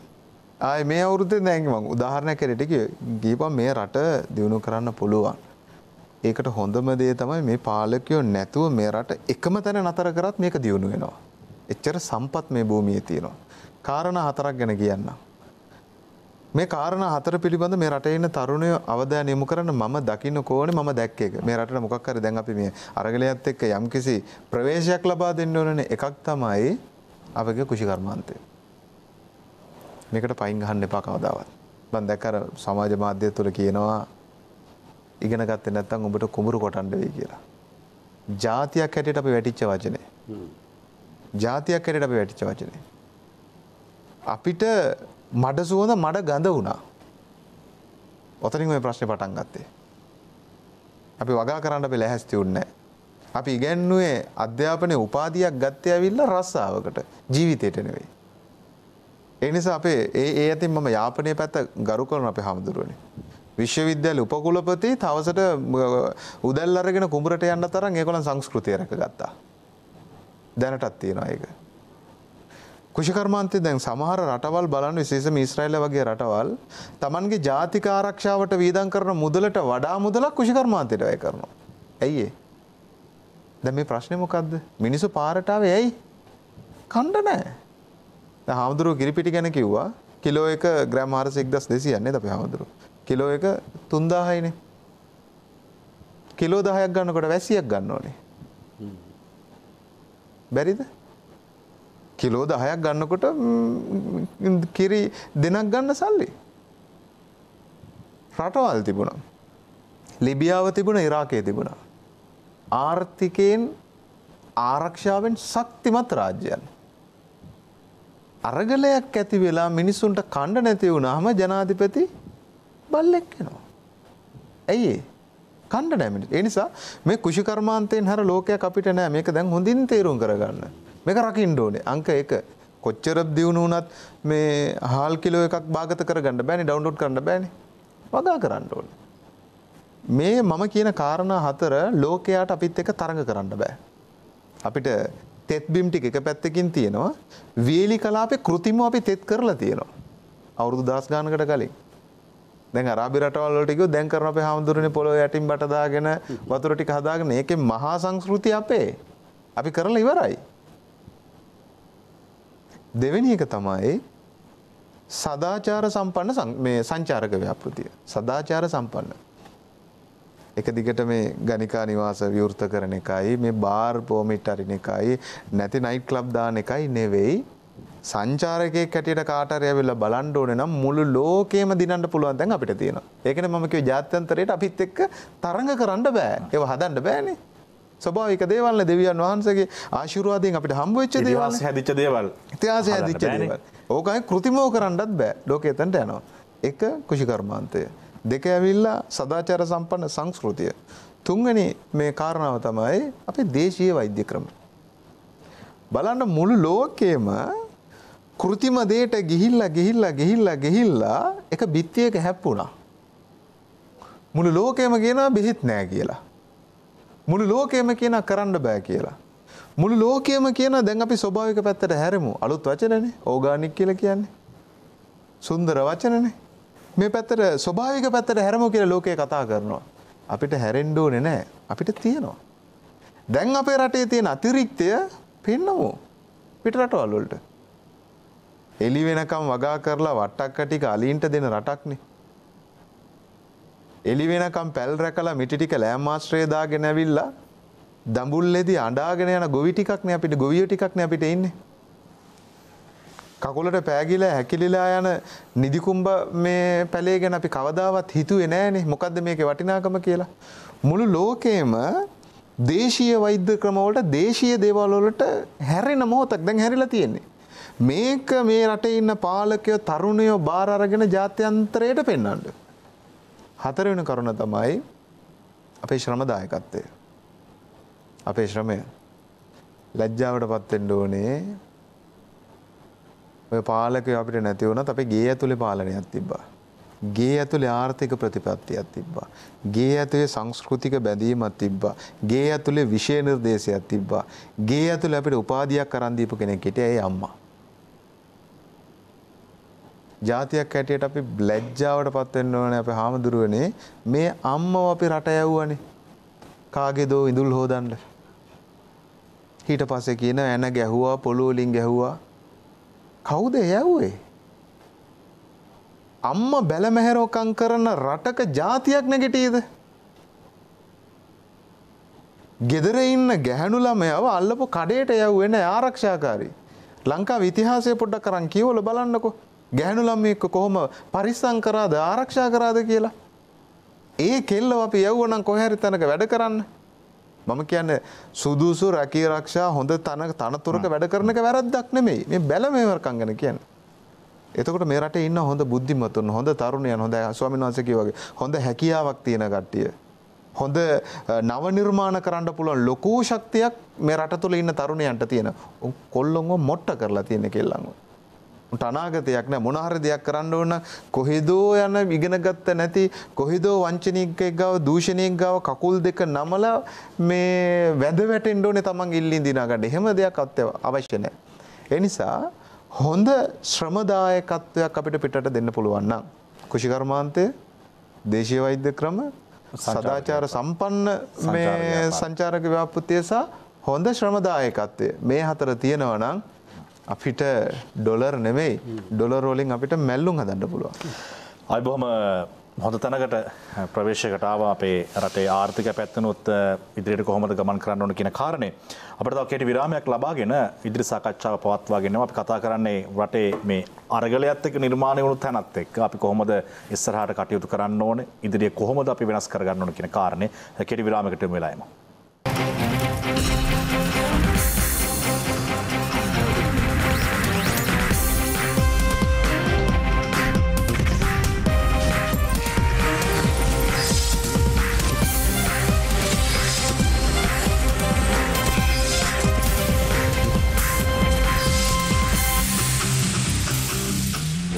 ආයේ මේ අවුරුද්දේ දැන් මම උදාහරණයක් ඇරෙට ගියපම් මේ රට දිනු කරන්න පුළුවන්. ඒකට හොඳම දේ තමයි මේ පාලකයෝ නැතුව මේ රට එකම තැන නතර කරත් මේක දිනු වෙනවා. එච්චර සම්පත් මේ භූමියේ තියෙනවා. කාරණා හතරක් ගැන කියන්න. මේ කාරණා හතර පිළිබඳ මේ රටේ ඉන්න තරුණයෝ අවධානය යොමු කරන මම දකින්න ඕනේ මම දැක්ක එක. මේ රටේ මොකක් හරි දැන් අපි මේ අරගලයත් එක්ක යම්කිසි ප්‍රවේශයක් ලබා දෙන්න ඕනනේ. එකක් තමයි අපගේ කුෂි කර්මාන්තය. මේකට පයින් ගහන්න එපා කවදාවත්. මම දැක්ක අර සමාජ මාධ්‍ය තුල කියනවා ඉගෙන ගත්තේ නැත්නම් උඹට කුඹුරු කොටන්න වෙයි කියලා. ජාතියක් හැටියට අපි වැටිච්ච වචනේ. ජාතියක් හැටියට අපි වැටිච්ච වචනේ. අපිට මඩ සුවඳ මඩ ගඳ වුණා. ඔතනින් මේ ප්‍රශ්නේ පටන් ගත්තේ. අපි වගා කරන්න අපි ලැහැස්ති වුණේ නැහැ. අපි ඉගෙනුවේ අධ්‍යාපනයේ උපාධියක් ගත්තේ ඇවිල්ලා රස්සාවකට ජීවිතේට නෙවෙයි. ඒ නිසා අපේ ඒ ඒ අතින් මම යාපනයේ පැත්ත ගරු කරන අපේ හැමදෙරුවනේ. විශ්වවිද්‍යාල උපකුලපති තවසට උදැල්ල අරගෙන කුඹරට යන්න තරම් ඒගොල්ලන් සංස්කෘතිය රැකගත්තා. දැනටත් තියෙනවා ඒක. කුෂි කර්මාන්තේ දැන් සමහර රටවල් බලන්න විශේෂයෙන්ම ඊශ්‍රායල් වගේ රටවල් Tamanගේ ජාතික ආරක්ෂාවට වියදම් කරන මුදලට වඩා මුදලක් කුෂි කර්මාන්තයට වැය කරනවා. ඇයි ඒ? දැන් මේ ප්‍රශ්නේ මොකද්ද? මිනිස්සු පාරට ආවේ ඇයි? කණ්ඩ නැහැ. දැන් හාමුදුරුවෝ කිරිපිටි ගැන කිව්වා කිලෝ එක ග්‍රෑම් හාරසිය එක්දහස් දෙසීය නේද අපි හාමුදුරුවෝ. කිලෝ එක තුන්දාහයි නේ. කිලෝ දහයක් ගන්නකොට වැසියක් ගන්න ඕනේ. බැරිද? කිලෝ දහයක් ගන්නකොට කිරි දෙනක් ගන්න සල්ලි. රටවල් තිබුණා. ලිබියාව තිබුණා, ඉරාකේ තිබුණා. ආර්ථිකයෙන් ආරක්ෂාවෙන් ශක්තිමත් රාජ්‍යයක්. අරගලයක් ඇති වෙලා මිනිසුන්ට කණ්ඩ නැති වුණාම ජනාධිපති බල්ලෙක් වෙනවා. ඇයි කණ්ඩ නැමෙන්නේ? ඒ නිසා මේ කුෂිකර්මාන්තයෙන් හැර ලෝකයක් අපිට නෑ. මේක දැන් හොඳින් තේරුම් කරගන්න. මේක රකින්න ඕනේ. අංක එක කොච්චර දියුණු වුණත් මේ හාල් කිලෝ එකක් භාගත කරගන්න බෑනේ. ඩවුන්ලෝඩ් කරන්න බෑනේ. වගා කරන්න ඕනේ. මේ මම කියන කාරණා හතර ලෝකයට අපිත් එක තරඟ කරන්න බෑ. අපිට තෙත් බිම් ටික එක පැත්තකින් තියෙනවා. වීලි කලාපේ કૃතිමව අපි තෙත් කරලා තියෙනවා. අවුරුදු දහස් ගානකට කලින්. දැන් අරාබි රටවල් වලට ගියොත් දැන් කරන අපේ හාමුදුරනේ පොළොව යටින් බට දාගෙන වතුර ටික හදාගෙන ඒකේ මහා සංස්කෘතිය අපේ. අපි කරලා ඉවරයි. දෙවෙනි එක තමයි සදාචාර සම්පන්න මේ සංචාරක ව්‍යාපෘතිය. සදාචාර සම්පන්න එක දිගට මේ ගණිකා නිවාස විවෘත කරන එකයි මේ බාර් පර්මිට් අරින එකයි නැති නයිට් ක්ලබ් දාන එකයි නෙවෙයි සංචාරකයෙක් හැටියට කාට හරි ඇවිල්ලා බලන්න ඕනේ නම් මුළු ලෝකෙම දිනන්න පුළුවන් දැන් අපිට තියෙනවා. ඒකනේ මම කිව්වේ ජාත්‍යන්තරයට අපිත් එක්ක තරඟ කරන්න බෑ. ඒව හදන්න බෑනේ. ස්වභාවික දේවල් නේ දෙවියන් වහන්සේගේ ආශිර්වාදයෙන් අපිට හම්බ වෙච්ච දේවල්. ඉතිහාසය හැදිච්ච දේවල්. ඉතිහාසය හැදිච්ච දේවල්. ඕකයි કૃතිමව කරන්නත් බෑ. ලෝකෙ එතනට යනවා. එක කුෂිකර්මාන්තය. දෙක ඇවිල්ලා සදාචාර සම්පන්න සංස්කෘතිය. තුන්වෙනි මේ කාරණාව තමයි අපේ දේශීය වෛද්‍ය ක්‍රම. බලන්න මුළු ලෝකෙම કૃතිම දෙයට ගිහිල්ලා ගිහිල්ලා ගිහිල්ලා ගිහිල්ලා එක බිත්තියක හැප්පුණා. මුළු ලෝකෙම කියනවා බෙහෙත් නැහැ කියලා. මුළු ලෝකෙම කියනවා කරන්න බෑ කියලා. මුළු ලෝකෙම කියනවා දැන් අපි ස්වභාවික පැත්තට හැරෙමු. අලුත් වචනනේ ඕගානික් කියලා කියන්නේ. සුන්දර වචනනේ. මේ පැත්තට ස්වභාවික පැත්තට හැරෙමු කියලා ලෝකේ කතා කරනවා. අපිට හැරෙන්න ඕනේ නැහැ. අපිට තියෙනවා. දැන් අපේ රටේ තියෙන අතිරික්තය පෙන්නමු. පිට රටවල් වලට. එළි වෙනකම් වගා කරලා වට්ටක්ක ටික අලින්ට දෙන රටක්නේ. එළි වෙනකම් පැල් රැකලා මිටි ටික ලෑම් මාස්ටරේ දාගෙන ඇවිල්ලා දඹුල්ලේදී අඬාගෙන යන ගොවි ටිකක්නේ අපිට ගොවියෝ ටිකක්නේ අපිට ඉන්නේ. කකුලට පෑගිලා හැකිලිලා යන නිදිකුඹ මේ පැලේ ගැන අපි කවදාවත් හිතුවේ නෑනේ. මොකද්ද මේකේ වටිනාකම කියලා. මුළු ලෝකෙම දේශීය වෛද්‍ය ක්‍රම වලට දේශීය දේවල් වලට හැරෙන මොහොතක් දැන් හැරිලා තියෙන්නේ. මේක මේ රටේ ඉන්න පාලකයෝ තරුණයෝ බාර අරගෙන ජාත්‍යන්තරයට පෙන්වන්න. හතරවෙනි කරුණ තමයි අපේ ශ්‍රම දායකත්වය. අපේ ශ්‍රමය ලැජ්ජාවටපත් වෙන්න ඕනේ. ඔය පාලකයෝ අපිට නැති වුණත් අපේ ගේ ඇතුලේ පාලනයක් තිබ්බා. ගේ ඇතුලේ ආර්ථික ප්‍රතිපත්තියක් තිබ්බා. ගේ ඇතුලේ සංස්කෘතික බැඳීමක් තිබ්බා. ගේ ඇතුලේ විෂය නිර්දේශයක් තිබ්බා. ගේ ඇතුලේ අපිට උපාධියක් අරන් දීපු කෙනෙක් හිටියා ඒ අම්මා. ජාතියක් හැටියට අපි ලැජ්ජාවටපත් වෙන්න ඕනේ අපේ හාමුදුරුවනේ මේ අම්මව අපි රට යවුවනේ. කාගේ දෝ ඉඳුල් හොදන්න. ඊට පස්සේ කියන ඇන ගැහුවා පොළොව වලින් ගැහුවා කවුද යව්වේ? අම්මා බැලමැහැරෝකම් කරන රටක ජාතියක් නැගිටියේද? ගෙදර ඉන්න ගැහණු ළමයව අල්ලපු කඩේට යව්වේ නැහැ ආරක්ෂාකාරී. ලංකාවේ ඉතිහාසය පොඩ්ඩක් අරන් කියවල බලන්නකෝ. ගැහණු ළමයෙක් කොහොම පරිස්සම් කරාද ආරක්ෂා කරාද කියලා. ඒ කෙල්ලව අපි යවුවනම් කොහේ හරි තැනක වැඩ කරන්න. මම කියන්නේ සුදුසු රැකී ආරක්ෂා හොඳ තන තනතුරක වැඩ කරන එක වැරද්දක් නෙමෙයි. මේ බැලමේවර්කම් ගැන කියන්නේ. එතකොට මේ රටේ ඉන්න හොඳ බුද්ධිමතුන්, හොඳ තරුණයන්, හොඳ ස්වාමීන් වහන්සේ කිව්වා වගේ හොඳ හැකියාවක් තියෙන කට්ටිය. හොඳ නව නිර්මාණ කරන්න පුළුවන් ලොකු ශක්තියක් මේ රට තුල ඉන්න තරුණයන්ට තියෙන. කොල්ලොන්ව මොට්ට කරලා තියෙන කෙල්ලන්ව. උන්ට අනාගතයක් නැහැ. මොන හරි දෙයක් කරන්න ඕන කොහෙදෝ යන ඉගෙන ගත්ත නැති කොහෙදෝ වංචනිකයෙක් ගාව දූෂණිකයෙක් ගාව කකුල් දෙක නමලා මේ වැඳ වැටෙන්න ඕනේ තමන් ඉල්ලින් දිනා ගන්න. එහෙම දෙයක් අවශ්‍ය නැහැ. ඒ නිසා හොඳ ශ්‍රමදායකත්වයක් අපිට පිටට දෙන්න පුළුවන් නම් කුෂිකර්මාන්තය, දේශීය වෛද්‍ය ක්‍රම, සදාචාර සම්පන්න මේ සංචාරක ව්‍යාපෘතිය සහ හොඳ ශ්‍රමදායකත්වය මේ හතර තියෙනවා නම් අපිට ඩොලර් නෙමෙයි ඩොලර් වලින් අපිට මැල්ලුම් හදන්න පුළුවන්. අපි බොහොම හොඳ තැනකට ප්‍රවේශයකට ආවා අපේ රටේ ආර්ථික පැත්තනොත් ඉදිරියට කොහොමද ගමන් කරන්න ඕන කියන කාරණේ. අපිට තව කෙටි විරාමයක් ලබාගෙන ඉදිරි සාකච්ඡාව පවත්වාගෙන අපි කතා කරන්නේ රටේ මේ අරගලයත් එක්ක නිර්මාණය වුණු තැනත් එක්ක අපි කොහොමද ඉස්සරහට කටයුතු කරන්න ඕනේ, ඉදිරියේ කොහොමද අපි වෙනස් කරගන්න ඕන කියන කාරණේ. කෙටි විරාමයකට යමු වෙලාවෙම.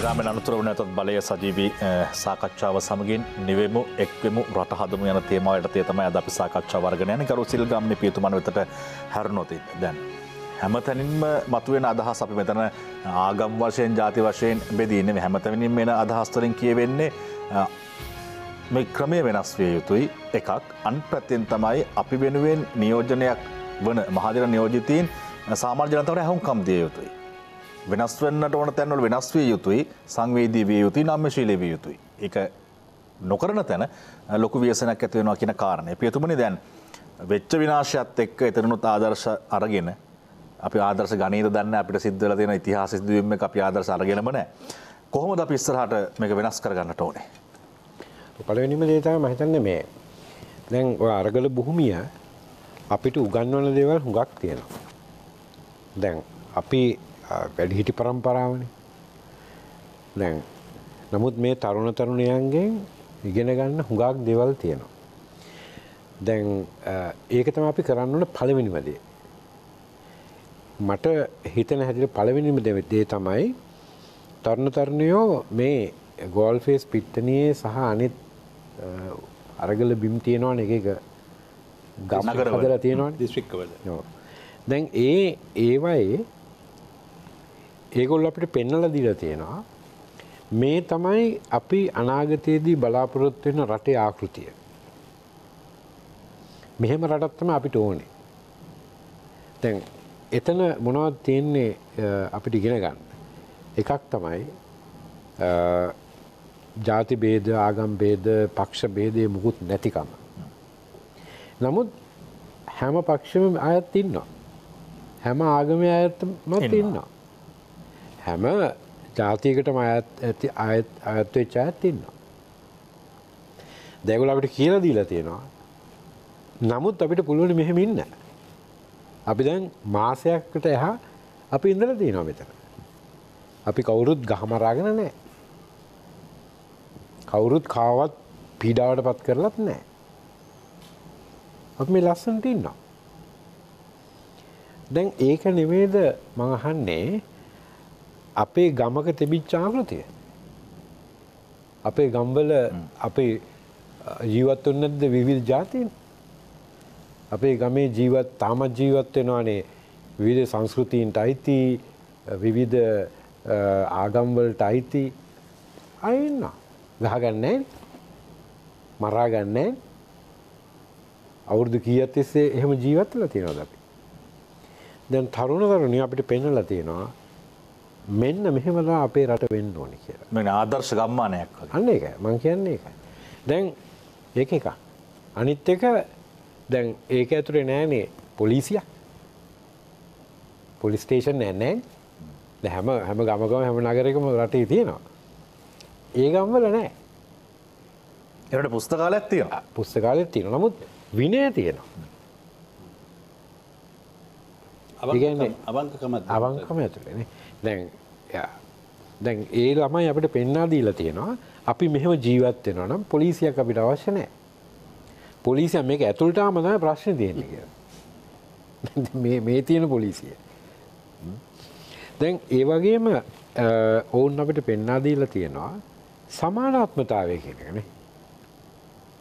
ග්‍රාමීය අනුතරව නැතත් බලය සජීවී සාකච්ඡාව සමගින් නිවෙමු එක්වෙමු රට හදමු යන තේමාව යටතේ තමයි අද අපි සාකච්ඡා වර්ගණය යන්නේ. කරු සිරිල් ගම්මිනි පියතුමන් වෙතට හැරුණොත් දැන් හැමතැනින්ම මතුවෙන අදහස් අපි මෙතන ආගම් වශයෙන් ಜಾති වශයෙන් බෙදීන්නේ හැමතැනින්ම එන අදහස් වලින් කියවෙන්නේ මේ ක්‍රමයේ වෙනස් විය යුතුයි එකක් අන්ප්‍රත්‍යයෙන් තමයි අපි වෙනුවෙන් නියෝජනයක් වන මහජන නියෝජිතීන් සාමාජික ජනතාවට ඇහුම්කම් දිය යුතුයි. වෙනස් වෙන්නට ඕන තැන්වල වෙනස් විය යුතුයි සංවේදී විය යුතුයි නාමශීලී විය යුතුයි. ඒක නොකරන තැන ලොකු ව්‍යසනයක් ඇති වෙනවා කියන කාරණේ. පියතුමනි දැන් වෙච්ච විනාශයත් එක්ක එතනනොත් ආදර්ශ අරගෙන අපි ආදර්ශ ගණිත දන්නේ අපිට සිද්ධ වෙලා තියෙන ඉතිහාස සිදුවීම් එක අපි ආදර්ශ අරගෙනම නැහැ. කොහොමද අපි ඉස්සරහට මේක වෙනස් කරගන්නට ඕනේ? පළවෙනිම දේ තමයි මම හිතන්නේ මේ දැන් ඔය අරගල භූමිය අපිට උගන්වන දේවල් හුඟක් තියෙනවා. දැන් අපි වැඩිහිටි පරම්පරාවනේ. දැන් නමුත් මේ තරුණ තරුණියන්ගෙන් ඉගෙන ගන්න හුඟක් දේවල් තියෙනවා. දැන් ඒක තමයි අපි කරන්න ඕන පළවෙනිම දේ. මට හිතෙන හැටියට පළවෙනිම දේ තමයි තරුණ තරුණියෝ මේ ගෝල් ෆේස් පිට්ටනියේ සහ අනිත් අරගල බිම් තියෙනවනේ එක එක ගම් හදලා තියෙනවනේ දිස්ත්‍රික්කවල. ඔව්. දැන් ඒ ඒවයේ ඒගොල්ල අපිට පෙන්නලා දීලා තියෙනවා මේ තමයි අපි අනාගතයේදී බලාපොරොත්තු වෙන රටේ ආකෘතිය. මෙහෙම රටක් තමයි අපිට ඕනේ. දැන් එතන මොනවද තියෙන්නේ අපිට ඉගෙන ගන්න. එකක් තමයි ಜಾති ભેද, ආගම් ભેද, පක්ෂ ભેදේ මුකුත් නැතිකම. නමුත් හැම පක්ෂෙම අයත් ඉන්නවා. හැම ආගමේ අයත්ම ඉන්නවා. හැම ජාතියකටම ඇති අයත් වෙච්ච අයත් ඉන්නවා. දැන් ඒගොල්ලෝ අපිට කියලා දීලා තියෙනවා. නමුත් අපිට පුළුවන් මෙහෙම ඉන්න. අපි දැන් මාසයකට එහා අපි ඉඳලා තියෙනවා මෙතන. අපි කවුරුත් ගහමරාගෙන නැහැ. කවුරුත් කාවත් පීඩාවටපත් කරලත් නැහැ. අපි මේ ලස්සනට ඉන්නවා. දැන් ඒක නෙමෙයිද මම අහන්නේ අපේ ගමක තිබිච්ච ආකෘතිය. අපේ ගම්වල අපේ ජීවත් වුණ නැද්ද විවිධ ජාතීන්? අපේ ගමේ ජීවත් තාමත් ජීවත් වෙනවානේ විවිධ සංස්කෘතීන්ට අයිති විවිධ ආගම් වලට අයිති අය ඉන්නවා. ගහගන්නේ මරාගන්නේ අවුරුදු කීයක් තිස්සේ එහෙම ජීවත් වෙලා තියෙනවද අපි? දැන් තරුණ තරුණිය අපිට පෙන්නලා තියෙනවා මෙන්න මෙහෙමලා අපේ රට වෙන්න ඕනේ කියලා. මම ආදර්ශ ගම්මානයක් වගේ. අන්න ඒකයි මම කියන්නේ ඒකයි. දැන් ඒක එකක්. අනිත් එක දැන් ඒක ඇතුලේ නෑනේ පොලිසිය. පොලිස් ස්ටේෂන් නෑනේ. හැම හැම ගමකම හැම නගරයකම රටේ තියෙනවා. ඒ ගම්වල නෑ. ඒකට පුස්තකාලයක් තියෙනවා. පුස්තකාලයක් තියෙනවා. නමුත් විනය තියෙනවා. අවංකකම අවංකකම ඇතුලේ දැන් දැන් ඒ ළමයි අපිට පෙන්වා දීලා තියෙනවා අපි මෙහෙම ජීවත් වෙනවා නම් පොලිසියක් අපිට අවශ්‍ය නැහැ. පොලිසිය මේක ඇතුළට ආවම තමයි ප්‍රශ්නේ තියෙන්නේ කියලා. මේ මේ තියෙන පොලිසිය. දැන් ඒ වගේම ඕන් අපිට පෙන්වා දීලා තියෙනවා සමානාත්මතාවය කියන එකනේ.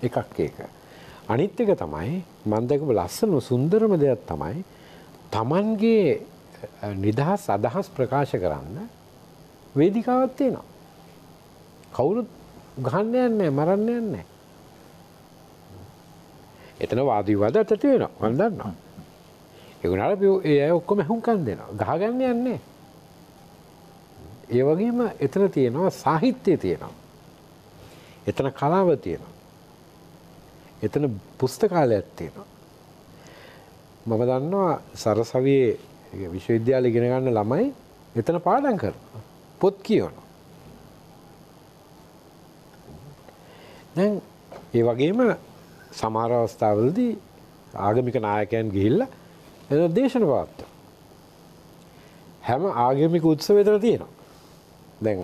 එකක් ඒක. අනිත් එක තමයි මම දැකපු ලස්සන සුන්දරම දෙයක් තමයි තමන්ගේ නිදහස් අදහස් ප්‍රකාශ කරන්න වේදිකාවක් තියෙනවා. කවුරුත් ගහන්න යන්නේ මරන්න යන්නේ. එතන වාද විවාද ඇති වෙනවා මම දන්නවා. ඒ වුණාට ඒ අය ඔක්කොම හුම්කම් දෙනවා. ගහගන්න යන්නේ. ඒ වගේම එතන තියෙනවා සාහිත්‍යය තියෙනවා. එතන කලාව තියෙනවා. එතන පුස්තකාලයක් තියෙනවා. මම දන්නවා සරසවියේ විශ්වවිද්‍යාලය ඉගෙන ගන්න ළමයි එතන පාඩම් කරනවා. පොත් කියවනවා. දැන් ඒ වගේම සමහර අවස්ථාවලදී ආගමික නායකයන් ගිහිල්ලා එතන දේශන පවත්වනවා. හැම ආගමික උත්සවයකම තියෙනවා. දැන්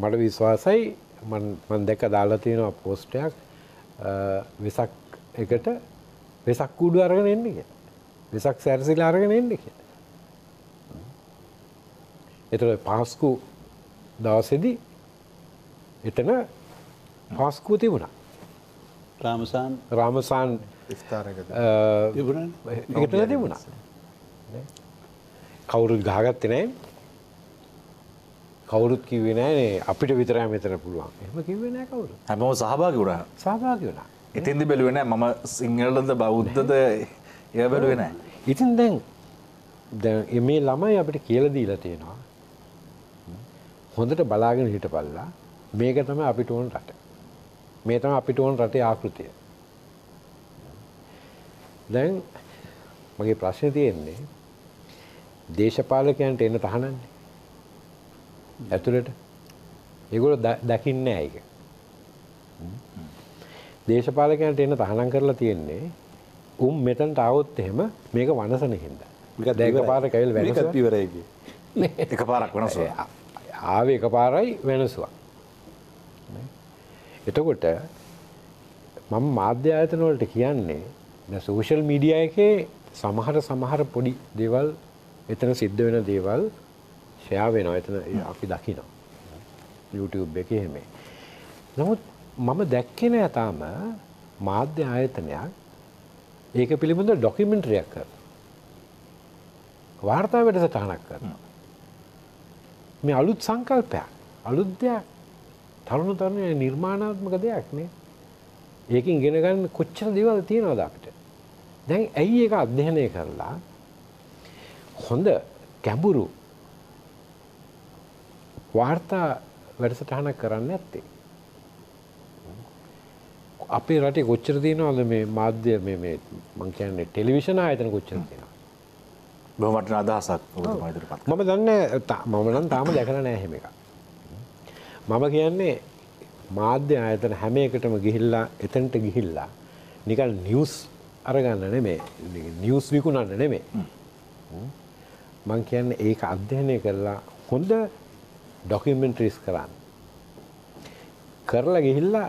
මට විශ්වාසයි මම මම දැක දාලා තියෙනවා පෝස්ට් එකක් වෙසක් එකට වෙසක් කූඩු අරගෙන එන්නේ කියලා. වෙසක් සැරසිලා අරගෙන එන්නේ කියලා. ඒතර පාස්කු දවසේදී එතන පාස්කුව තිබුණා. රාමසාන් රාමසාන් ඉස්තාරයකට තිබුණානේ. ඒකට තිබුණා. කවුරුත් ගහගත්තේ නැහැ. කවුරුත් කිව්වේ නැහැ අපිට විතරයි මෙතන පුළුවන්. එහෙම කිව්වේ නැහැ කවුරුත්. හැමෝම සහභාගී වුණා. සහභාගී වුණා. ඉතින්ද බැලුවේ නැහැ මම සිංහලද බෞද්ධද ඒව බැලුවේ නැහැ. ඉතින් දැන් දැන් මේ ළමයි අපිට කියලා දීලා තියෙනවා. හොඳට බලාගෙන හිටපල්ලා මේක තමයි අපිට ඕන රට. මේ තමයි අපිට ඕන රටේ ආකෘතිය. දැන් මගේ ප්‍රශ්නේ තියෙන්නේ දේශපාලකයන්ට එන්න තහනන්නේ. ඇතුළට ඒගොල්ලෝ දකින්නේ නැහැ ඒක. දේශපාලකයන්ට එන්න තහනම් කරලා තියෙන්නේ උන් මෙතනට આવොත් එහෙම මේක වනසන හින්දා. මේක දෙකපාරක් කැවිල වෙනස. මේකත් ඉවරයි කිය. එකපාරක් වෙනසුවා. ආවේ එකපාරයි වෙනසුවා. එතකොට මම මාධ්‍ය ආයතන වලට කියන්නේ දැන් සෝෂල් මීඩියා එකේ සමහර සමහර පොඩි දේවල් එතන සිද්ධ වෙන දේවල් ෂෙයා වෙනවා. එතන අපි දකිනවා. YouTube එකේ එහෙම. නමුත් මම දැක්කේ නෑ තාම මාධ්‍ය ආයතනයක් ඒක පිළිබඳ ડોකියුමෙන්ටරියක් කරනවා. වාර්තා වැඩසටහනක් කරනවා. මේ අලුත් සංකල්පයක්, අලුත් දෙයක්, තරුණ තරුණිය නිර්මාණාත්මක දෙයක් නේ. ඒකෙන් ඉගෙන ගන්න කොච්චර දේවල් තියෙනවද අපිට? දැන් ඇයි ඒක අධ්‍යයනය කරලා හොඳ ගැඹුරු වාර්තා වැඩසටහනක් කරන්න නැත්තේ? අපේ රටේ කොච්චර තියෙනවද මේ මාධ්‍ය මේ මේ මං කියන්නේ ටෙලිවිෂන් ආයතන කොච්චර තියෙනවද බොහොම වටින අදහසක් ඔබතුමා ඉදිරිපත් මම දන්නේ මම නම් තාම දැකලා නැහැ එහෙම එකක් මම කියන්නේ මාධ්‍ය ආයතන හැම එකටම ගිහිල්ලා එතනට ගිහිල්ලා නිකන් නිවුස් අරගන්න නෙමෙයි නිවුස් විකුණන්න නෙමෙයි මං කියන්නේ ඒක අධ්‍යයනය කරලා හොඳ ડોකියුමෙන්ටරිස් කරන්න කරලා ගිහිල්ලා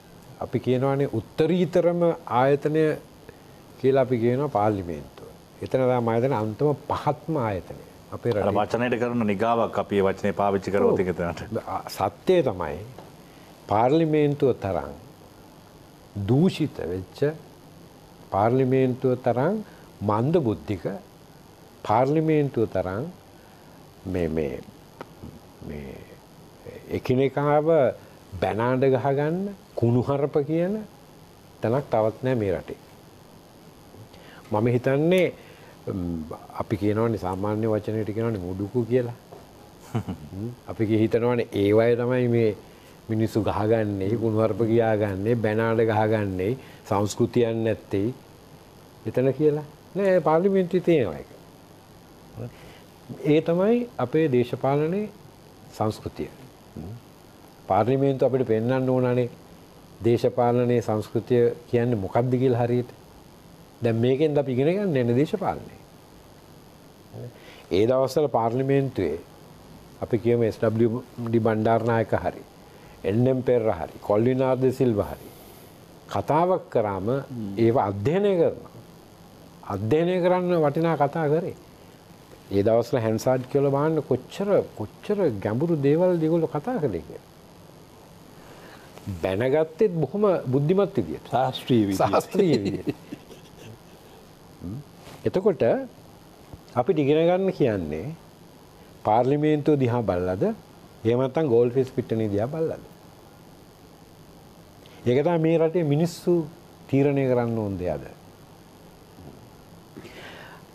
අපි කියනවානේ උත්තරීතරම ආයතනය කියලා අපි කියනවා පාර්ලිමේන්තුව. එතන තමයි ආයතන අන්තිම පහත්ම ආයතනය. අපේ රටේ වචනයට කරන නිගාවක් අපි ඒ වචනේ පාවිච්චි කරවොත් ඒක තමයි. සත්‍යය තමයි පාර්ලිමේන්තුව තරම් දූෂිත වෙච්ච පාර්ලිමේන්තුව තරම් මන්දබුද්ධික පාර්ලිමේන්තුව තරම් මේ මේ මේ එකිනෙකාව බැනාඩ ගහගන්න කුණුහරප කියන තැනක් තවත් නැහැ මේ රටේ. මම හිතන්නේ අපි කියනවානේ සාමාන්‍ය වචනයකට කියනවානේ මුඩුකු කියලා. අපි කිය හිතනවානේ ඒ වගේ තමයි මේ මිනිස්සු ගහගන්නේ, කුණුහරප ගියාගන්නේ, බැනාඩ ගහගන්නේ, සංස්කෘතියක් නැත්තේ එතන කියලා. නෑ පාර්ලිමේන්තුවේ තියෙනවා ඒක. ඒ තමයි අපේ දේශපාලනයේ සංස්කෘතිය. පාර්ලිමේන්තුව අපිට පෙන්වන්න ඕනනේ දේශපාලනයේ සංස්කෘතිය කියන්නේ මොකක්ද කියලා හරියට. දැන් මේකෙන්ද අපි ඉගෙන ගන්න දේශපාලනය. ඒ දවස්වල පාර්ලිමේන්තුවේ අපි කියමු එස් ඩබ්ලිව් ඩී බණ්ඩාරනායක හරි, එල් එම් පෙරේරා හරි, කොල්වින් ආර් ද සිල්වා හරි කතාවක් කරාම ඒව අධ්‍යයනය කරනවා. අධ්‍යයනය කරන්න වටිනා කතා කරේ. ඒ දවස්වල හැන්සාඩ් කියලා බලන්න කොච්චර කොච්චර ගැඹුරු දේවල් දෙගොල්ලෝ කතා කළේ කියලා. බැනගත්තෙත් බොහොම බුද්ධිමත් විදියට ශාස්ත්‍රීය විදියට ශාස්ත්‍රීය විදියට. එතකොට අපිට ඉගෙන ගන්න කියන්නේ පාර්ලිමේන්තුව දිහා බලලාද එහෙම නැත්නම් ගෝල්ෆිස් පිට්ටනිය දිහා බලලාද? ඒක තමයි මේ රටේ මිනිස්සු තීරණය කරන්න ඕන දෙයද?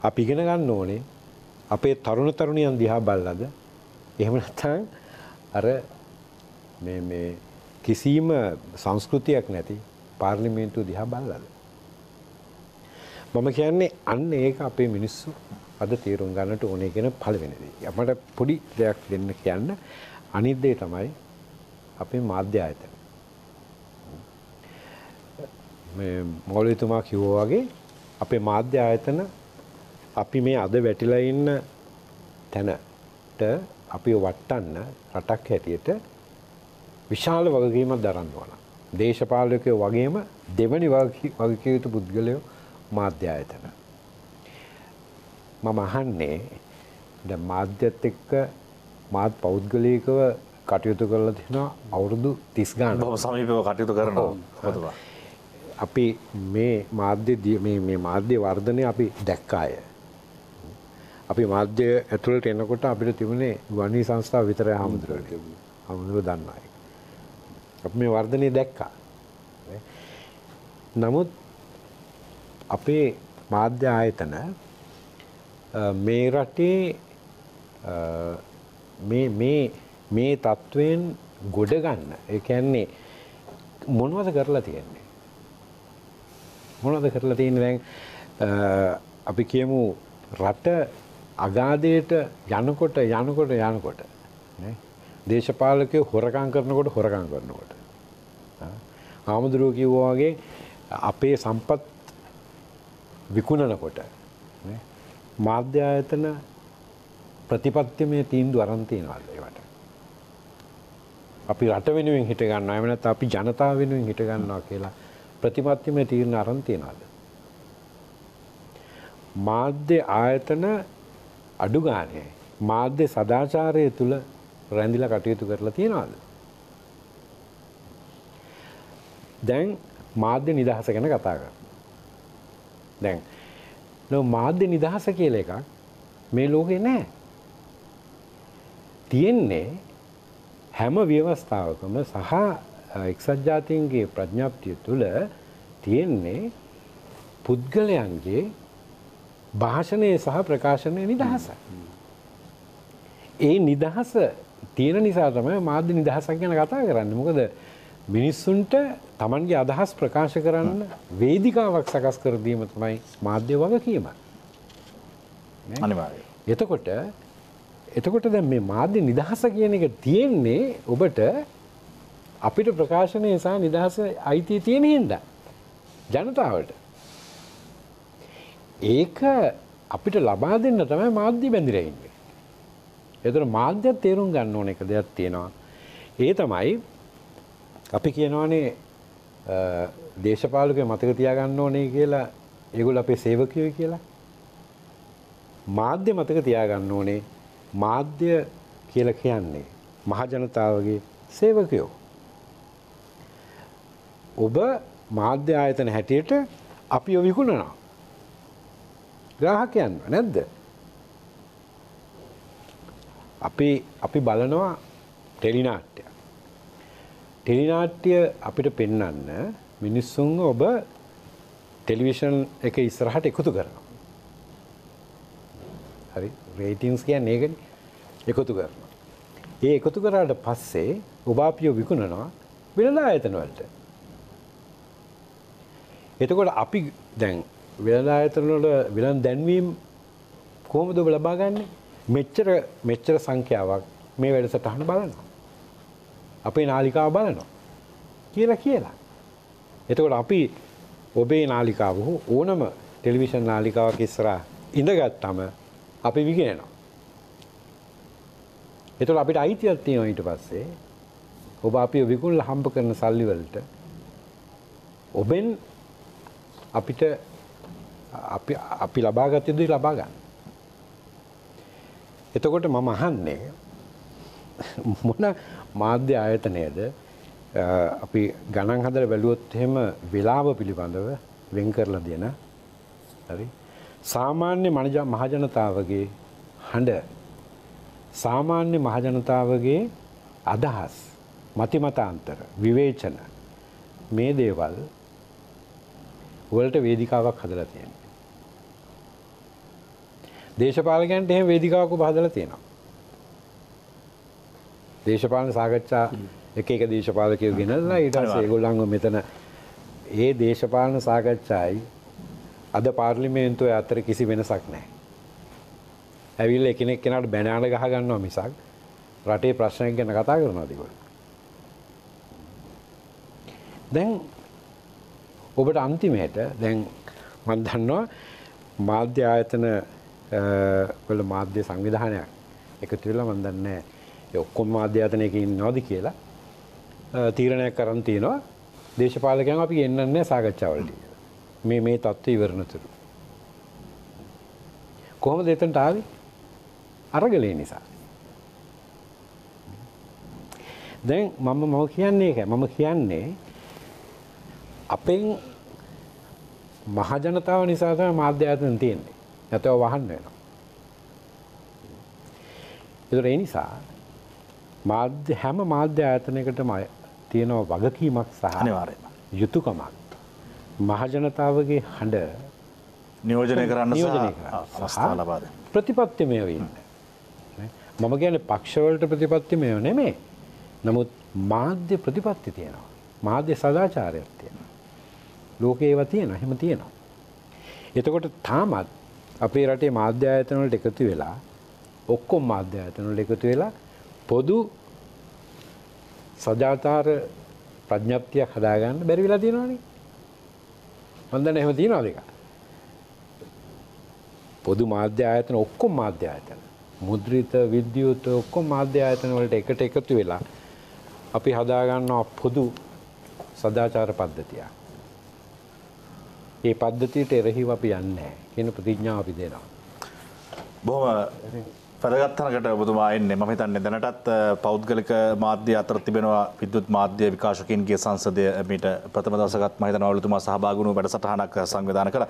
අපි ඉගෙන ගන්න ඕනේ අපේ තරුණ තරුණියන් දිහා බලලාද එහෙම නැත්නම් අර මේ මේ කිසිම සංස්කෘතියක් නැති පාර්ලිමේන්තුව දිහා බලලාද? මම කියන්නේ අන්න ඒක අපේ මිනිස්සු අද තීරුම් ගන්නට ඕනේ කියන පළවෙනි දේ. අපට පොඩි දෙයක් දෙන්න කියන්න අනිත් දේ තමයි අපේ මාධ්‍ය ආයතන. මේ මෞලිතුමා කිව්වා වගේ අපේ මාධ්‍ය ආයතන අපි මේ අද වැටිලා ඉන්න තැනට අපිව වටන්න රටක් හැටියට විශාල වගකීමක් දරනවා. දේශපාලකයෝ වගේම දෙවනි වගකීමට පුද්ගලයෝ මාධ්‍ය ආයතන. මම අහන්නේ දැන් මාධ්‍යත් එක්ක මාත් පෞද්ගලිකව කටයුතු කරලා තිනවා අවුරුදු තිස් ගානක්. බොහොම සමීපව කටයුතු කරනවා. අපි මේ මාධ්‍ය මේ මේ මාධ්‍ය වර්ධනය අපි දැක්කාය. අපි මාධ්‍ය ඇතුළට එනකොට අපිට තිබුණේ වණී සංස්ථා විතරයි හමුදුරට. හමුදුර දන්නා එක. අපි මේ වර්ධනය දැක්කා. නමුත් අපේ මාධ්‍ය ආයතන මේ රටේ මේ මේ මේ තත්වයෙන් ගොඩ ගන්න. ඒ කියන්නේ මොනවද කරලා තියෙන්නේ? මොනවද කරලා තියෙන්නේ දැන් අපි කියමු රට අගාධයට යනකොට යනකොට යනකොට නේ දේශපාලකයෝ හොරකම් කරනකොට හොරකම් කරනකොට ආමුදුරුව කිව්වා වගේ අපේ සම්පත් විකුණනකොට නේ මාධ්‍ය ආයතන ප්‍රතිපත්තිමය තීන්දුව අරන් තියනවා ඒවට. අපි රට වෙනුවෙන් හිට ගන්නවා එහෙම නැත්නම් අපි ජනතාව වෙනුවෙන් හිට ගන්නවා කියලා ප්‍රතිපත්තිමය තීරණ අරන් තියනවාද? මාධ්‍ය ආයතන අඩු ගානේ මාධ්‍ය සදාචාරය තුල රැඳිලා කටයුතු කරලා තියනවාද? දැන් මාධ්‍ය නිදහස ගැන කතා කරමු. දැන් නෝ මාධ්‍ය නිදහස කියලා එකක් මේ ලෝකේ නැහැ. තියෙන්නේ හැම ව්‍යවස්ථාවකම සහ එක්සත් ජාතීන්ගේ ප්‍රඥාප්තිය තුළ තියෙන්නේ පුද්ගලයන්ගේ භාෂණය සහ ප්‍රකාශනයේ නිදහස. ඒ නිදහස තියෙන නිසා තමයි මාධ්‍ය නිදහසක් ගැන කතා කරන්නේ. මොකද මිනිස්සුන්ට Tamanගේ අදහස් ප්‍රකාශ කරන්න වේදිකාවක් සකස් කර දීම තමයි මාධ්‍ය වගකීම. අනිවාර්යයෙන්. එතකොට එතකොට දැන් මේ මාධ්‍ය නිදහස කියන එක තියෙන්නේ ඔබට අපිට ප්‍රකාශනය සහ නිදහස අයිතිය තියෙන හින්දා ජනතාවට. ඒක අපිට ලබා දෙන්න තමයි මාධ්‍ය බැඳිලා ඉන්නේ. ඒතර මාධ්‍ය තේරුම් ගන්න ඕන එක දෙයක් තියෙනවා. ඒ තමයි අපි කියනවානේ දේශපාලකයෝ මතක තියා ගන්න ඕනේ කියලා ඒගොල්ලෝ අපේ සේවකයෝ කියලා. මාධ්‍ය මතක තියා ගන්න ඕනේ මාධ්‍ය කියලා කියන්නේ මහ ජනතාවගේ සේවකයෝ. ඔබ මාධ්‍ය ආයතන හැටියට අපිව විකුණනවා. ග්‍රාහකයන්ව නැද්ද? අපි අපි බලනවා ටෙලි නාට්‍ය. ටෙලි නාට්‍ය අපිට පෙන්වන්න මිනිස්සුන් ඔබ ටෙලිවිෂන් එකේ ඉස්සරහට එකතු කරනවා. හරි රේටින්ස් කියන්නේ ඒකනේ. එකතු කරනවා. ඒ එකතු කරාට පස්සේ ඔබ අපිව විකුණනවා වෙළඳාම් ආයතන වලට. එතකොට අපි දැන් වෙළඳාම් ආයතන වල වෙළඳ දැන්වීම කොහොමද ඔබ ලබා ගන්නෙ? මෙච්චර මෙච්චර සංඛ්‍යාවක් මේ වැඩසටහන බලනවා. අපේ නාලිකාව බලනවා කියලා කියලා. එතකොට අපි ඔබේ නාලිකාව ඕනම ටෙලිවිෂන් නාලිකාවක් ඉස්සරහා ඉඳගත්තාම අපි විකිනනවා. ඒතකොට අපිට අයිතියක් තියෙනවා ඊට පස්සේ ඔබ අපිව විකුණලා හම්බ කරන සල්ලි වලට ඔබෙන් අපිට අපි අපි ලබා ගත යුතු දේ ලබා ගන්න. එතකොට මම අහන්නේ මොන මාධ්‍ය ආයතනයේද අපි ගණන් හදලා බැලුවොත් එහෙම වේලාව පිළිබඳව වෙන් කරලා දෙන හරි සාමාන්‍ය මහ ජනතාවගේ හඬ සාමාන්‍ය මහ ජනතාවගේ අදහස් මතිමතාන්තර විවේචන මේ දේවල් වලට වේදිකාවක් හදලා තියෙනවා. දේශපාලකයන්ට එහෙම වේදිකාවක් ඔබ හදලා තියෙනවා. දේශපාලන සාකච්ඡා එක එක දේශපාලකයෝ ගෙනල්ලා ඊට පස්සේ ඒගොල්ලන්ව මෙතන ඒ දේශපාලන සාකච්ඡායි අද පාර්ලිමේන්තුවේ අතර කිසි වෙනසක් නැහැ. ඇවිල්ලා එකිනෙක කෙනාට බැනාන ගහ ගන්නවා මිසක් රටේ ප්‍රශ්නයක් ගැන කතා කරනවාද ඒගොල්ලෝ? දැන් ඔබට අන්තිමට දැන් මම දන්නවා මාධ්‍ය ආයතන වල මාධ්‍ය සංවිධානයක් එකතු වෙලා මම දන්නේ ඒ ඔක්කොම මාධ්‍ය ආයතනයක ඉන්නවද කියලා තීරණයක් කරන් තියනවා දේශපාලකයන් අපි ගෙන්නන්නේ නැහැ සාකච්ඡාවලදී මේ මේ தත්ත්වය ඉවරනතුරු කොහොමද එතනට ආවේ අරගලේ නිසා දැන් මම මොකෝ කියන්නේ ඒක මම කියන්නේ අපෙන් මහ ජනතාව නිසා තමයි මාධ්‍ය ආයතන තියෙන්නේ නැතව වහන්න වෙනවා ඒ නිසා මාධ්‍ය හැම මාධ්‍ය ආයතනයකටම තියෙන වගකීමක් සහ අනිවාර්යයෙන්ම යුතුයකමක් මහ ජනතාවගේ හඬ නියෝජනය කරන්න සහ ප්‍රතිපත්තිමය වෙන්න මම කියන්නේ පක්ෂවලට ප්‍රතිපත්තිමය නෙමෙයි නමුත් මාධ්‍ය ප්‍රතිපත්ති තියෙනවා මාධ්‍ය සදාචාරයක් තියෙනවා ලෝකේ ඒවා තියෙනවා එහෙම තියෙනවා එතකොට තාමත් අපේ රටේ මාධ්‍ය ආයතන වලට එකතු වෙලා ඔක්කොම මාධ්‍ය ආයතන වලට එකතු වෙලා පොදු සදාචාර ප්‍රඥප්තියක් හදාගන්න බැරි වෙලා තියෙනවනේ මම දන්නේ එහෙම තියනවාද එක පොදු මාධ්‍ය ආයතන ඔක්කොම මාධ්‍ය ආයතන මුද්‍රිත විද්‍යුත් ඔක්කොම මාධ්‍ය ආයතන වලට එකට එකතු වෙලා අපි හදාගන්නා පොදු සදාචාර පද්ධතිය. මේ පද්ධතියට එරෙහිව අපි යන්නේ නැහැ කියන ප්‍රතිඥාව අපි දෙනවා. බොහොම පරගත්තනකට ඔබතුමා එන්නේ මම හිතන්නේ දැනටත් පෞද්ගලික මාධ්‍ය අතර තිබෙනවා විද්‍යුත් මාධ්‍ය විකාශකයන්ගේ සංසදය මේට ප්‍රථම දවසකත් මම හිතනවා ඔබතුමා සහභාගී වුණු වැඩසටහනක් සංවිධානය කළා.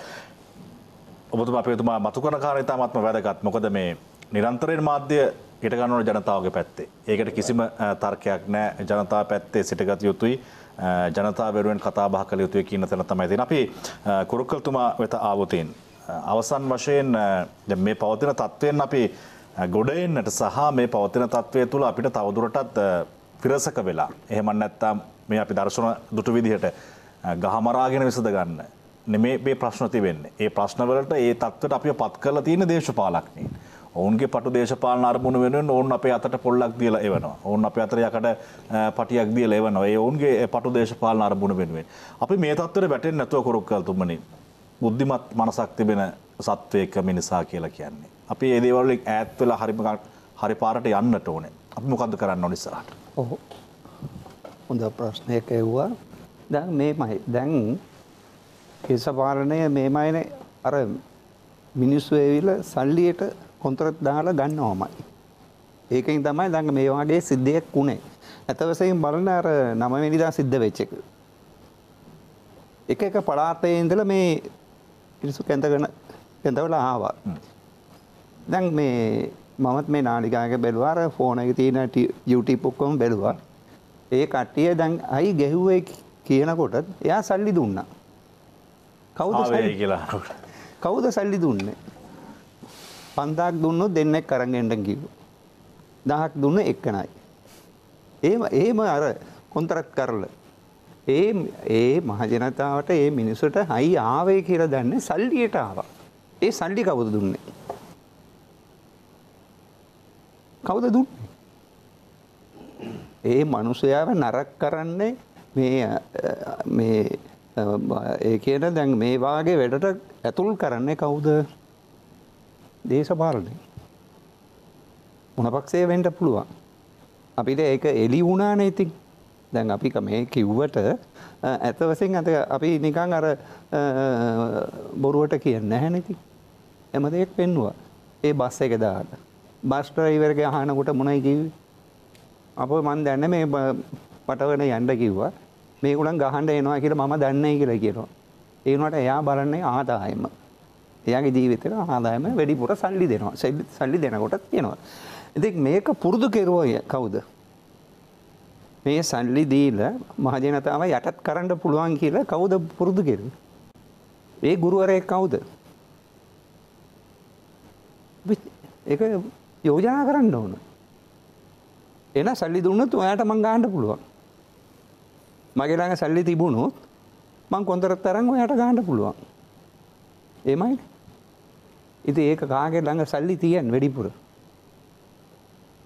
ඔබතුමා අපි ඔබතුමා මතු කරන කාර්යය තාමත්ම වැදගත්. මොකද මේ නිරන්තරයෙන් මාධ්‍ය ගෙට ගන්නවන ජනතාවගේ පැත්තේ. ඒකට කිසිම තර්කයක් නැහැ. ජනතාව පැත්තේ සිටගත යුතුයි. ජනතාව වෙනුවෙන් කතා බහ කළ යුතුයි කියන තැන තමයි තියෙන්නේ. අපි කුරුකල්තුමා වෙත ආවොතින් අවසන් වශයෙන් දැන් මේ පවතින තත්වයෙන් අපි ගොඩ එන්නට සහ මේ පවතින තත්වය තුළ අපිට තවදුරටත් පිරසක වෙලා. එහෙම නැත්නම් මේ අපි දර්ශන දුටු විදිහට ගහමරාගෙන විසඳ ගන්න නෙමේ මේ ප්‍රශ්න තිබෙන්නේ. ඒ ප්‍රශ්න වලට ඒ තත්වයට අපිව පත් කරලා තියෙන දේශපාලකයන්. ඔවුන්ගේ පටු දේශපාලන අරමුණු වෙනුවෙන් ඔවුන් අපේ අතට පොල්ලක් දීලා එවනවා. ඔවුන් අපේ අතට යකඩ පටියක් දීලා එවනවා. ඒ ඔවුන්ගේ පටු දේශපාලන අරමුණු වෙනුවෙන්. අපි මේ තත්ත්වයට වැටෙන්නේ නැතුව කොරොක්කල්තුමනි. බුද්ධිමත් මනසක් තිබෙන සත්වයක මිනිසා කියලා කියන්නේ. අපි මේ දේවල් වලින් ඈත් වෙලා හරි හරි පාරට යන්නට ඕනේ. අපි මොකද්ද කරන්න ඕනේ ඉස්සරහට? ඔව්. හොඳ ප්‍රශ්නයක් ඇහුවා. දැන් මේමයි. දැන් දේශපාලනය මේමයිනේ අර මිනිස්සු ඇවිල්ලා සල්ලියට කොන්ත්‍රාත් දාලා ගන්නවමයි. ඒකෙන් තමයි ළඟ මේ වගේ සිද්ධියක් උනේ. අතවසෙන් බලන අර නවය වෙනිදා සිද්ධ වෙච්ච එක. එක එක පළාතේ ඉඳලා මේ මිනිස්සු කැඳගෙන කැඳවලා ආවා. දැන් මේ මමත් මේ නාලිකාවක බැලුවා අර ෆෝන් එකේ තියෙන YouTube ඔක්කොම බැලුවා. ඒ කට්ටිය දැන් අයි ගැහුවේ කියනකොට එයා සල්ලි දුන්නා. කවුද සල්ලි කියලා? කවුද සල්ලි දුන්නේ? පන්දාක් දුන්නොත් දෙන්නෙක් අරන් එන්න කිව්වා. දහක් දුන්න එකනයි. එහෙම එහෙම අර කොන්ත්‍රාත් කරලා ඒ ඒ මහ ජනතාවට ඒ මිනිසුන්ට හයි ආවේ කියලා දන්නේ සල්ලියට ආවා. ඒ සල්ලි කවුද දුන්නේ? කවුද දුන්නේ? ඒ මිනිසයාව නරක කරන්නේ මේ මේ ඒ කියන දැන් මේ වාගේ වැඩට ඇතුල් කරන්නේ කවුද? දේශපාලනය මොන පක්ෂේ වෙන්න පුළුවන් අපිට ඒක එළි වුණානේ ඉතින් දැන් අපි මේ කිව්වට ඇත්ත වශයෙන් අත අපි නිකන් අර බොරුවට කියන්නේ නැහැ නේ ඉතින් එම දෙයක් පෙන්නවා ඒ බස් එක දාන බස් ඩ්‍රයිවර්ගේ අහනකොට මොනයි කිව්වේ අපෝ මන් දන්නේ මේ පටවගෙන යන්න කිව්වා මේගොල්ලන් ගහන්න එනවා කියලා මම දන්නේ කියලා කියනවා ඒ වුණාට එයා බලන්නේ ආදායම එයාගේ ජීවිතේට ආදායම වැඩිපුර සල්ලි දෙනවා. සල්ලි දෙනකොටත් කියනවා. ඉතින් මේක පුරුදු කෙරුවා කවුද? මේ සල්ලි දීලා මහ ජනතාව යටත් කරන්න පුළුවන් කියලා කවුද පුරුදු කෙරුවේ? ඒ ගුරුවරයෙක් කවුද? ඒක යෝජනා කරන්න ඕන. එන සල්ලි දුන්නොත් ඔයාට මං ගන්න පුළුවන්. මගේ ළඟ සල්ලි තිබුණොත් මං කොන්තරත් අරන් ඔයාට ගන්න පුළුවන්. එමයි ඉතින් ඒක කාගේ ළඟ සල්ලි තියන් වැඩිපුර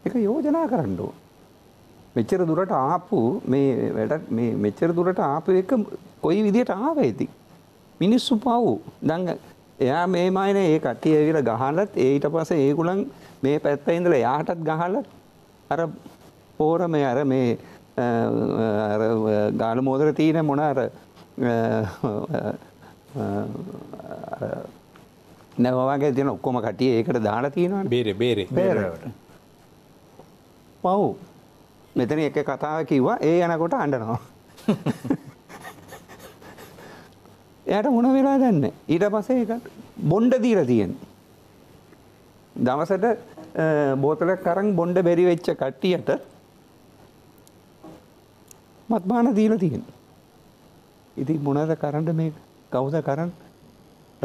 ඒක යෝජනා කරන්න ඕන මෙච්චර දුරට ආපු මේ වැඩක් මේ මෙච්චර දුරට ආපු එක කොයි විදියට ආවේද මිනිස්සු පාවෝ දැන් එයා මේ මයිනේ ඒ කට්ටිය ඇවිල්ලා ගහනලත් ඒ ඊට පස්සේ ඒගොල්ලන් මේ පැත්තේ ඉඳලා යාටත් ගහලා අර පොරමේ අර මේ අර ගාල මොදර තියෙන මොන අර නැව වගේ දෙන ඔක්කොම කට්ටිය ඒකට දාලා තියෙනවානේ බේරේ බේරේ බේරවට පාවෝ මෙතන එක කතාවක් කිව්වා ඒ යනකොට අඬනවා එයාට මොන වෙලා දන්නේ ඊට පස්සේ ඒක බොණ්ඩ දීලා තියෙන දවසට බෝතලයක් අරන් බොණ්ඩ බැරි වෙච්ච කට්ටියට මත්පාන දීලා තියෙන ඉතින් මොනවද කරන්න මේ කවුද කරන්න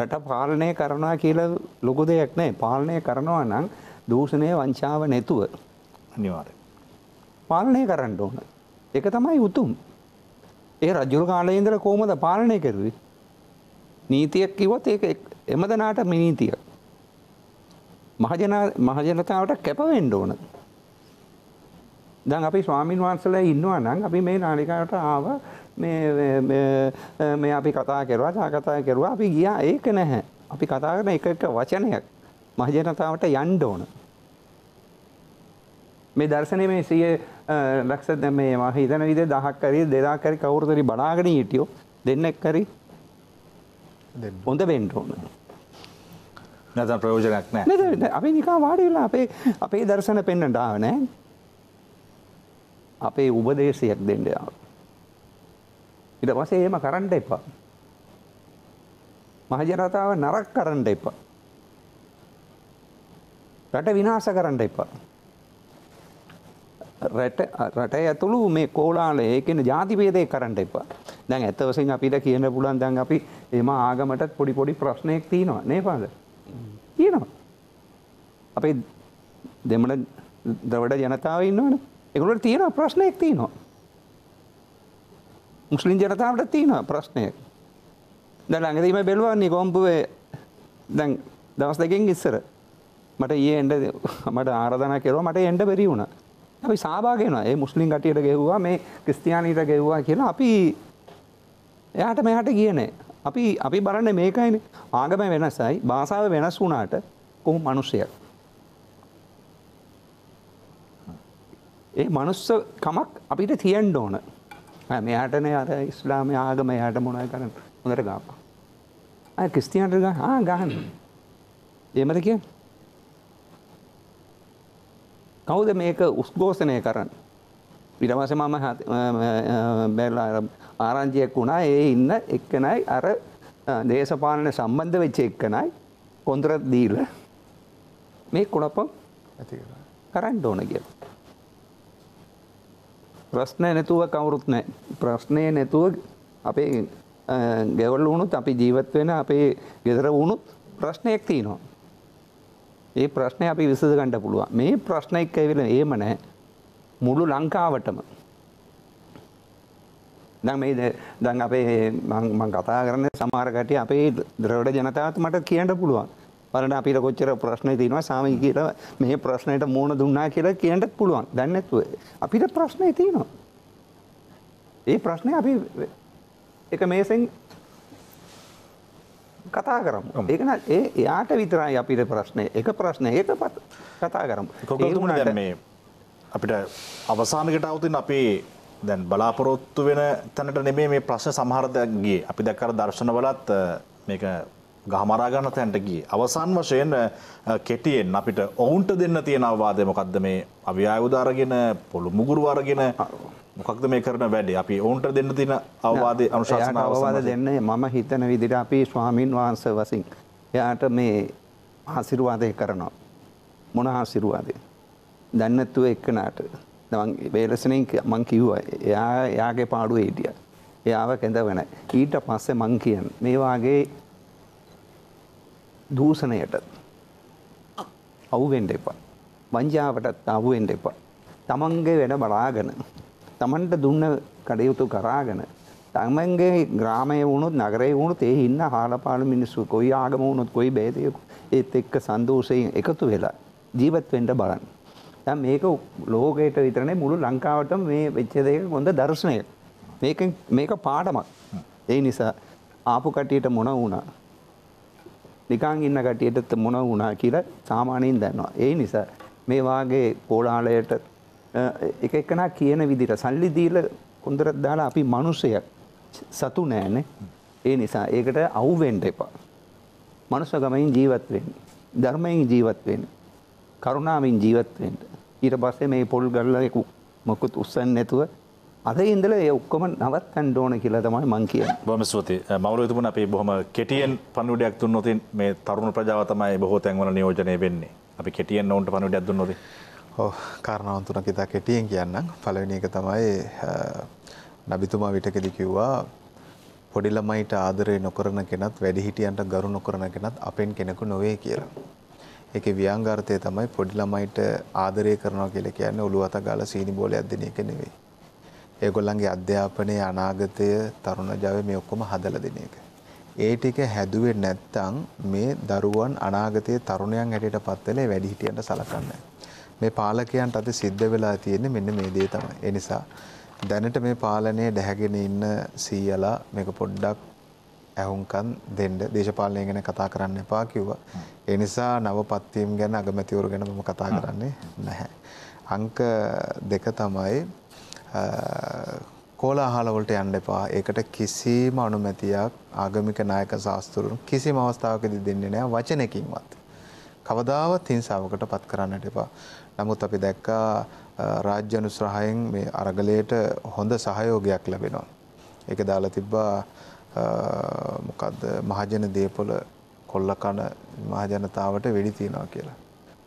රට පාලනය කරනවා කියලා ලොකු දෙයක් නැහැ පාලනය කරනවා නම් දූෂණය වංචාව නැතුව අනිවාර්යයි පාලනය කරන්න ඕන. ඒක තමයි උතුම්. ඒ රජුගේ කාලේ ඉඳලා කොහොමද පාලනය කරුවේ? නීතියක් කිව්වොත් ඒක එමදනාට නීතිය. මහජන මහජනතාවට කැප වෙන්න ඕන. දැන් අපි ස්වාමින් වහන්සේලා ඉන්නවා නම් අපි මේ නාලිකාවට ආව මේ මේ අපි කතා කරුවා, සාකච්ඡා කරුවා. අපි ගියා ඒක නැහැ. අපි කතා කරන එක එක වචනයක් මහජනතාවට යන්න ඕන. මේ දර්ශනයේ මේ සිය ලක්ෂ මේ මා හිතන විදිහ දහයක් හරි දෙකක් හරි කවුරුද හරි බලාගෙන හිටියෝ දෙන්නෙක් හරි දෙන්න හොඳ වෙන්න ඕන නැත්නම් ප්‍රයෝජනක් නැහැ නේද අපි නිකන් වාඩි වෙලා අපේ අපේ දර්ශන පෙන්වන්න ආව නෑ අපේ උපදේශයක් දෙන්න ආව ඊට පස්සේ එහෙම කරන්න එපා මහජනතාව නරක කරන්න එපා රට විනාශ කරන්න එපා රට රටේ ඇතුළු මේ කෝලාලේ කියන ಜಾති ભેදේ කරන්න එපා. දැන් ඇත්ත වශයෙන්ම අපිට කියන්න පුළුවන් දැන් අපි එම ආගමටත් පොඩි පොඩි ප්‍රශ්නයක් තියෙනවා නේ පාද? තියෙනවා. අපේ දෙමළ ද්‍රවිඩ ජනතාව ඉන්නවනේ. ඒගොල්ලෝ තියෙනවා ප්‍රශ්නයක් තියෙනවා. මුස්ලිම් ජනතාවට තියෙනවා ප්‍රශ්නයක්. දැන් ළඟදී මම බැලුවානේ කොම්බුවේ දැන් දවස් දෙකකින් ඉස්සර මට ඊයේ එන්න මට ආරාධනා කළා මට එන්න බැරි වුණා. අපි සහභාගී වෙනවා. ඒ මුස්ලිම් කට්ටියට ගෙව්වා, මේ ක්‍රිස්තියානිට ගෙව්වා කියලා අපි එයාට මෙහාට ගියේ නැහැ. අපි අපි බලන්නේ මේකයිනේ. ආගම වෙනසයි, භාෂාව වෙනස් වුණාට කොහොම මිනිස්සෙක්. ඒ මිනිස්සකමක් අපිට තියෙන්න ඕන. මෙයාටනේ අර ඉස්ලාමයේ ආගම එයාට මොනවයි කරන්නේ? හොඳට ගාපා. අය ක්‍රිස්තියානිට ගහ, ආ ගහන්න. එහෙමද කියන්නේ? කවුද මේක උද්ඝෝෂණය කරන්නේ ඊට පස්සේ මම බැලලා ආරංචියක් වුණා ඒ ඉන්න එක්කනයි අර දේශපාලන සම්බන්ධ වෙච්ච එක්කනයි කොන්ත්‍රාත් දීලා මේ කුණපම් ඇති කරන්න ඕන කියලා ප්‍රශ්නේ නැතුව කවුරුත් නැහැ ප්‍රශ්නේ නැතුව අපේ ගෙවල් වුණොත් අපි ජීවත් වෙන අපේ ගෙදර වුණොත් ප්‍රශ්නයක් තියෙනවා ඒ ප්‍රශ්නේ අපි විසඳ ගන්න පුළුවන්. මේ ප්‍රශ්න එක්ක ඇවිල්ලා එහෙම නැහැ. මුළු ලංකාවටම. දැන් මේ දැන් අපේ මම මම කතා කරන්නේ සමහර කට්ටිය අපේ ද්‍රවිඩ ජනතාවත් මට කියන්න පුළුවන්. බලන්න අපිට කොච්චර ප්‍රශ්න තියෙනවා සාමි කියලා මේ ප්‍රශ්නෙට මූණ දුන්නා කියලා කියන්නත් පුළුවන්. දැන් නැතුව අපිට ප්‍රශ්නේ තියෙනවා. ඒ ප්‍රශ්නේ අපි එක මේසෙන් කතා කරමු. ඒක නෑ ඒ එයාට විතරයි අපිට ප්‍රශ්නේ. එක ප්‍රශ්නේ ඒක කතා කරමු. කොහොමද දැන් මේ අපිට අවසානකට આવුතින් අපි දැන් බලාපොරොත්තු වෙන තැනට නෙමෙයි මේ ප්‍රශ්න සමහර දැන් ගියේ. අපි දැක්ක අර දර්ශනවලත් මේක ගහමරා ගන්න තැනට ගියේ. අවසාන වශයෙන් කෙටියෙන් අපිට ඔවුන්ට දෙන්න තියෙන අවවාදය මොකක්ද මේ අවියායුධ අරගෙන පොළු මුගුරු අරගෙන මොකක්ද මේ කරන වැඩේ අපි ඕන්ට දෙන්න තියෙන අවවාදේ අනුශාසනාව අවවාද දෙන්නේ මම හිතන විදිහට අපි ස්වාමින් වහන්සේ වශයෙන් එයාට මේ ආශිර්වාදේ කරනවා මොන ආශිර්වාදේ දැන් නැතුව එක්කනට මම වේලසණින් මම කිව්වා එයා එයාගේ පාඩුවේ හිටියා එයාව කැඳවගෙන ඊට පස්සේ මම කියන්නේ මේ වාගේ දූෂණයට අවු වෙන්න එපා වංචාවටත් අවු වෙන්න එපා තමන්ගේ වෙන බලාගෙන තමන්ට දුන්න කඩයුතු කරාගෙන තමන්ගේ ග්‍රාමයේ වුණොත් නගරයේ වුණොත් ඒ ඉන්න හාලපාලු මිනිස්සු කොයි ආගම වුණොත් කොයි බේදයක ඒත් එක්ක සන්තෝෂයෙන් එකතු වෙලා ජීවත් වෙන්න බලන්න. දැන් මේක ලෝකයට විතර නෙවෙයි මුළු ලංකාවටම මේ වෙච්ච දෙයක හොඳ දර්ශනයක්. මේක මේක පාඩමක්. ඒ නිසා ආපු කට්ටියට මොන වුණා නිකන් ඉන්න කට්ටියට මොන වුණා කියලා සාමාන්‍යයෙන් දන්නවා. ඒ නිසා මේ වාගේ කොලාලයට එක එකනා කියන විදිහට සල්ලි දීලා කොන්දරක් දාලා අපි මිනිසෙක් සතු නෑනේ. ඒ නිසා ඒකට අවු වෙන්න එපා. මනුෂ්‍යකමෙන් ජීවත් වෙන්න. ධර්මයෙන් ජීවත් වෙන්න. කරුණාවෙන් ජීවත් වෙන්න. ඊට පස්සේ මේ පොල් ගල්ලා මොකුත් උස්සන්නේ නැතුව අද ඉඳලා ඒ ඔක්කොම නවත්තන්න ඕන කියලා තමයි මම කියන්නේ. බොහොම ස්තුතියි. මෞලවිතුමනි අපි බොහොම කෙටියෙන් පණුඩයක් දුන්නොත් මේ තරුණ ප්‍රජාව තමයි බොහෝ තැන්වල නියෝජනය වෙන්නේ. අපි කෙටියෙන් ඔවුන්ට පණුඩයක් දුන්නොත් ඔව් කාරණා තුනක් ඉතා කෙටියෙන් කියන්නම්. පළවෙනි එක තමයි නබිතුමා විටකදී කිව්වා පොඩි ළමයිට ආදරේ නොකරන කෙනත් වැඩිහිටියන්ට ගරු නොකරන කෙනත් අපෙන් කෙනෙකු නොවේ කියලා. ඒකේ ව්‍යංගාර්ථය තමයි පොඩි ළමයිට ආදරේ කරනවා කියලා කියන්නේ ඔළුව අත ගාලා සීනි බෝලයක් දෙන එක නෙවෙයි. ඒගොල්ලන්ගේ අධ්‍යාපනයේ අනාගතය තරුණ ජවයේ මේ ඔක්කොම හදලා දෙන එක. ඒ ටික හැදුවේ නැත්නම් මේ දරුවන් අනාගතයේ තරුණයන් හැටියට පත් වෙලා වැඩිහිටියන්ට සලකන්නේ. මේ පාලකයන්ට අද සිද්ධ වෙලා තියෙන්නේ මෙන්න මේ දේ තමයි. ඒ නිසා දැනට මේ පාලනයේ දැහැගෙන ඉන්න සීයලා මේක පොඩ්ඩක් ඇහුම්කන් දෙන්න දේශපාලනය ගැන කතා කරන්න එපා කිව්වා. ඒ නිසා නවපත්තියම් ගැන අගමැතිවරු ගැන මම කතා කරන්නේ නැහැ. අංක දෙක තමයි කෝලාහල වලට යන්න එපා. ඒකට කිසිම අනුමැතියක් ආගමික නායක ශාස්ත්‍රවරුන් කිසිම අවස්ථාවකදී දෙන්නේ නැහැ වචනකින්වත්. කවදාවත් හිංසාවකටපත් කරන්නට එපා. නමුත් අපි දැක්කා රාජ්‍ය අනුශ්‍රාහයෙන් මේ අරගලයට හොඳ සහයෝගයක් ලැබෙනවා. ඒක දාලා තිබ්බා මොකද්ද මහජන දේපොළ කොල්ලකන මහජනතාවට වෙඩි තියනවා කියලා.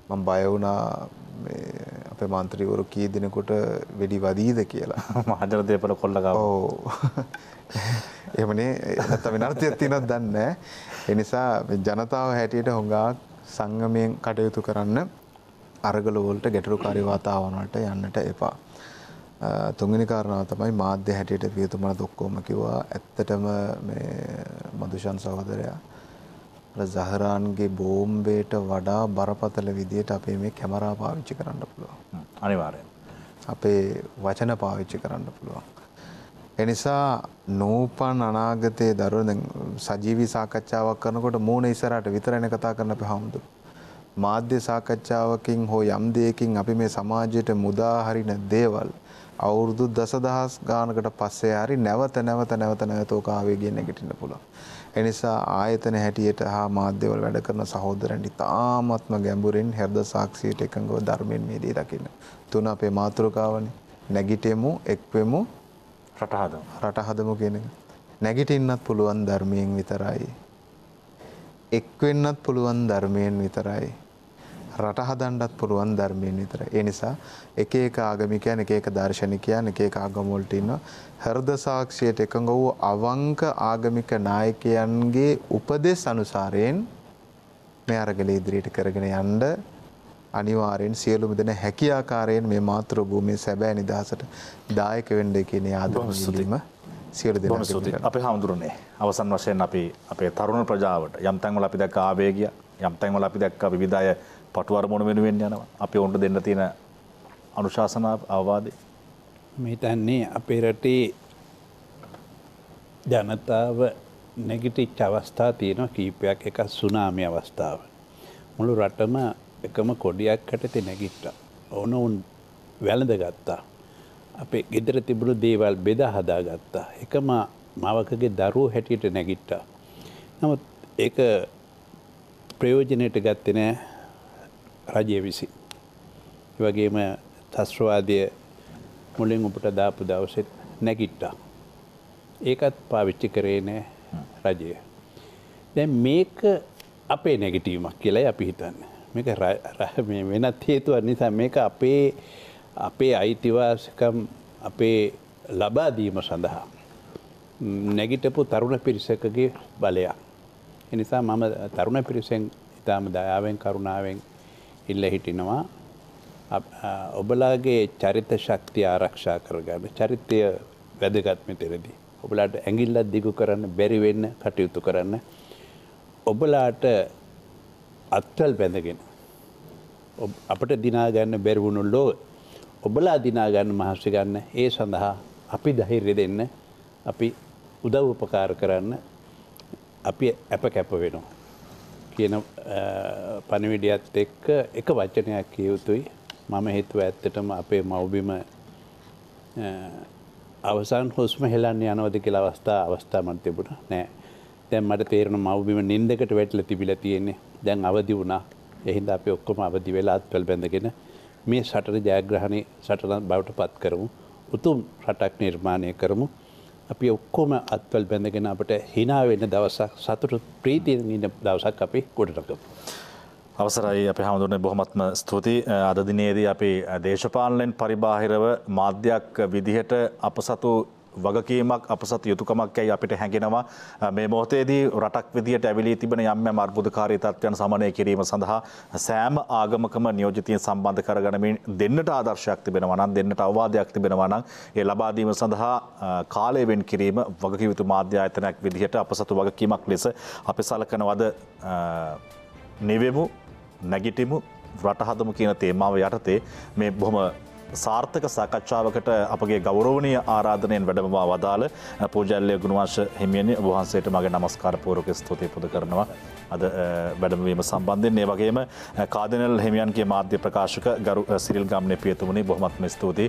මම බය වුණා මේ අපේ මන්ත්‍රීවරු කී දිනකට වෙඩි වදීද කියලා. මහජන දේපොළ කොල්ලගාව. ඔව්. එහෙමනේ නැත්තම් විනාර්ථයක් තියෙනවද දන්නේ නැහැ. ඒ නිසා මේ ජනතාව හැටියට හොඟාක් සංගමයෙන් කටයුතු කරන්න අරගල වලට ගැටලුකාරී වාතාවරණයට යන්නට එපා. තුන්වෙනි කාරණාව තමයි මාධ්‍ය හැටියට පියතුමනත් ඔක්කොම කිව්වා. ඇත්තටම මේ මදුෂන් සහෝදරයා ජහරාන්ගේ බෝම්බේට වඩා බරපතල විදියට අපේ මේ කැමරා පාවිච්චි කරන්න පුළුවන්. අනිවාර්යයෙන්. අපේ වචන පාවිච්චි කරන්න පුළුවන්. ඒ නිසා නූපන් අනාගතයේ දරුවෝ දැන් සජීවී සාකච්ඡාවක් කරනකොට මූණ ඉස්සරහට විතරනේ කතා කරන්න අපි හමුදු. මාධ්‍ය සාකච්ඡාවකින් හෝ යම් දෙයකින් අපි මේ සමාජයට මුදා හරින දේවල් අවුරුදු දසදහස් ගානකට පස්සේ හරි නැවත නැවත නැවත නැවත ඔක ආවේගයෙන් නැගිටින්න පුළුවන්. ඒ නිසා ආයතන හැටියට හා මාධ්‍යවල වැඩ කරන සහෝදරයන් ඉතාමත්ම ගැඹුරින් හෘද සාක්ෂියට එකඟව ධර්මයෙන් මේ දේ දකින්න. තුන අපේ මාතෘකාවනේ. නැගිටෙමු, එක්වෙමු, රට හදමු. රට හදමු කියන එක. නැගිටින්නත් පුළුවන් ධර්මයෙන් විතරයි. එක්වෙන්නත් පුළුවන් ධර්මයෙන් විතරයි. රට හදන්නත් පුළුවන් ධර්මයෙන් විතරයි. ඒ නිසා එක එක ආගමිකයන් එක එක දාර්ශනිකයන් එක එක ආගම් වලට ඉන්නවා. හෘද සාක්ෂියට එකඟ වූ අවංක ආගමික නායකයන්ගේ උපදෙස් අනුසාරයෙන් මේ අරගල ඉදිරියට කරගෙන යන්න අනිවාර්යෙන් සියලුම දෙනා හැකියාකාරයෙන් මේ මාතෘ භූමියේ සැබෑ නිදහසට දායක වෙන්න කියන ආදරණීයම සියලු දෙනා කරනවා. අපේ හඳුරන්නේ අවසන් වශයෙන් අපි අපේ තරුණ ප්‍රජාවට යම් තැන් වල අපි දැක්ක ආවේගය යම් තැන් වල අපි දැක්ක විවිධය පටුවර මොන වෙනුවෙන් යනවා අපි උන්ට දෙන්න තියෙන අනුශාසනාව අවවාදේ මේ තන්නේ අපේ රටේ ජනතාව නැගිටිච්ච අවස්ථා තියෙනවා කීපයක්. එකක් සුනාමි අවස්ථාව. මුළු රටම එකම කොඩියක් යටතේ නැගිට්ටා. ඕනෝන් වැළඳ ගත්තා. අපේ ගෙදර තිබුණු දේවල් බෙදා හදා ගත්තා. එකම මවකගේ දරුවෝ හැටියට නැගිට්ටා. නමුත් ඒක ප්‍රයෝජනෙට ගත්තේ නැහැ රජය විසින්. ඒ වගේම ත්‍රස්වාදය මුලින් උපුට දාපු දවසේ නැගිට්ටා. ඒකත් පාවිච්චි කරේ නැහැ රජය. දැන් මේක අපේ නැගිටීමක් කියලායි අපි හිතන්නේ. මේක මේ වෙනත් හේතුවක් නිසා මේක අපේ අපේ අයිතිවාසිකම් අපේ ලබා දීම සඳහා නැගිටපු තරුණ පිරිසකගේ බලයක්. ඒ නිසා මම තරුණ පිරිසෙන් ඉතාම දයාවෙන් කරුණාවෙන් ඉල්ල හිටිනවා ඔබලාගේ චරිත ශක්තිය ආරක්ෂා කරගන්න. චරිතය වැදගත් මෙතනදී. ඔබලාට ඇඟිල්ලක් දිගු කරන්න බැරි වෙන්න කටයුතු කරන්න. ඔබලාට අත්වල බැඳගෙන අපට දිනා ගන්න බැරි වුණු ලෝක ඔබලා දිනා ගන්න මහන්සි ගන්න ඒ සඳහා අපි ධෛර්ය දෙන්න අපි උදව් උපකාර කරන්න අපි අප කැප වෙනවා කියන පණිවිඩයත් එක්ක එක වචනයක් කිය යුතුයි මම හිතුව ඇත්තටම අපේ මව්බිම අවසන් හුස්ම හෙලන්න යනවද කියලා අවස්ථා අවස්ථාවක් තිබුණා නෑ දැන් මට තේරෙනවා මව්බිම නින්දකට වැටලා තිබිලා තියෙන්නේ දැන් අවදි වුණා එහෙනම් අපි ඔක්කොම අවදි වෙලා අත්වල බැඳගෙන මේ සටන ජයග්‍රහණේ සටන බවටපත් කරමු උතුම් රටක් නිර්මාණය කරමු අපි ඔක්කොම අත්වල බැඳගෙන අපට hina වෙන දවසක් සතුට ප්‍රීතියෙන් ඉන්න දවසක් අපි කොටරගමු අවසරයි අපි හැමෝටම බොහොමත්ම ස්තුතියි අද දිනේදී අපි දේශපාලනෙන් පරිබාහිරව මාධ්‍යයක් විදිහට අපසතු වගකීමක් අපසතු යුතුයකමක් ඇයි අපිට හැඟෙනවා මේ මොහොතේදී රටක් විදියට ඇවිලී තිබෙන යම් යම් අර්බුදකාරී තත්ත්වයන් සමනය කිරීම සඳහා සෑම ආගමකම නියෝජිතයන් සම්බන්ධ කරගෙන දෙන්නට ආදර්ශයක් තිබෙනවා නම් දෙන්නට අවවාදයක් තිබෙනවා නම් ඒ ලබා දීම සඳහා කාලය වෙන් කිරීම වගකීම් යුතු මාධ්‍ය ආයතනයක් විදියට අපසතු වගකීමක් ලෙස අපි සලකනවද නෙවෙමු නැගිටිමු රට හදමු කියන තේමාව යටතේ මේ බොහොම සාර්ථක සාකච්ඡාවකට අපගේ ගෞරවනීය ආරාධනයෙන් වැඩමවා වදාළ පූජ්‍යල්‍ය ගුණවංශ හිමියනි ඔබ වහන්සේට මගේ নমස්කාර පූර්වක ස්තුතිය පුද කරනවා අද වැඩමවීම සම්බන්ධයෙන් ඒ වගේම කාඩිනල් හිමියන්ගේ මාධ්‍ය ප්‍රකාශක ගරු සිරිල් ගම්නේ පියතුමනි බොහොමත්ම ස්තුතියි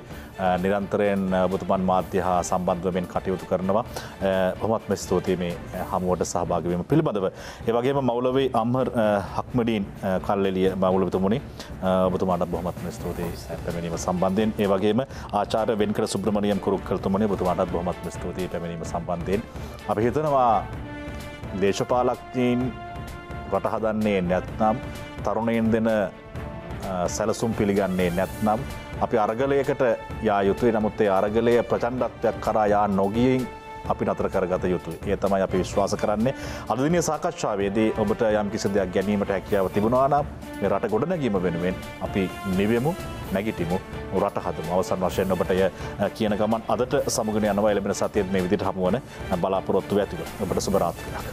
නිරන්තරයෙන් ඔබතුමන් මාධ්‍ය හා සම්බන්ධ වෙමින් කටයුතු කරනවා බොහොමත්ම ස්තුතියි මේ හමුවට සහභාගී වීම පිළිබඳව ඒ වගේම මෞලවි අම්හර් හක්ම ඩීන් කල්ලෙලිය මෞලවිතුමනි ඔබතුමාට බොහොමත්ම ස්තුතියි පැමිණීම සම්බන්ධ देन ये वाके में आचार्य वेंकट सुब्रमण्यम कुरुक्षेत्र बुधवार बहुमत मिस्तुति पैमनी में संबंधेन अभिहितन वा देशपालकीन वटहदान्ने नेतनाम तरुणेन दिन सैलसुम पिलिगान्ने नेतनाम अपि आरगलेयकट या युतुई नमुत्ते आरगलेय प्रचंडत्वक करा या नोगियिन අපි නතර කරගත යුතුයි. ඒ තමයි අපි විශ්වාස කරන්නේ. අද දිනේ සාකච්ඡාවේදී ඔබට යම් කිසි දෙයක් ගැනීමට හැකියාව තිබුණා නම් මේ රට ගොඩනැගීම වෙනුවෙන් අපි නිවෙමු, නැගිටිමු, රට හදමු. අවසන් වශයෙන් ඔබට කියන ගමන් අදට සමුගෙන යනවා ලැබෙන සතියේ මේ විදිහට හමුවන බලාපොරොත්තු ඇතිව. ඔබට සුබ රාත්‍රියක්.